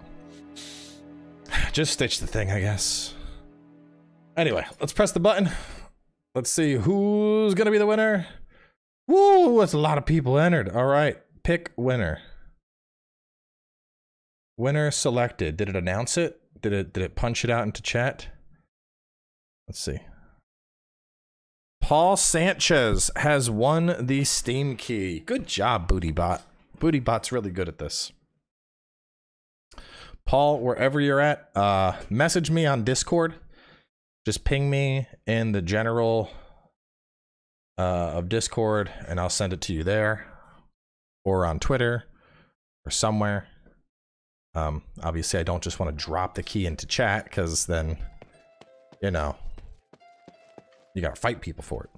just stitch the thing, I guess. Anyway, let's press the button. Let's see who's gonna be the winner. Woo, that's a lot of people entered. All right, pick winner. Winner selected. Did it announce it? Did it punch it out into chat? Let's see. Paul Sanchez has won the Steam key. Good job, BootyBot. BootyBot's really good at this. Paul, wherever you're at, message me on Discord. Just ping me in the general of Discord, and I'll send it to you there, or on Twitter, or somewhere. Obviously, I don't just want to drop the key into chat, because then, you know, you gotta fight people for it.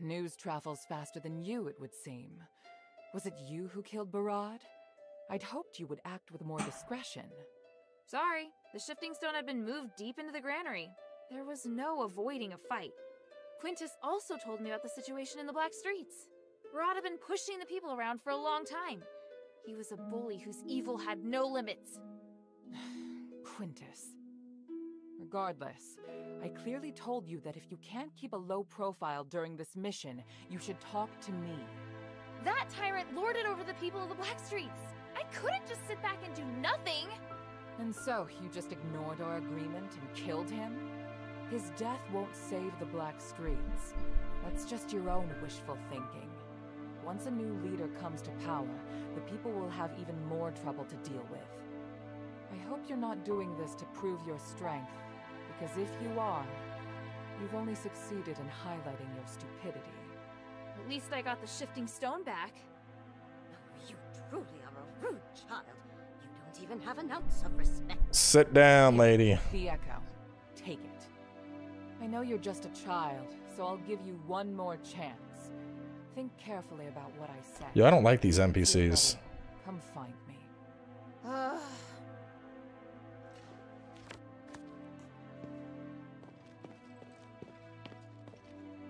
News travels faster than you, it would seem. Was it you who killed Barad? I'd hoped you would act with more discretion. Sorry, the shifting stone had been moved deep into the granary. There was no avoiding a fight. Quintus also told me about the situation in the Black Streets. Barad had been pushing the people around for a long time. He was a bully whose evil had no limits. Quintus. Regardless, I clearly told you that if you can't keep a low profile during this mission, you should talk to me. That tyrant lorded over the people of the Black Streets. I couldn't just sit back and do nothing. And so you just ignored our agreement and killed him? His death won't save the Black Streets. That's just your own wishful thinking. Once a new leader comes to power, the people will have even more trouble to deal with. I hope you're not doing this to prove your strength, because if you are, you've only succeeded in highlighting your stupidity. At least I got the shifting stone back. Oh, you truly are a rude child. You don't even have an ounce of respect. Sit down, lady. The Echo. Take it. I know you're just a child, so I'll give you one more chance. Think carefully about what I said. Yo, I don't like these NPCs. Come find me.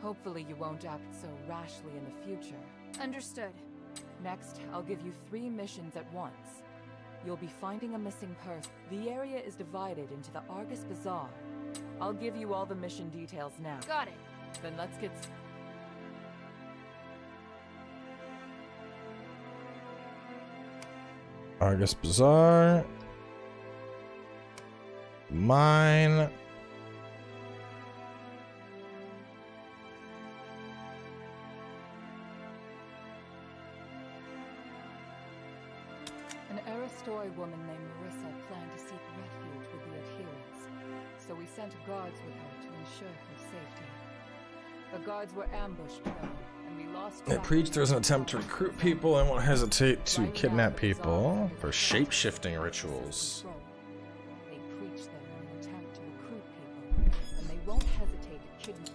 Hopefully you won't act so rashly in the future. Understood. Next, I'll give you 3 missions at once. You'll be finding a missing purse. The area is divided into the Argus Bazaar. I'll give you all the mission details now. Got it. Then let's get started. Argus Bazaar. Mine. An Aristoi woman named Marissa planned to seek refuge with the adherents, so we sent guards with her to ensure her safety. The guards were ambushed, though. They preached there's an attempt to recruit people and won't hesitate to kidnap people for shape-shifting rituals. They preach them in an attempt to recruit people, and they won't hesitate to kidnap.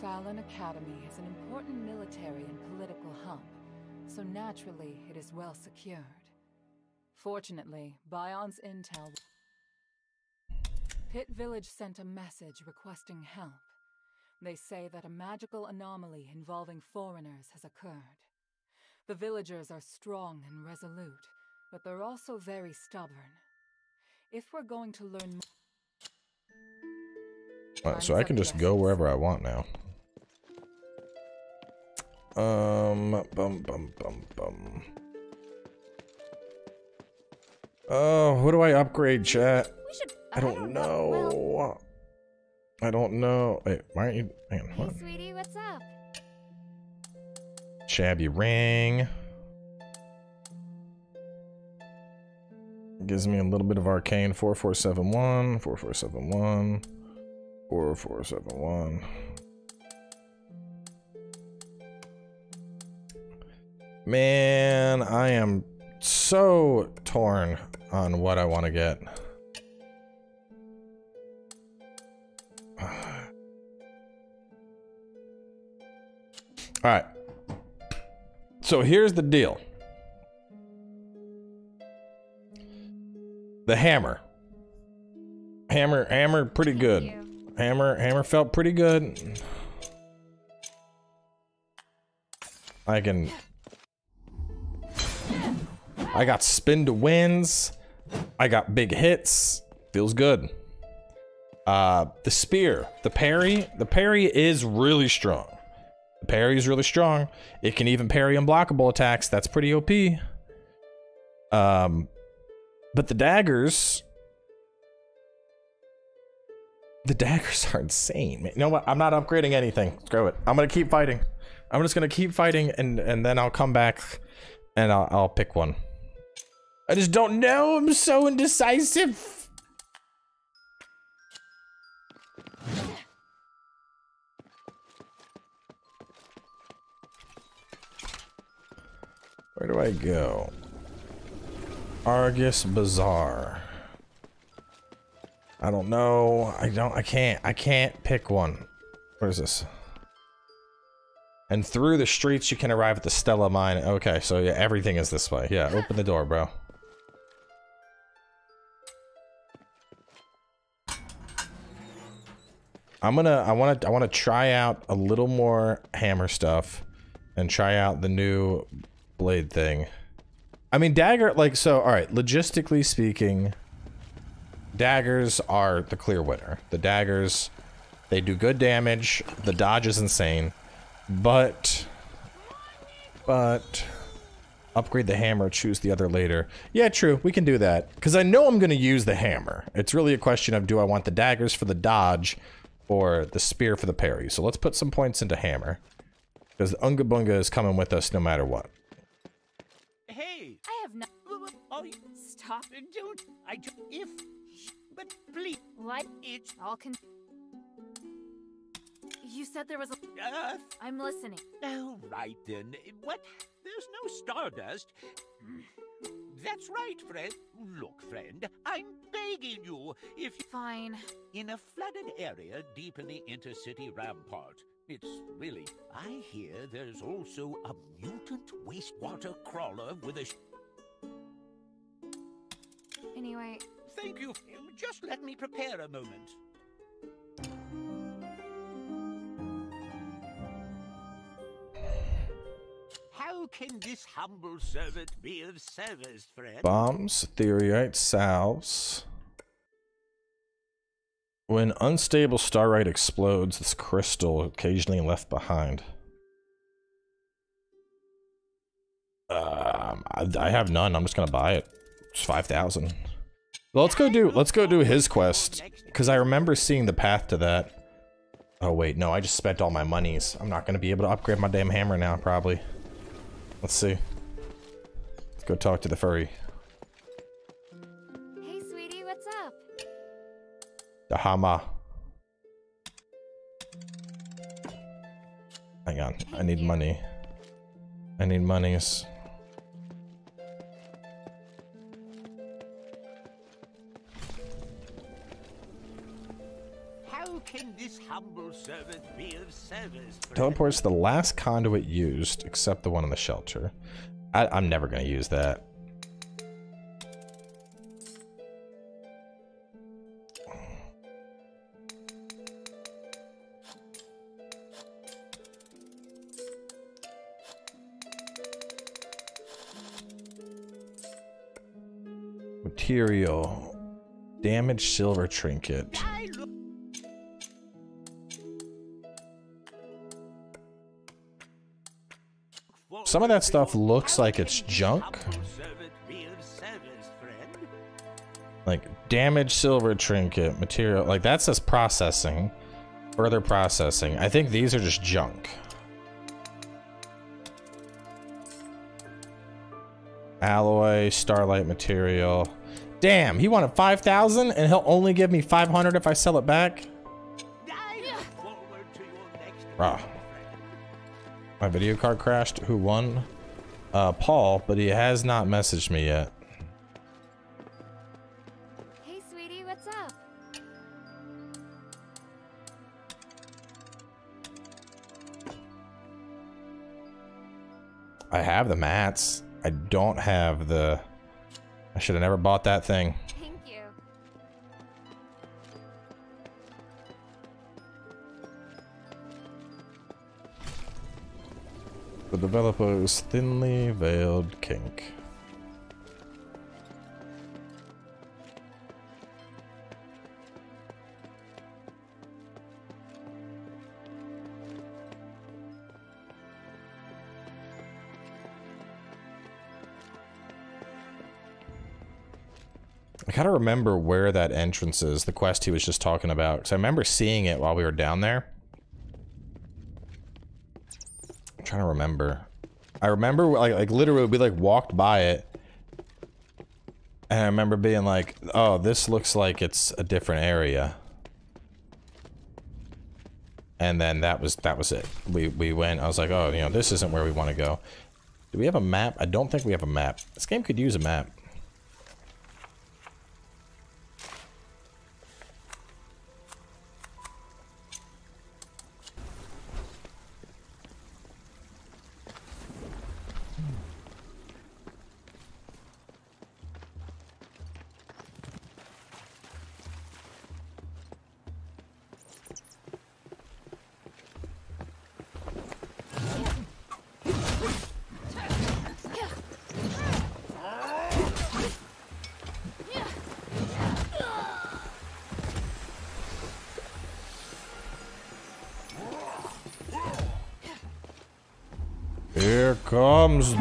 Fallon Academy is an important military and political hub, so naturally it is well secured. Fortunately, Bayon's intel. Pit Village sent a message requesting help. They say that a magical anomaly involving foreigners has occurred. The villagers are strong and resolute, but they're also very stubborn. If we're going to learn... Alright, so I can just go wherever I want now. Oh, what do I upgrade, chat? I don't know. I don't know. Wait, why aren't you? Hang on, hold on. Hey, sweetie, what's up? Shabby ring. Gives me a little bit of arcane. 4471. 4471. 4471. Man, I am so torn on what I want to get. Alright, so here's the deal. The hammer. Hammer pretty good. Hammer felt pretty good. I got spin to wins. I got big hits. Feels good. The spear, the parry is really strong. The parry is really strong. It can even parry unblockable attacks. That's pretty OP. But the daggers are insane. Man. You know what? I'm not upgrading anything. Screw it. I'm going to keep fighting. I'm just going to keep fighting and then I'll come back and I'll pick one. I just don't know. I'm so indecisive. Where do I go? Argus Bazaar. I don't know. I can't pick one. What is this? And through the streets you can arrive at the Stella Mine. Okay, so yeah, everything is this way. Yeah, open the door, bro. I wanna try out a little more hammer stuff and try out the new blade thing. I mean, dagger, like, so, alright, logistically speaking, daggers are the clear winner. The daggers, they do good damage, the dodge is insane, but upgrade the hammer, choose the other later. Yeah, true, we can do that, because I know I'm going to use the hammer. It's really a question of, do I want the daggers for the dodge or the spear for the parry? So let's put some points into hammer, because the Unga Bunga is coming with us no matter what. Hey! I have not. Oh, stop it, dude. But please. What? It's all con. You said there was a. I'm listening. All right then. What? There's no stardust. That's right, friend. Look, friend, I'm begging you. If. Fine. In a flooded area deep in the Inner City Rampart. It's really... I hear there's also a mutant wastewater crawler with a... Anyway... Thank you. Just let me prepare a moment. How can this humble servant be of service, friend? Bombs, theriite, salves... When unstable starite explodes, this crystal occasionally left behind. I have none. I'm just gonna buy it. It's 5,000. Well, let's go do his quest, because I remember seeing the path to that. Oh wait, no, I just spent all my monies. I'm not gonna be able to upgrade my damn hammer now, probably. Let's see. Let's go talk to the furry. The hammer. Hang on, I need money. I need monies. How can this humble servant be of service? Teleports the last conduit used, except the one in the shelter. I'm never gonna use that. Material. Damaged silver trinket. Some of that stuff looks like it's junk. Like damaged silver trinket material. Like that says processing. Further processing. I think these are just junk. Alloy, starlight material. Damn, he wanted 5,000 and he'll only give me 500 if I sell it back. Rah. My video card crashed. Who won? Paul, but he has not messaged me yet. Hey, sweetie, what's up? I have the mats. I don't have the... I should have never bought that thing. Thank you. The developer's thinly veiled kink. I kind of remember where that entrance is, the quest he was just talking about, because I remember seeing it while we were down there. I'm trying to remember. I remember, like literally, we, walked by it, and I remember being like, oh, this looks like it's a different area. And then that was it. We went, I was like, oh, you know, this isn't where we want to go. Do we have a map? I don't think we have a map. This game could use a map.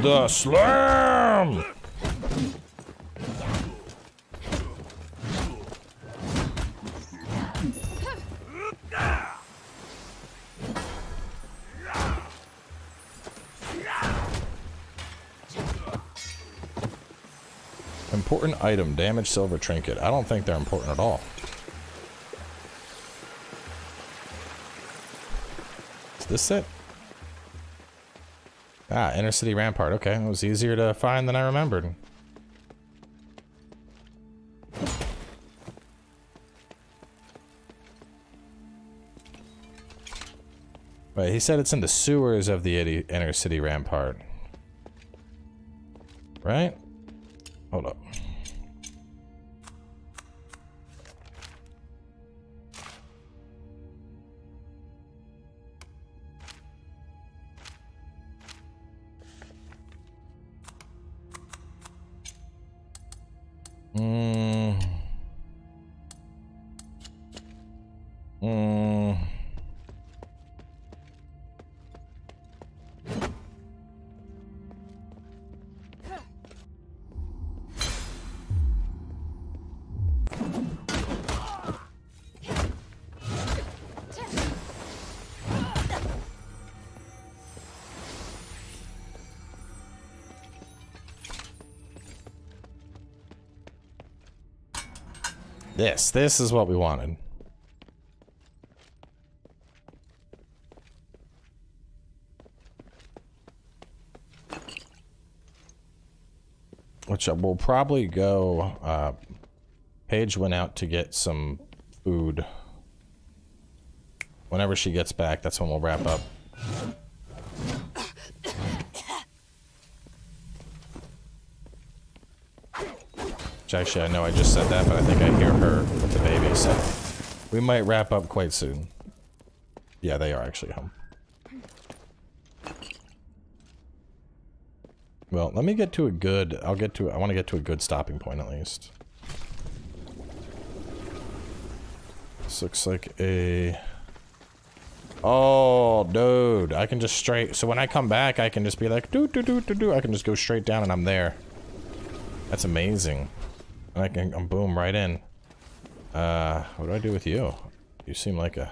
The slam! Important item, damaged silver trinket. I don't think they're important at all. Is this it? Ah, Inner City Rampart. Okay, it was easier to find than I remembered. But he said it's in the sewers of the Inner City Rampart. Right? Hold up. This is what we wanted. Which we'll probably go, Paige went out to get some food. Whenever she gets back, that's when we'll wrap up. Actually, I know I just said that, but I think I hear her with the baby, so we might wrap up quite soon. Yeah, they are actually home. Well, let me get to a good... I want to get to a good stopping point, at least. This looks like a... Oh, dude. I can just straight... So when I come back, I can just be like... Do-do-do-do-do. I can just go straight down and I'm there. That's amazing. I can boom right in. What do I do with you? You seem like a...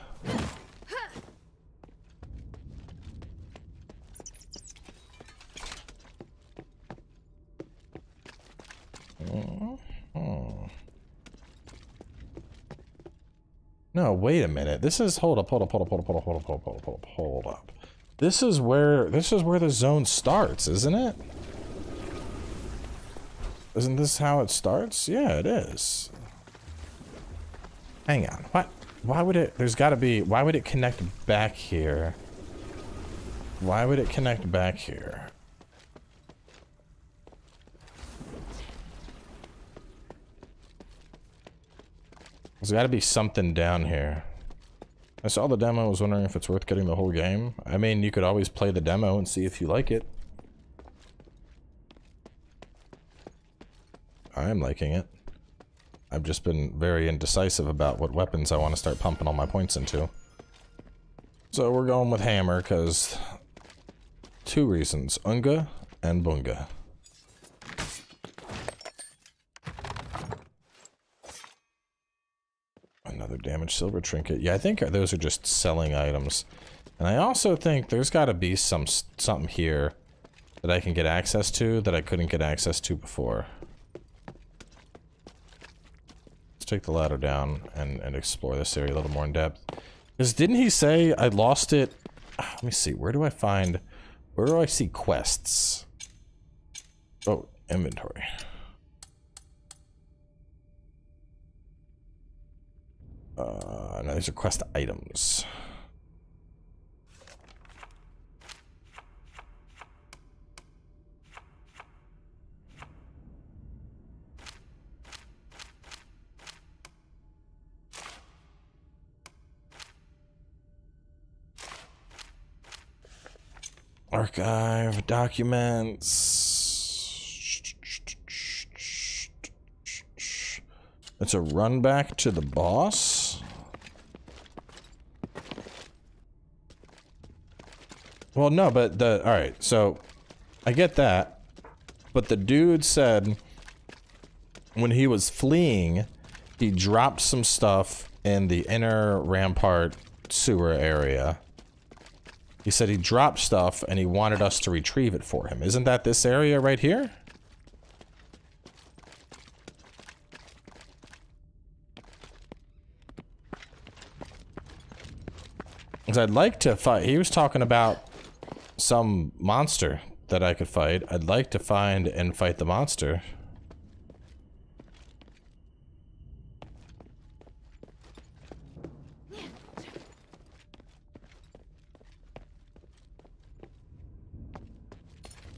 Oh. No, wait a minute. This is... Hold up. This is where the zone starts, isn't it? Isn't this how it starts? Yeah, it is. Hang on. What? Why would it... There's gotta be... Why would it connect back here? Why would it connect back here? There's gotta be something down here. I saw the demo, I was wondering if it's worth getting the whole game. I mean, you could always play the demo and see if you like it. I'm liking it. I've just been very indecisive about what weapons I want to start pumping all my points into. So we're going with hammer, because... 2 reasons. Unga and Bunga. Another damaged silver trinket. Yeah, I think those are just selling items. And I also think there's got to be something here that I can get access to that I couldn't get access to before. Let's take the ladder down and explore this area a little more in depth. Because didn't he say I lost it? Let me see. Where do I see quests? Oh, inventory. No, these are quest items. Archive, documents. It's a run back to the boss. Well, no, but all right, so I get that. But the dude said when he was fleeing, he dropped some stuff in the inner rampart sewer area. He said he dropped stuff, and he wanted us to retrieve it for him. Isn't that this area right here? Because I'd like to fight. He was talking about some monster that I could fight. I'd like to find and fight the monster.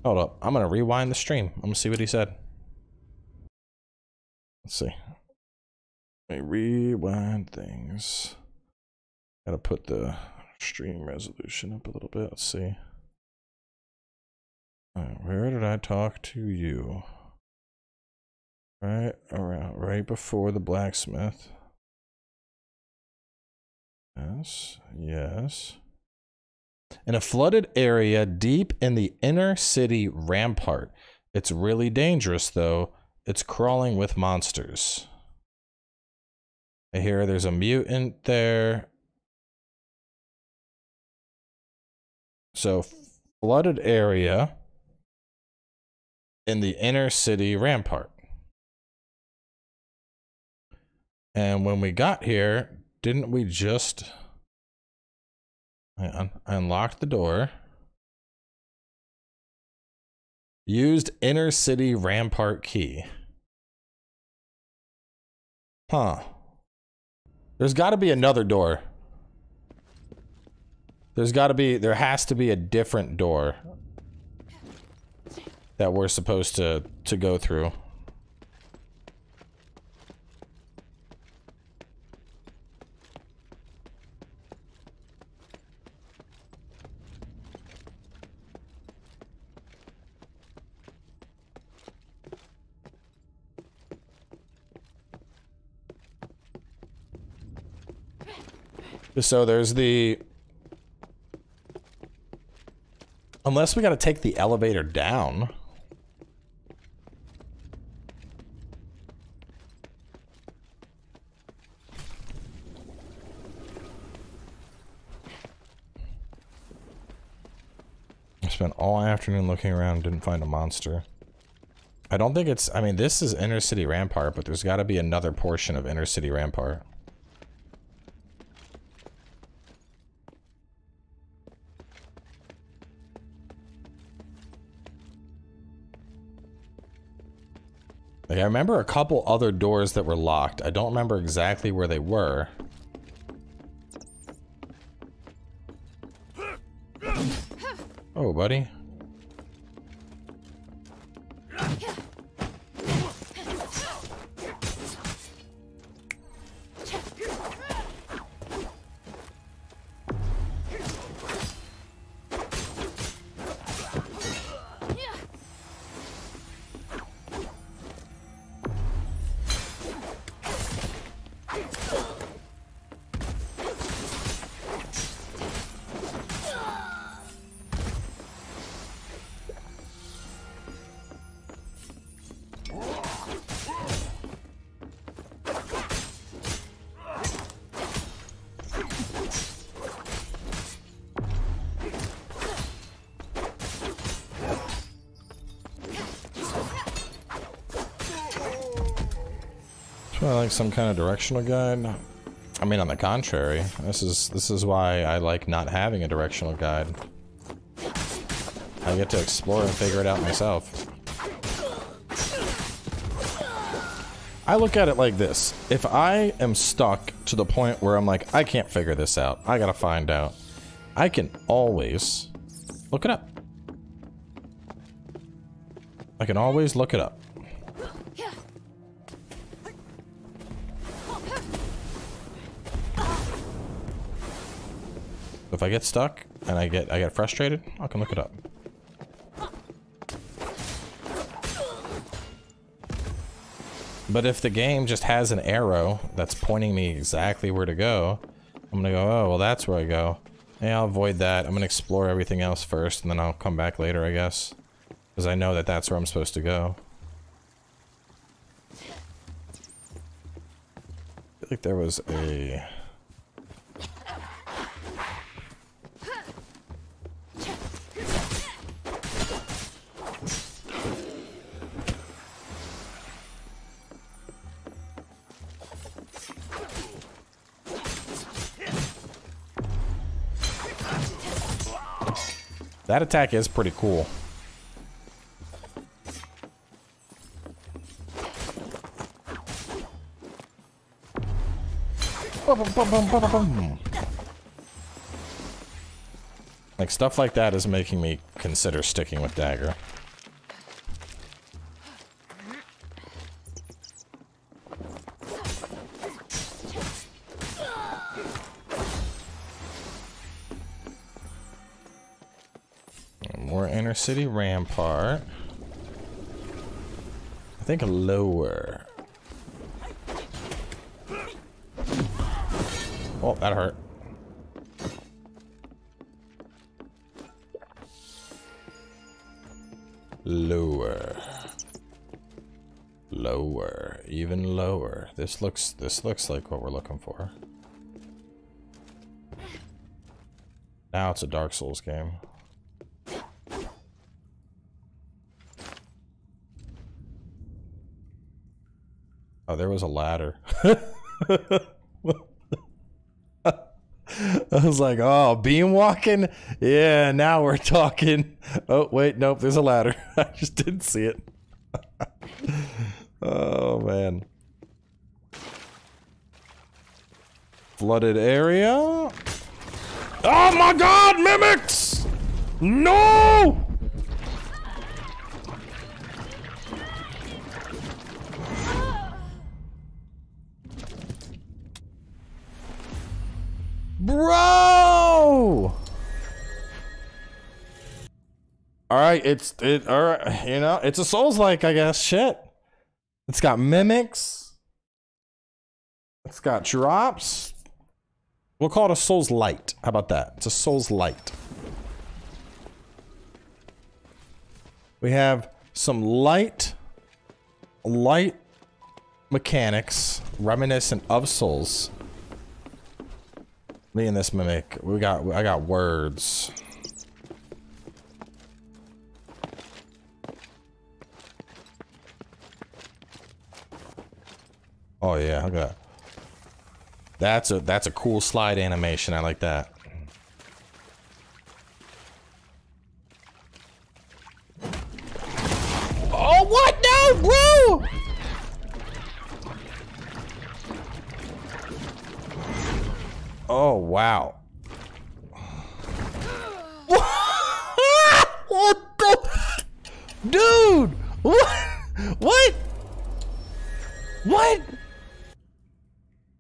Hold up, I'm gonna rewind the stream. I'm gonna see what he said. Let's see. Let me rewind things. Gotta put the stream resolution up a little bit. Let's see. All right, where did I talk to you? Right around, right before the blacksmith. Yes, yes. In a flooded area deep in the inner city rampart. It's really dangerous, though. It's crawling with monsters. I hear there's a mutant there. So, flooded area in the inner city rampart. And when we got here, didn't we just... I unlocked the door. Used inner city rampart key. Huh. There's got to be another door. There has to be a different door that we're supposed to go through. So there's the... Unless we gotta take the elevator down. I spent all afternoon looking around, didn't find a monster. I don't think it's... I mean, this is Inner City Rampart, but there's gotta be another portion of Inner City Rampart. Like, I remember a couple other doors that were locked. I don't remember exactly where they were. Oh, buddy. like some kind of directional guide. I mean, on the contrary, this is why I like not having a directional guide. I get to explore and figure it out myself. I look at it like this. If I am stuck to the point where I'm like, I can't figure this out, I gotta find out, I can always look it up. I can always look it up. If I get stuck and I get frustrated, I can look it up. But if the game just has an arrow that's pointing me exactly where to go, I'm gonna go, oh, well, that's where I go. Yeah, I'll avoid that. I'm gonna explore everything else first, and then I'll come back later, I guess. Because I know that that's where I'm supposed to go. I feel like there was a... That attack is pretty cool. Like, stuff like that is making me consider sticking with dagger. Inner City Rampart. I think lower. Oh, that hurt. Lower. Lower. Even lower. This looks like what we're looking for. Now it's a Dark Souls game. Oh, there was a ladder. I was like, oh, beam walking? Yeah, now we're talking. Oh, wait, nope, there's a ladder. I just didn't see it. Oh, man. Flooded area. Oh, my God, mimics! No! Bro! Alright, alright, you know, it's a Souls-like, I guess, shit. It's got mimics. It's got drops. We'll call it a Souls-lite. How about that? It's a Souls-lite. We have some light mechanics reminiscent of Souls. Me and this mimic, I got words. Oh yeah, I got. That's a cool slide animation. I like that. Oh what? No, bro! Oh, wow. What the? Dude! What? What? What?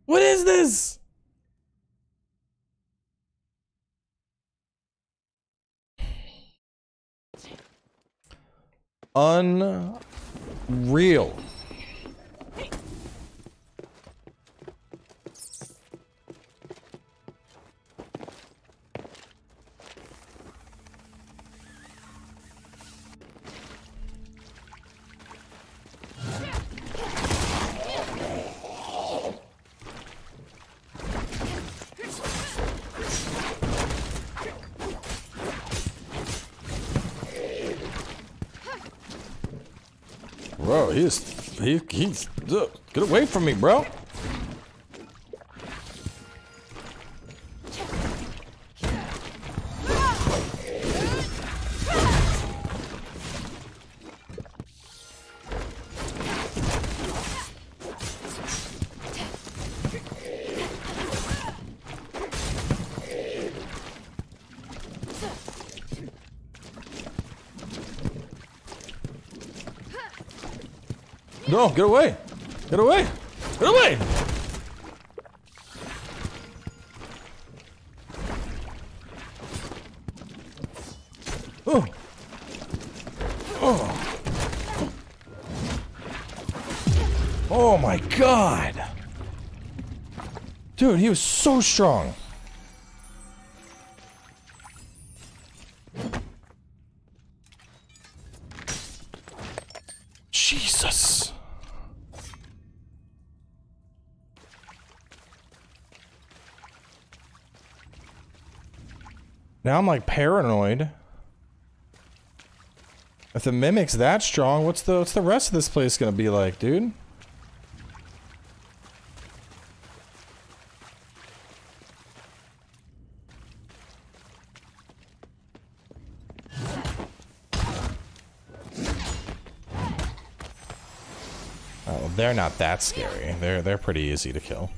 What is this? Unreal. Bro, he is He's get away from me, bro. No, get away! Get away! Get away! Oh! Oh! Oh my God! Dude, he was so strong! Now I'm like paranoid. If the mimic's that strong, what's the rest of this place gonna be like, dude? Oh, they're not that scary. They're pretty easy to kill.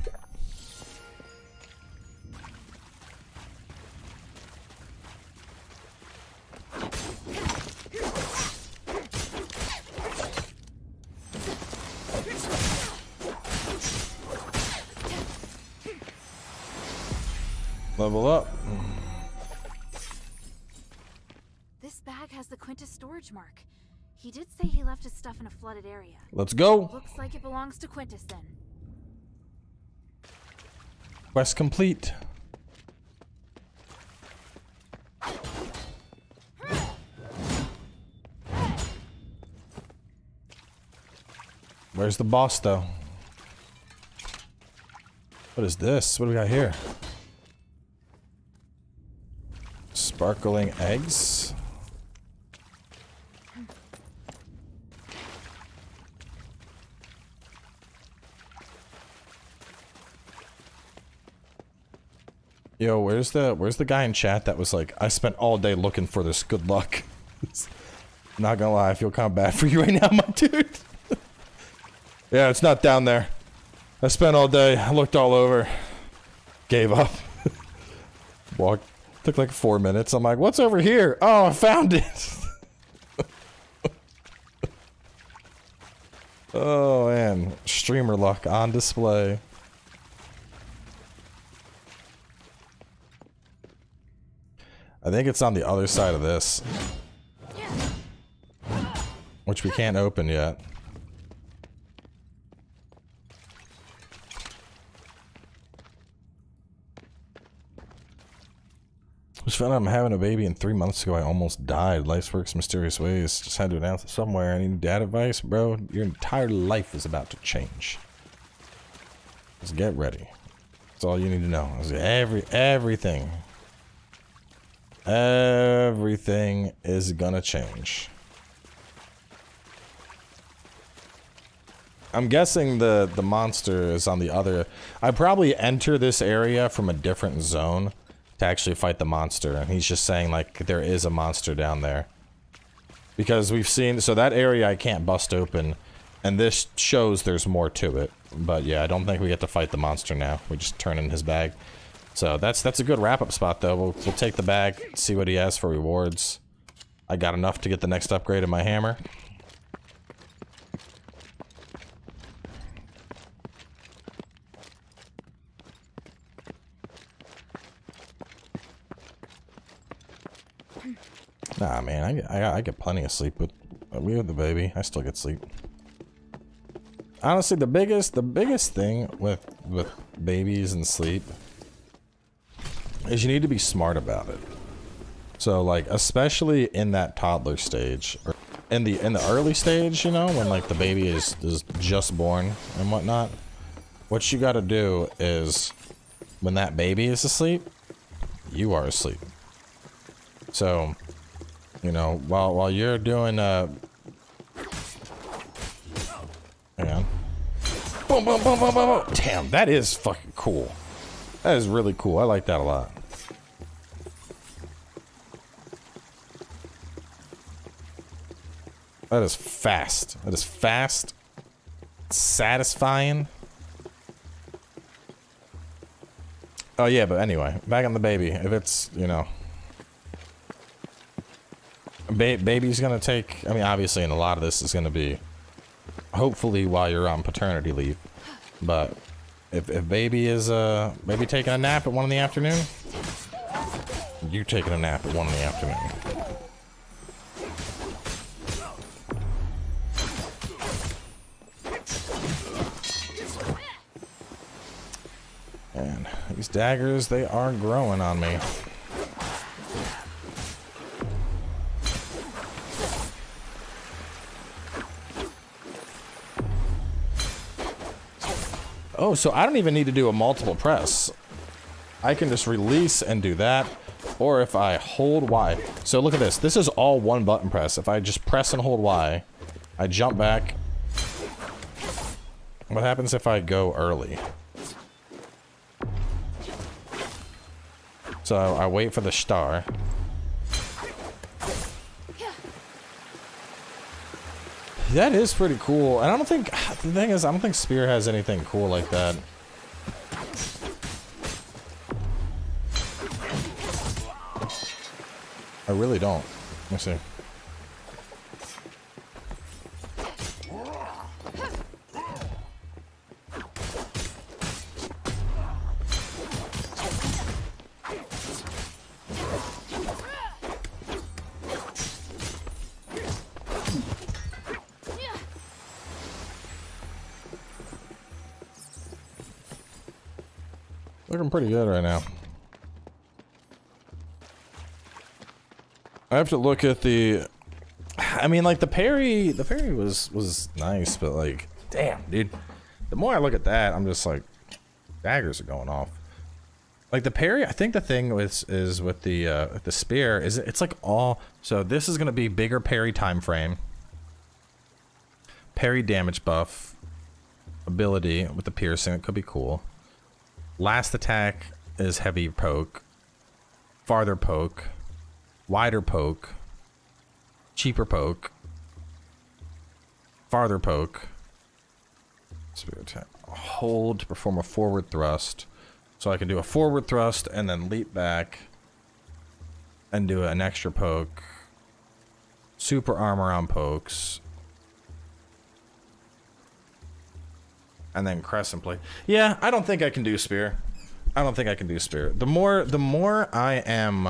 Level up. This bag has the Quintus storage mark. He did say he left his stuff in a flooded area. Let's go. Looks like it belongs to Quintus then. Quest complete. Where's the boss though? What is this? What do we got here? Sparkling eggs. Yo, where's the guy in chat that was like, I spent all day looking for this, good luck. Not gonna lie, I feel kind of bad for you right now, my dude. Yeah, it's not down there. I spent all day, I looked all over. Gave up. Walked. Took like 4 minutes. I'm like, what's over here? Oh, I found it. Oh, man. Streamer luck on display. I think it's on the other side of this. Which we can't open yet. Just found out I'm having a baby, and 3 months ago I almost died. Life works mysterious ways. Just had to announce it somewhere. I need dad advice, bro. Your entire life is about to change. Just get ready. That's all you need to know. Everything is gonna change. I'm guessing the monster is on the other. I probably enter this area from a different zone to actually fight the monster, and he's just saying like there is a monster down there. Because we've seen, so that area I can't bust open, and this shows there's more to it. But yeah, I don't think we get to fight the monster now. We just turn in his bag. So that's a good wrap-up spot though. We'll take the bag, see what he has for rewards. I got enough to get the next upgrade in my hammer. Nah, man, I get plenty of sleep, but we have the baby. I still get sleep. Honestly, the biggest thing with babies and sleep is you need to be smart about it. So, like, especially in that toddler stage, or in the early stage, you know, when like the baby is just born and whatnot. What you got to do is, when that baby is asleep, you are asleep. So, you know, while you're doing Boom, boom, boom, boom, boom, boom. Damn, that is fucking cool. That is really cool. I like that a lot. That is fast. That is fast. Satisfying. Oh yeah, but anyway, back on the baby. If it's, you know, baby's gonna take, I mean, obviously, and a lot of this is gonna be hopefully while you're on paternity leave, but if baby is maybe taking a nap at 1 in the afternoon, you taking a nap at 1 in the afternoon. These daggers, they are growing on me. Oh, so I don't even need to do a multiple press. I can just release and do that. Or if I hold Y. So look at this. This is all one button press. If I just press and hold Y, I jump back. What happens if I go early? So I wait for the star. That is pretty cool. And I don't think, the thing is, I don't think Spear has anything cool like that. I really don't. Let me see. Looking pretty good right now. I have to look at the, I mean, like, the parry was nice, but like, damn, dude. The more I look at that, I'm just like, daggers are going off. Like the parry, I think the thing with is with the spear is it's like all, so this is gonna be bigger parry time frame. Parry damage buff ability with the piercing, it could be cool. Last attack is heavy poke, farther poke, wider poke, cheaper poke, farther poke, spear attack, hold to perform a forward thrust. So I can do a forward thrust and then leap back and do an extra poke, super armor on pokes, and then crescent play. Yeah, I don't think I can do spear. I don't think I can do spear. The more I am,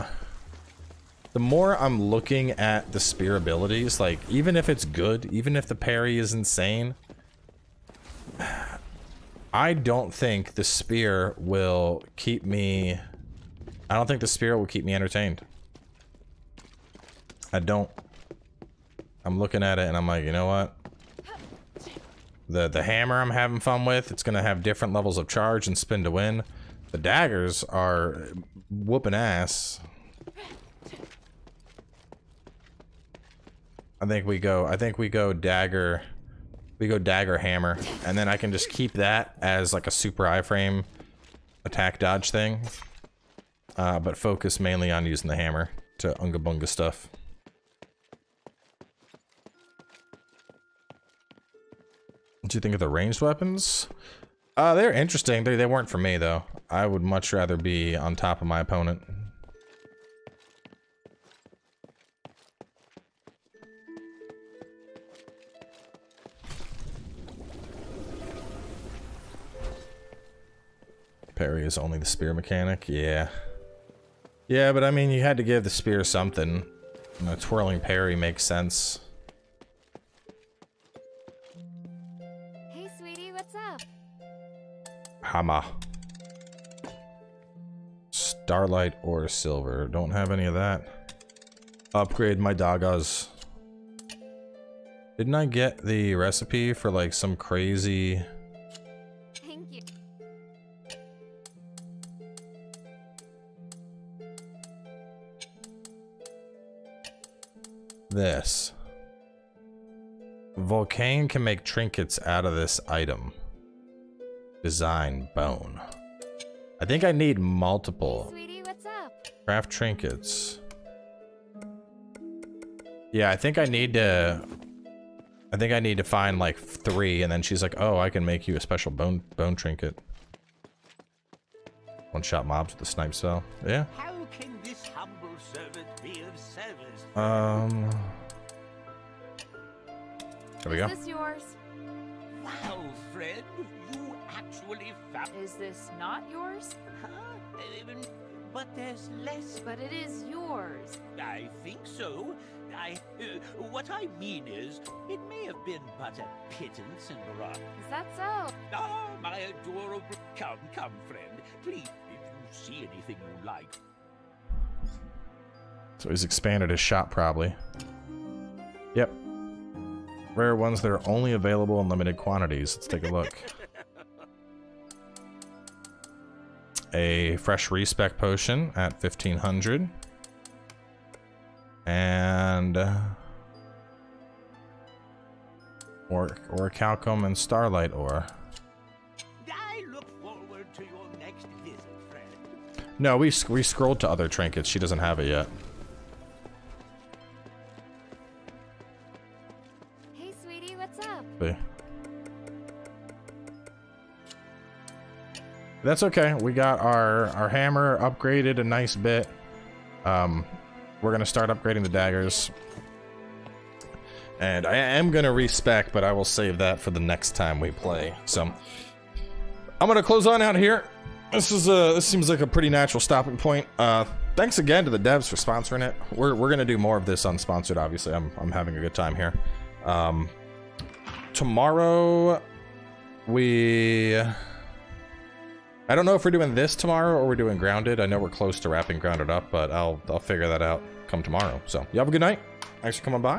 the more I'm looking at the spear abilities, like, even if it's good, even if the parry is insane, I don't think the spear will keep me, I don't think the spear will keep me entertained. I don't. I'm looking at it and I'm like, you know what? The hammer I'm having fun with, it's gonna have different levels of charge and spin to win. The daggers are whooping ass. I think we go dagger, hammer, and then I can just keep that as like a super iframe attack dodge thing. But focus mainly on using the hammer to unga bunga stuff. What do you think of the ranged weapons? They're interesting. They weren't for me, though. I would much rather be on top of my opponent. Parry is only the spear mechanic? Yeah. Yeah, but I mean, you had to give the spear something. You know, twirling parry makes sense. Hammer. Starlight or silver. Don't have any of that. Upgrade my daggers. Didn't I get the recipe for like some crazy... Thank you. This. Vulcane can make trinkets out of this item. Design bone. I think I need multiple. Hey, sweetie, what's up? Craft trinkets. Yeah, I think I need to find like 3, and then she's like, "Oh, I can make you a special bone trinket." One shot mobs with the snipe cell. Yeah. How can this humble servant be of service? There we go. Is this yours? Wow, friend, you actually found. Is this not yours? Huh? But there's less. But it is yours. I think so. What I mean is, it may have been but a pittance in Varane. Is that so? Ah, my adorable. Come, come, friend. Please, if you see anything you like. So he's expanded his shop, probably. Yep. Rare ones that are only available in limited quantities. Let's take a look. A fresh respec potion at 1500. And or calcum and starlight ore. I look forward to your next visit, friend. No, we scrolled to other trinkets. She doesn't have it yet. Hey, sweetie, what's up? See. That's okay. We got our hammer upgraded a nice bit. We're gonna start upgrading the daggers. And I am gonna respec, but I will save that for the next time we play. So I'm gonna close on out here. This seems like a pretty natural stopping point. Thanks again to the devs for sponsoring it. We're gonna do more of this unsponsored, obviously. I'm having a good time here. Tomorrow I don't know if we're doing this tomorrow or we're doing Grounded. I know we're close to wrapping Grounded up, but I'll figure that out come tomorrow. So, you have a good night. Thanks for coming by.